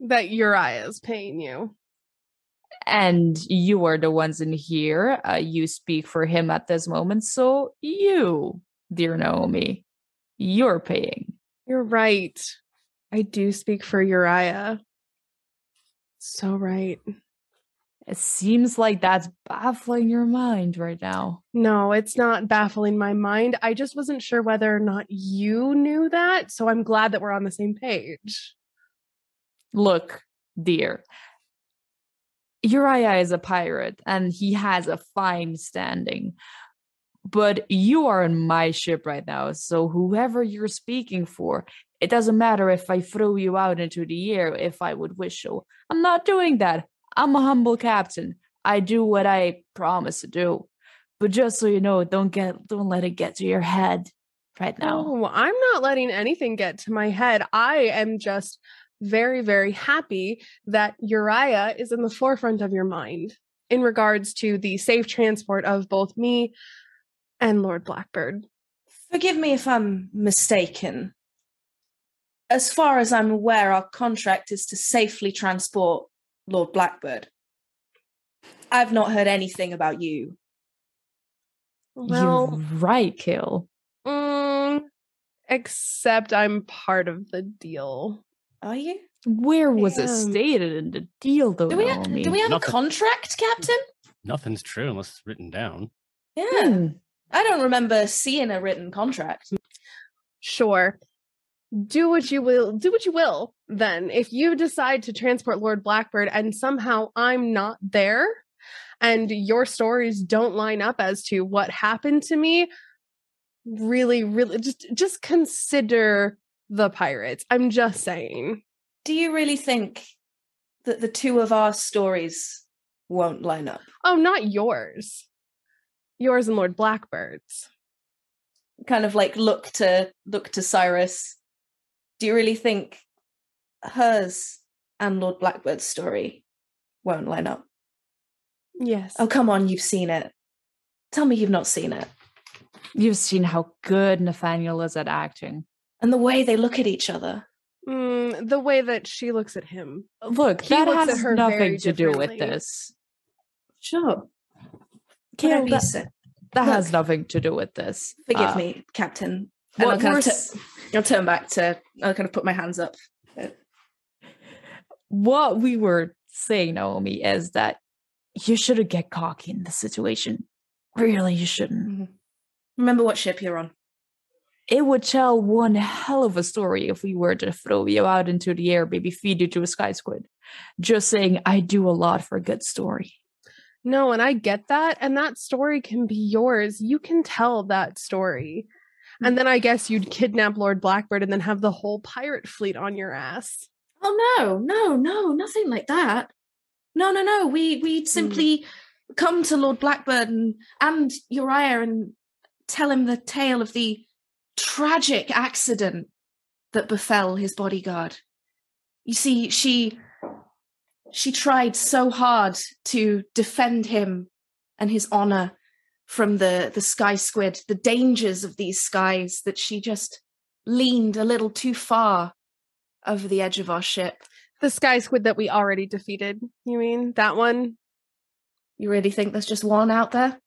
That Uriah is paying you. And you are the ones in here. Uh, you speak for him at this moment. So you, dear Naomi, you're paying. You're right. I do speak for Uriah. So right. It seems like that's baffling your mind right now. No, it's not baffling my mind. I just wasn't sure whether or not you knew that, so I'm glad that we're on the same page. Look, dear, Uriah is a pirate, and he has a fine standing. But you are on my ship right now, so whoever you're speaking for, it doesn't matter if I throw you out into the air if I would wish so. I'm not doing that. I'm a humble captain. I do what I promise to do. But just so you know, don't get, don't let it get to your head right now. Oh, I'm not letting anything get to my head. I am just very, very happy that Uriah is in the forefront of your mind in regards to the safe transport of both me and Lord Blackbird. Forgive me if I'm mistaken. As far as I'm aware, our contract is to safely transport Lord Blackbird. I've not heard anything about you. Well, you're right, Kale. Um, Except I'm part of the deal. Are you? Where was Damn. it stated in the deal, though? Do we have, do we have Nothing, a contract, Captain? Nothing's true unless it's written down. Yeah. Hmm. I don't remember seeing a written contract. Sure. Do what you will. Do what you will, then. If you decide to transport Lord Blackbird and somehow I'm not there and your stories don't line up as to what happened to me, really, really, just, just consider the pirates. I'm just saying. Do you really think that the two of our stories won't line up? Oh, not yours. Yours and Lord Blackbird's. Kind of like look to look to Cyrus. Do you really think hers and Lord Blackbird's story won't line up? Yes. Oh, come on, you've seen it. Tell me you've not seen it. You've seen how good Nathaniel is at acting. And the way they look at each other. Mm, the way that she looks at him. Look, he that has nothing to do with this. Sure. Kale, that that look, has nothing to do with this. Forgive uh, me, Captain. And I'll, kind of t- I'll turn back to, I'll kind of put my hands up. What we were saying, Naomi, is that you shouldn't get cocky in this situation. Really, you shouldn't. Mm-hmm. Remember what ship you're on. It would tell one hell of a story if we were to throw you out into the air, maybe feed you to a sky squid. Just saying, I do a lot for a good story. No, and I get that. And that story can be yours. You can tell that story. And then I guess you'd kidnap Lord Blackbird and then have the whole pirate fleet on your ass. Oh, no, no, no, nothing like that. No, no, no. We, we'd simply mm. come to Lord Blackbird and, and Uriah and tell him the tale of the tragic accident that befell his bodyguard. You see, she she tried so hard to defend him and his honor from the, the sky squid, the dangers of these skies, that she just leaned a little too far over the edge of our ship. The sky squid that we already defeated, you mean? That one? You really think there's just one out there?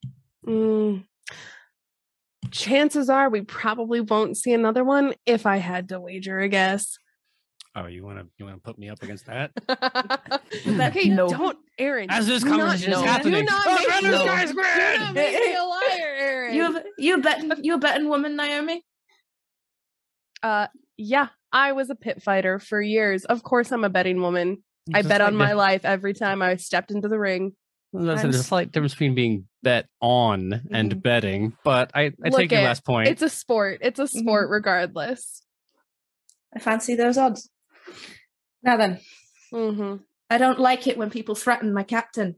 Mm. Chances are we probably won't see another one, if I had to wager a guess. Oh, you want to you want to put me up against that? Okay, no. Don't, Aaron. As this conversation not, is no. happening, do not, oh, make, no. guys, do not make me a liar, Aaron. You have, you a betting you a betting woman, Naomi? Uh, yeah, I was a pit fighter for years. Of course, I'm a betting woman. Just I bet like on my that. life every time I stepped into the ring. There's a slight difference between being bet on mm-hmm. and betting, but I, I take your it. last point. It's a sport. It's a sport mm-hmm. regardless. I fancy those odds. Now then. Mm-hmm. I don't like it when people threaten my captain.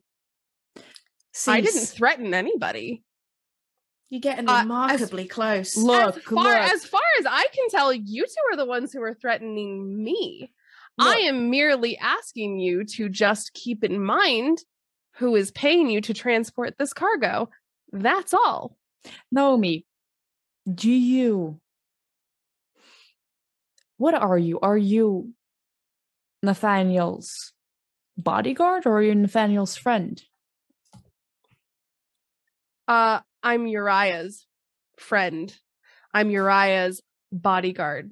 Cease. I didn't threaten anybody. You're getting uh, remarkably as, close. Look, as far, look. As far as I can tell, you two are the ones who are threatening me. Look. I am merely asking you to just keep in mind who is paying you to transport this cargo. That's all. Naomi, do you... What are you? Are you Nathaniel's bodyguard or are you Nathaniel's friend? Uh, I'm Uriah's friend. I'm Uriah's bodyguard.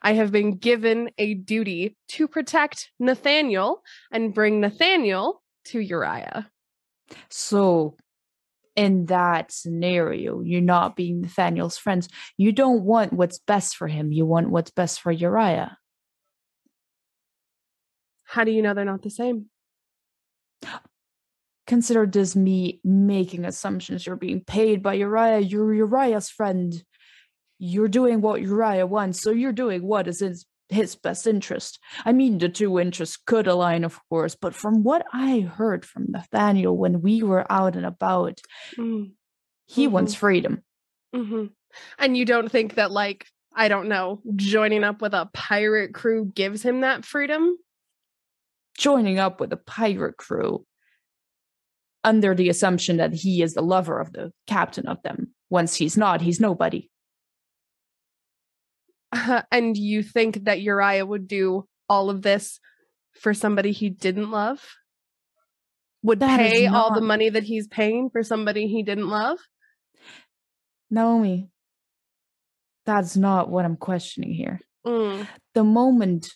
I have been given a duty to protect Nathaniel and bring Nathaniel to Uriah. So, in that scenario, you're not being Nathaniel's friends. You don't want what's best for him. You want what's best for Uriah. How do you know they're not the same? Consider this me making assumptions. You're being paid by Uriah. You're Uriah's friend. You're doing what Uriah wants, so you're doing what is his his best interest. I mean, the two interests could align, of course, but from what I heard from Nathaniel when we were out and about, mm. he mm-hmm. wants freedom. Mm-hmm. And you don't think that, like, I don't know, joining up with a pirate crew gives him that freedom? Joining up with a pirate crew under the assumption that he is the lover of the captain of them. Once he's not, he's nobody. Uh, and you think that Uriah would do all of this for somebody he didn't love? Would that pay not... all the money that he's paying for somebody he didn't love? Naomi, that's not what I'm questioning here. Mm. The moment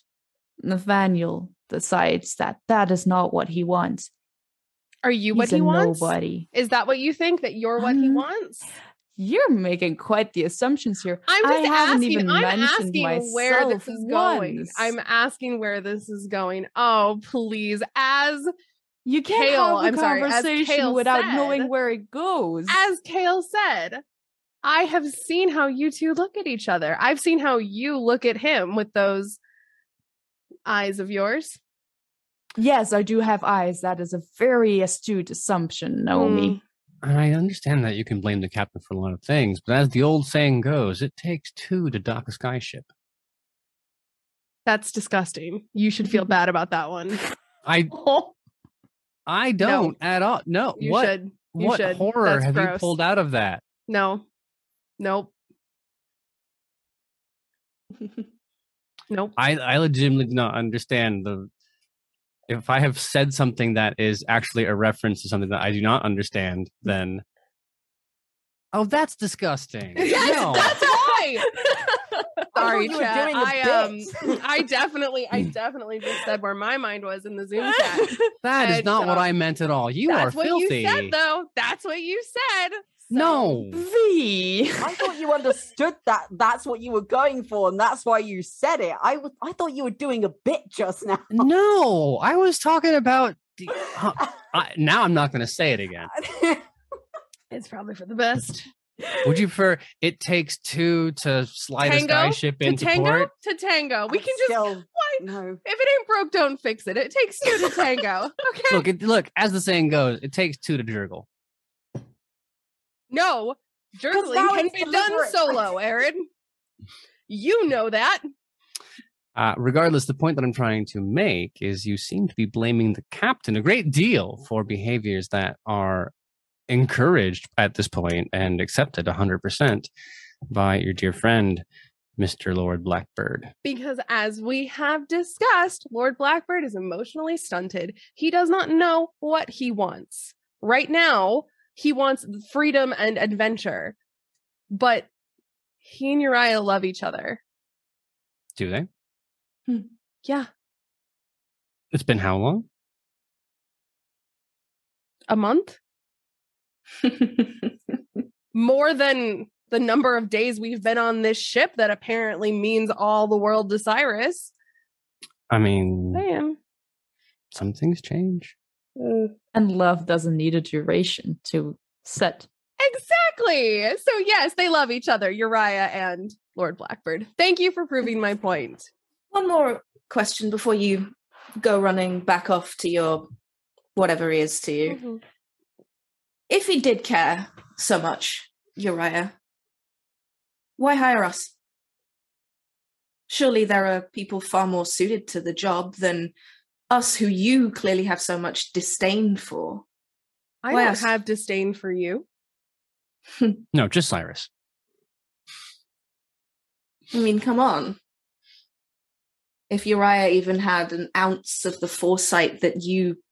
Nathaniel decides that that is not what he wants, are you what he wants? Nobody. Is that what you think, that you're what um, he wants? You're making quite the assumptions here. I'm just I haven't asking, even I'm mentioned asking myself where this is going. Once. I'm asking where this is going. Oh, please. As you can't Kale, have a I'm conversation sorry, as without said, knowing where it goes. As Kale said, I have seen how you two look at each other. I've seen how you look at him with those eyes of yours. Yes, I do have eyes. That is a very astute assumption, Naomi. Mm. I understand that you can blame the captain for a lot of things, but as the old saying goes, it takes two to dock a skyship. That's disgusting. You should feel bad about that one. I I don't no. at all. No. You what should. You what should. horror That's have gross. you pulled out of that? No. Nope. Nope. I, I legitimately do not understand the... If I have said something that is actually a reference to something that I do not understand, then... Oh, that's disgusting. Yes, no. That's why! Sorry, Chad. I, um, I definitely, I definitely just said where my mind was in the Zoom chat. That and is not so, what I meant at all. You are filthy. That's what you said, though. That's what you said. So, no. V. I thought you understood that that's what you were going for and that's why you said it. I, w- I thought you were doing a bit just now. No, I was talking about... The, uh, I, now I'm not going to say it again. It's probably for the best. Would you prefer it takes two to slide tango? a skyship into tango? port? To tango. We I'm can just... Why? No. If it ain't broke, don't fix it. It takes two to tango. Okay. Look, it, look, as the saying goes, it takes two to Jorgle. No, Jorgling can be done solo, Aaron. You know that. Uh, regardless, the point that I'm trying to make is you seem to be blaming the captain a great deal for behaviors that are encouraged at this point and accepted one hundred percent by your dear friend, Mister Lord Blackbird. Because as we have discussed, Lord Blackbird is emotionally stunted. He does not know what he wants. Right now, he wants freedom and adventure, but he and Uriah love each other. Do they? Hmm. Yeah. It's been how long? A month? More than the number of days we've been on this ship that apparently means all the world to Cyrus. I mean, damn. Some things change. And love doesn't need a duration to set. Exactly. So yes, they love each other, Uriah and Lord Blackbird. Thank you for proving my point. One more question before you go running back off to your whatever he is to you. Mm-hmm. If he did care so much, Uriah, why hire us? Surely there are people far more suited to the job than us, who you clearly have so much disdain for. I Why don't else? have disdain for you. No, just Cyrus. I mean, come on. If Uriah even had an ounce of the foresight that you,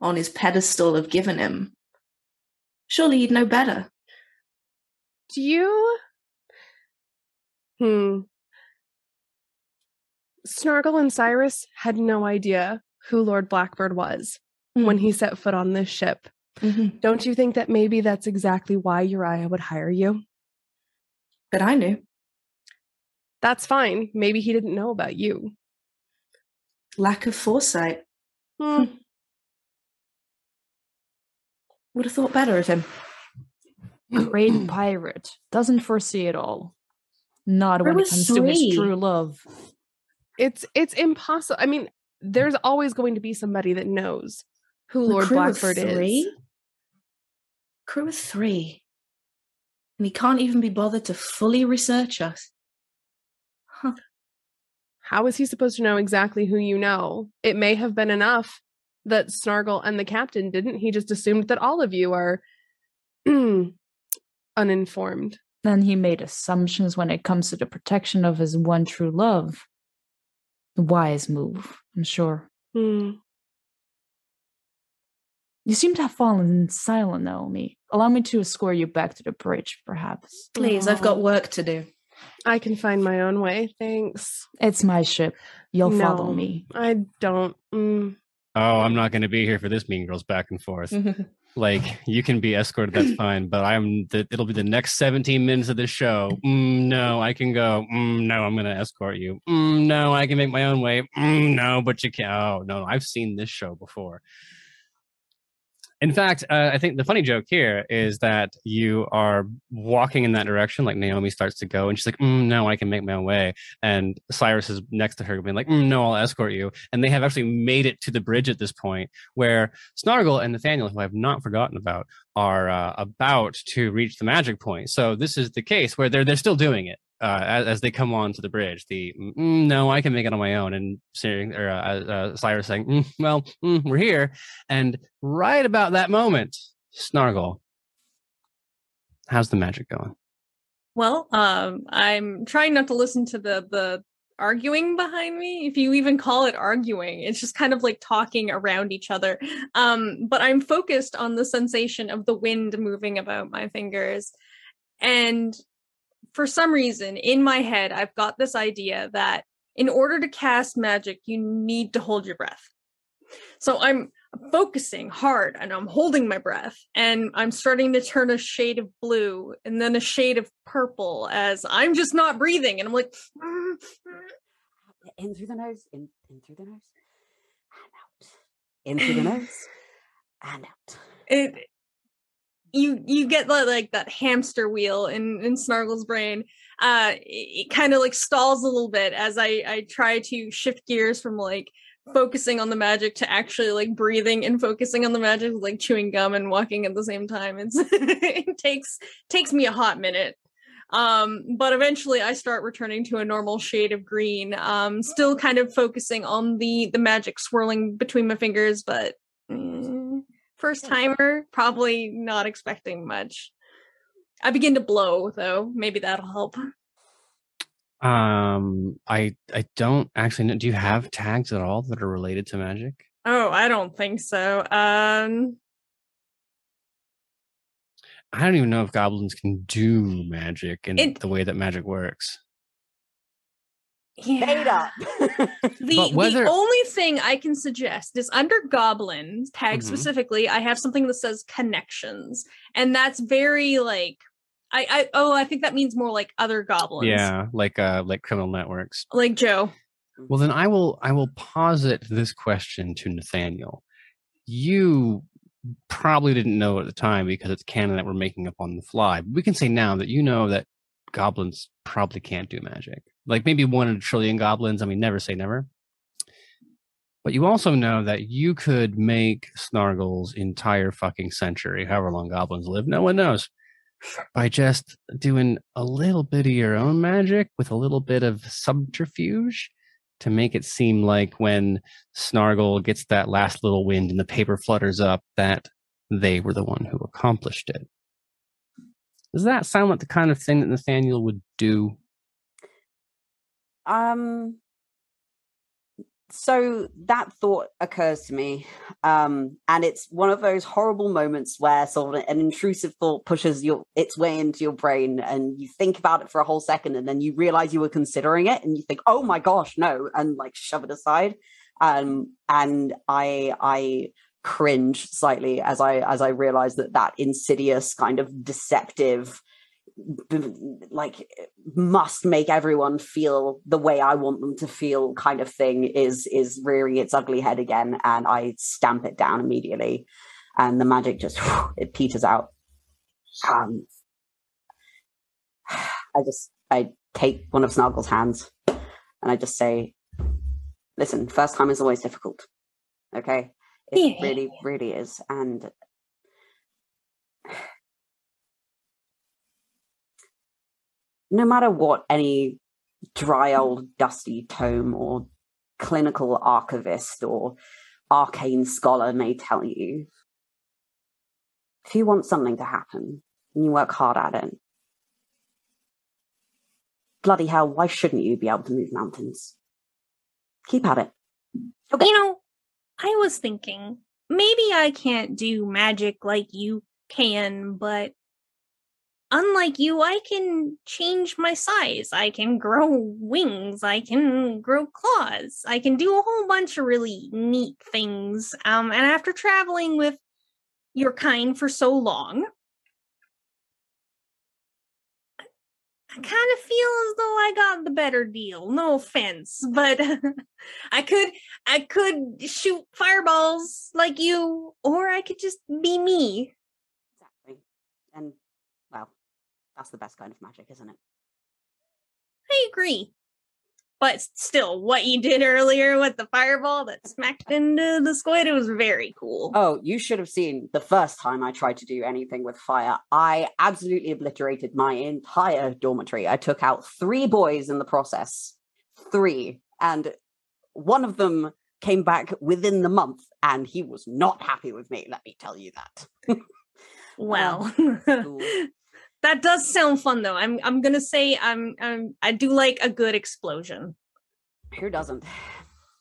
on his pedestal, have given him, surely you'd know better. Do you? Hmm. Snargle and Cyrus had no idea who Lord Blackbird was mm-hmm. when he set foot on this ship. Mm-hmm. Don't you think that maybe that's exactly why Uriah would hire you? But I knew. That's fine. Maybe he didn't know about you. Lack of foresight. Mm. Hmm. Would have thought better of him. Great pirate. Doesn't foresee it all. Not when it comes sweet. to his true love. It's it's impossible. I mean, there's always going to be somebody that knows who the Lord Blackbird is. Crew of three. And he can't even be bothered to fully research us. Huh. How is he supposed to know exactly who you know? It may have been enough that Snargle and the captain didn't. He just assumed that all of you are uninformed. Then he made assumptions when it comes to the protection of his one true love. Wise move, I'm sure. Hmm. You seem to have fallen silent, Naomi. Allow me to escort you back to the bridge, perhaps. Please, oh. I've got work to do. I can find my own way, thanks. It's my ship. You'll no, follow me. I don't. Mm. Oh, I'm not going to be here for this Mean Girls back and forth. Like, you can be escorted, that's fine, but I'm. The, it'll be the next seventeen minutes of this show. Mm, no, I can go. Mm, no, I'm going to escort you. Mm, no, I can make my own way. Mm, no, but you can't. Oh, no, I've seen this show before. In fact, uh, I think the funny joke here is that you are walking in that direction, like Naomi starts to go, and she's like, mm, no, I can make my own way. And Cyrus is next to her being like, mm, no, I'll escort you. And they have actually made it to the bridge at this point, where Snargle and Nathaniel, who I've not forgotten about, are uh, about to reach the magic point. So this is the case where they're, they're still doing it. Uh, as, as they come on to the bridge, the mm, no, I can make it on my own, and Syrinx, or, uh, uh, Cyrus saying, mm, well, mm, we're here. And right about that moment, Snargle, how's the magic going? Well, um, I'm trying not to listen to the, the arguing behind me, if you even call it arguing. It's just kind of like talking around each other. Um, but I'm focused on the sensation of the wind moving about my fingers. And for some reason, in my head, I've got this idea that in order to cast magic, you need to hold your breath. So I'm focusing hard, and I'm holding my breath, and I'm starting to turn a shade of blue and then a shade of purple as I'm just not breathing. And I'm like, mm, mm. In through the nose, in, in through the nose, and out. In through the nose, and out. It, You you get like that hamster wheel in, in Snargle's brain. Uh, it, it kind of like stalls a little bit as I, I try to shift gears from like focusing on the magic to actually like breathing and focusing on the magic, like chewing gum and walking at the same time. It's it takes takes me a hot minute. Um, but eventually I start returning to a normal shade of green. Um, still kind of focusing on the the magic swirling between my fingers, but. Mm. First timer, probably not expecting much. I begin to blow, though. Maybe that'll help. Um, I I don't actually know. Do you have tags at all that are related to magic? Oh, I don't think so. Um, I don't even know if goblins can do magic in it, the way that magic works. Yeah. The, whether... the only thing I can suggest is under goblin tag mm-hmm. specifically, I have something that says connections, and that's very like I, I oh I think that means more like other goblins. Yeah, like uh like criminal networks. Like Joe. Well, then I will I will posit this question to Nathaniel. You probably didn't know at the time because it's canon that we're making up on the fly. But we can say now that you know that goblins probably can't do magic. Like maybe one in a trillion goblins. I mean, never say never. But you also know that you could make Snargle's entire fucking century, however long goblins live, no one knows, by just doing a little bit of your own magic with a little bit of subterfuge to make it seem like when Snargle gets that last little wind and the paper flutters up, that they were the one who accomplished it. Does that sound like the kind of thing that Nathaniel would do? Um, so that thought occurs to me, um, and it's one of those horrible moments where sort of an intrusive thought pushes your its way into your brain, and you think about it for a whole second, and then you realize you were considering it, and you think, "Oh my gosh, no!" and like shove it aside. Um, and I, I cringe slightly as I as I realize that that insidious kind of deceptive. Like must make everyone feel the way I want them to feel kind of thing is is rearing its ugly head again, and I stamp it down immediately, and the magic just it peters out. Um, I just I take one of Snargle's hands and I just say, listen, first time is always difficult. Okay? It really, really is. And no matter what any dry old dusty tome or clinical archivist or arcane scholar may tell you, if you want something to happen and you work hard at it, bloody hell, why shouldn't you be able to move mountains? Keep at it. Okay. You know, I was thinking, maybe I can't do magic like you can, but unlike you, I can change my size. I can grow wings. I can grow claws. I can do a whole bunch of really neat things. Um, and after traveling with your kind for so long, I kind of feel as though I got the better deal. No offense, but I could I could shoot fireballs like you, or I could just be me. Exactly. And, well, that's the best kind of magic, isn't it? I agree. But still, what you did earlier with the fireball that smacked into the squid, it was very cool. Oh, you should have seen the first time I tried to do anything with fire. I absolutely obliterated my entire dormitory. I took out three boys in the process. Three. And one of them came back within the month, and he was not happy with me, let me tell you that. Well... Um, that does sound fun, though. I'm I'm gonna say I'm I'm I do like a good explosion. Who doesn't?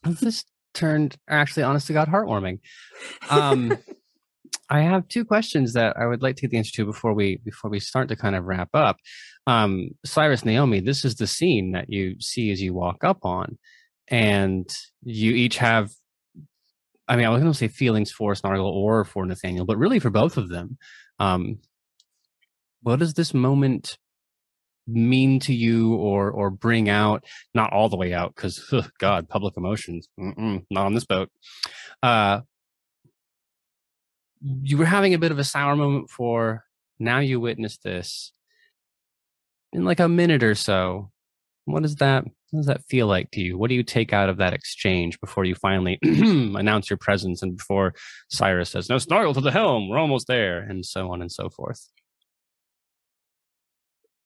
This turned actually, honest to God, heartwarming. Um, I have two questions that I would like to get the answer to before we before we start to kind of wrap up. Um, Cyrus, Naomi, this is the scene that you see as you walk up on, and you each have. I mean, I was gonna say feelings for Snargle or for Nathaniel, but really for both of them. Um, What does this moment mean to you or or bring out? Not all the way out, because, oh God, public emotions. Mm-mm, not on this boat. Uh, you were having a bit of a sour moment for, now you witness this. In like a minute or so, what does that, what does that feel like to you? What do you take out of that exchange before you finally announce your presence and before Cyrus says, no, Snargle to the helm, we're almost there, and so on and so forth?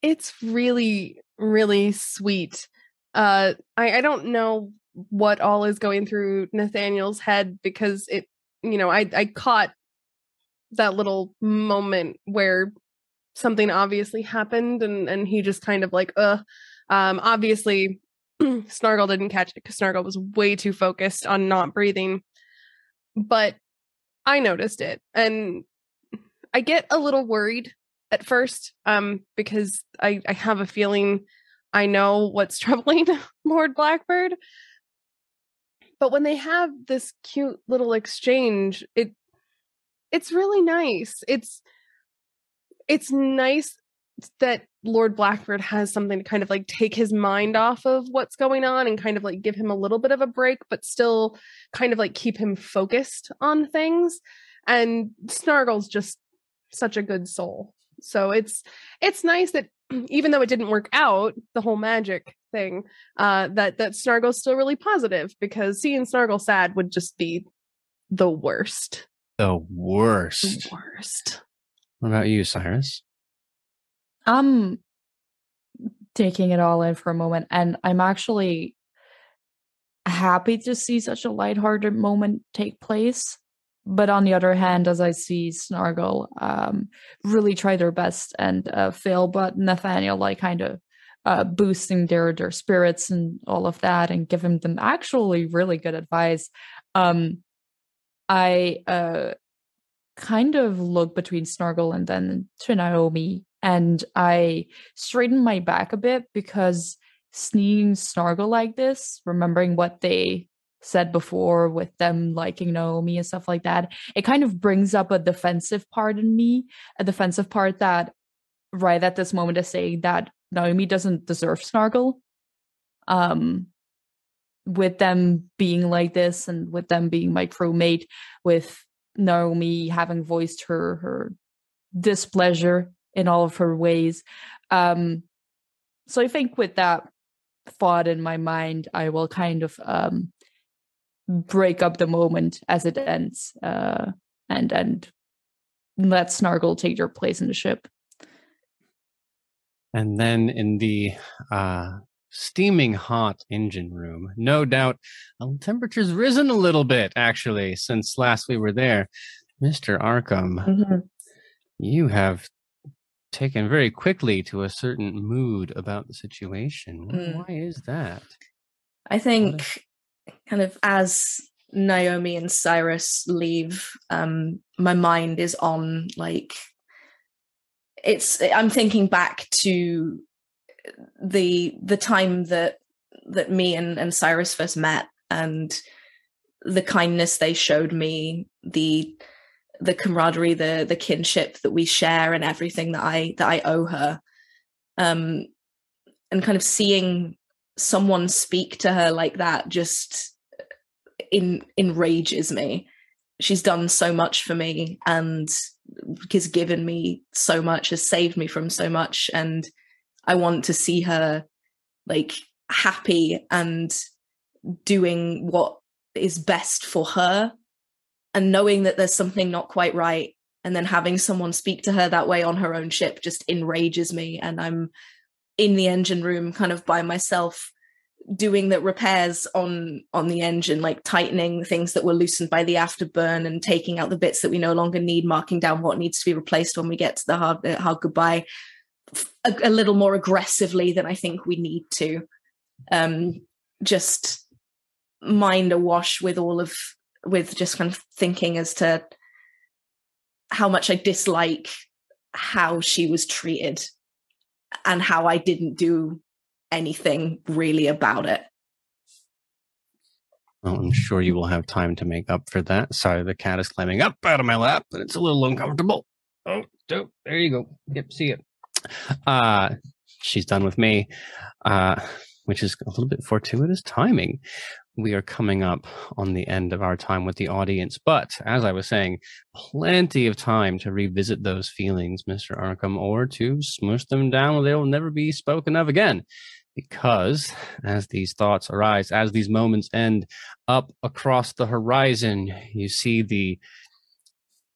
It's really, really sweet. Uh, I, I don't know what all is going through Nathaniel's head, because it, you know, I, I caught that little moment where something obviously happened, and, and he just kind of like, ugh. Um, obviously, Snargle didn't catch it because Snargle was way too focused on not breathing. But I noticed it, and I get a little worried at first, um, because I, I have a feeling I know what's troubling Lord Blackbird. But when they have this cute little exchange, it it's really nice. It's it's nice that Lord Blackbird has something to kind of like take his mind off of what's going on and kind of like give him a little bit of a break, but still kind of like keep him focused on things. And Snargle's just such a good soul. So it's it's nice that even though it didn't work out, the whole magic thing, uh, that that Snargle's still really positive, because seeing Snargle sad would just be the worst. The worst. The worst. What about you, Cyrus? I'm taking it all in for a moment, and I'm actually happy to see such a lighthearted moment take place. But on the other hand, as I see Snargle um, really try their best and uh, fail, but Nathaniel like kind of uh, boosting their, their spirits and all of that and giving them actually really good advice, um, I uh, kind of look between Snargle and then to Naomi, and I straighten my back a bit, because seeing Snargle like this, remembering what they said before with them liking Naomi and stuff like that, it kind of brings up a defensive part in me, a defensive part that right at this moment is saying that Naomi doesn't deserve Snargle. Um, with them being like this and with them being my crewmate, with Naomi having voiced her her displeasure in all of her ways. Um, so I think with that thought in my mind, I will kind of um, break up the moment as it ends, uh, and and let Snargle take your place in the ship. And then in the uh, steaming hot engine room, no doubt, um, temperature's risen a little bit actually since last we were there. Mister Arkham, mm-hmm. You have taken very quickly to a certain mood about the situation. Mm. Why is that? I think. Kind of as Naomi and Cyrus leave, um, my mind is on like it's I'm thinking back to the the time that that me and, and Cyrus first met, and the kindness they showed me, the the camaraderie, the the kinship that we share, and everything that I that I owe her. Um, and kind of seeing someone speak to her like that just in, enrages me. She's done so much for me and has given me so much, has saved me from so much, and I want to see her like happy and doing what is best for her, and knowing that there's something not quite right, and then having someone speak to her that way on her own ship just enrages me. And I'm in the engine room kind of by myself doing the repairs on on the engine, like tightening things that were loosened by the afterburn and taking out the bits that we no longer need, marking down what needs to be replaced when we get to the hard, uh, hard goodbye a, a little more aggressively than I think we need to. Um, just mind awash with all of, with just kind of thinking as to how much I dislike how she was treated and how I didn't do anything really about it. Well, I'm sure you will have time to make up for that. Sorry, the cat is climbing up out of my lap, but it's a little uncomfortable. Oh, dope. There you go. Yep, see it. Uh, she's done with me, uh, which is a little bit fortuitous timing. We are coming up on the end of our time with the audience, but as I was saying, plenty of time to revisit those feelings, Mister Arkham, or to smush them down where they'll never be spoken of again. Because as these thoughts arise, as these moments end, up across the horizon, you see the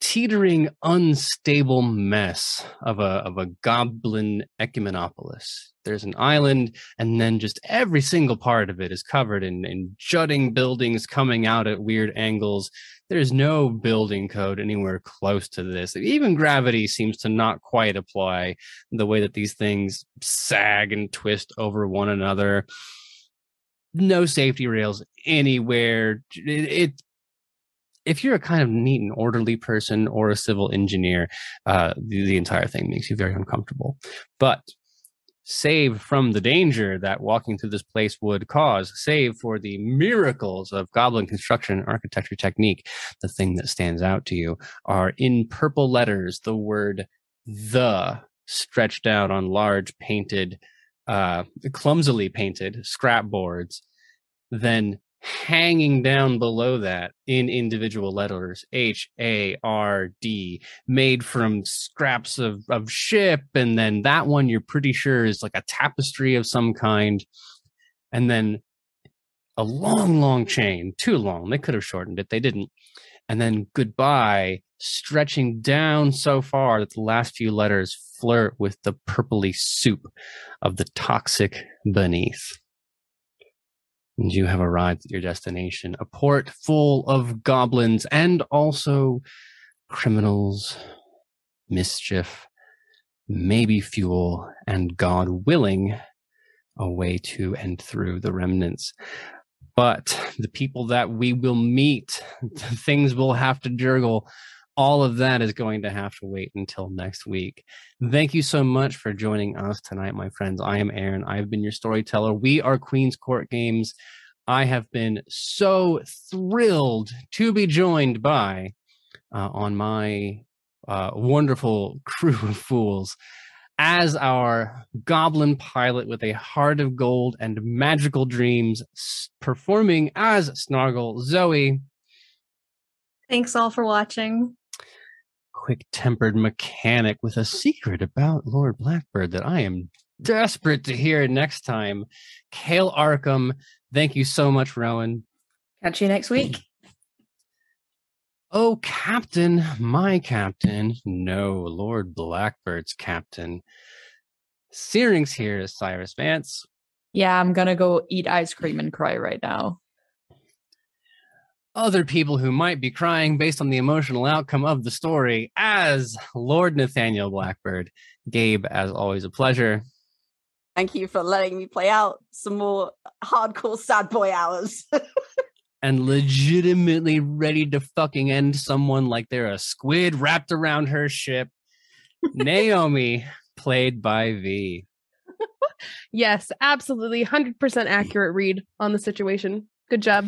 teetering, unstable mess of a, of a goblin ecumenopolis. There's an island, and then just every single part of it is covered in, in jutting buildings coming out at weird angles. There's no building code anywhere close to this. Even gravity seems to not quite apply, the way that these things sag and twist over one another. No safety rails anywhere. It, it, if you're a kind of neat and orderly person or a civil engineer, uh, the, the entire thing makes you very uncomfortable. But save from the danger that walking through this place would cause, save for the miracles of goblin construction and architecture technique, the thing that stands out to you are in purple letters the word "the" stretched out on large painted, uh, clumsily painted scrap boards. Then hanging down below that in individual letters, H A R D, made from scraps of, of ship, and then that one you're pretty sure is like a tapestry of some kind, and then a long, long chain, too long. They could have shortened it. They didn't. And then goodbye, stretching down so far that the last few letters flirt with the purpley soup of the toxic beneath. And you have arrived at your destination, a port full of goblins and also criminals, mischief, maybe fuel, and God willing, a way to and through the remnants. But the people that we will meet, the things we'll have to juggle, all of that is going to have to wait until next week. Thank you so much for joining us tonight, my friends. I am Aaron. I've been your storyteller. We are Queen's Court Games. I have been so thrilled to be joined by, uh, on my uh, wonderful crew of fools, as our goblin pilot with a heart of gold and magical dreams, performing as Snargle, Zoe. Thanks all for watching. Quick-tempered mechanic with a secret about Lord Blackbird that I am desperate to hear next time, Kale Arkham. Thank you so much, Rowan. Catch you next week. Oh, Captain, my Captain. No, Lord Blackbird's Captain. Syrinx here is Cyrus Vance. Yeah, I'm going to go eat ice cream and cry right now. Other people who might be crying based on the emotional outcome of the story as Lord Nathaniel Blackbird. Gabe, as always, a pleasure. Thank you for letting me play out some more hardcore sad boy hours. And legitimately ready to fucking end someone like they're a squid wrapped around her ship. Naomi, played by V. Yes, absolutely. one hundred percent accurate read on the situation. Good job.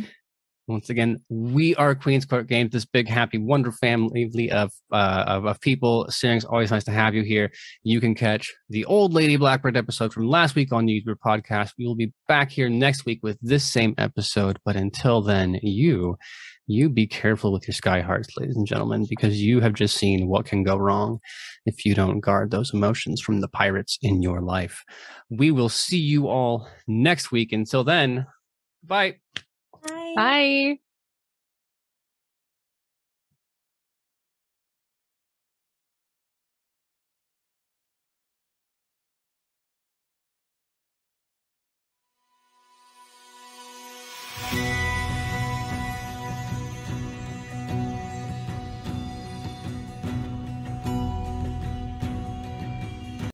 Once again, we are Queen's Court Games, this big, happy, wonderful family of uh, of, of people. Syrinx, always nice to have you here. You can catch the old Lady Blackbird episode from last week on YouTube podcast. We will be back here next week with this same episode. But until then, you, you be careful with your sky hearts, ladies and gentlemen, because you have just seen what can go wrong if you don't guard those emotions from the pirates in your life. We will see you all next week. Until then, bye. Bye. Bye.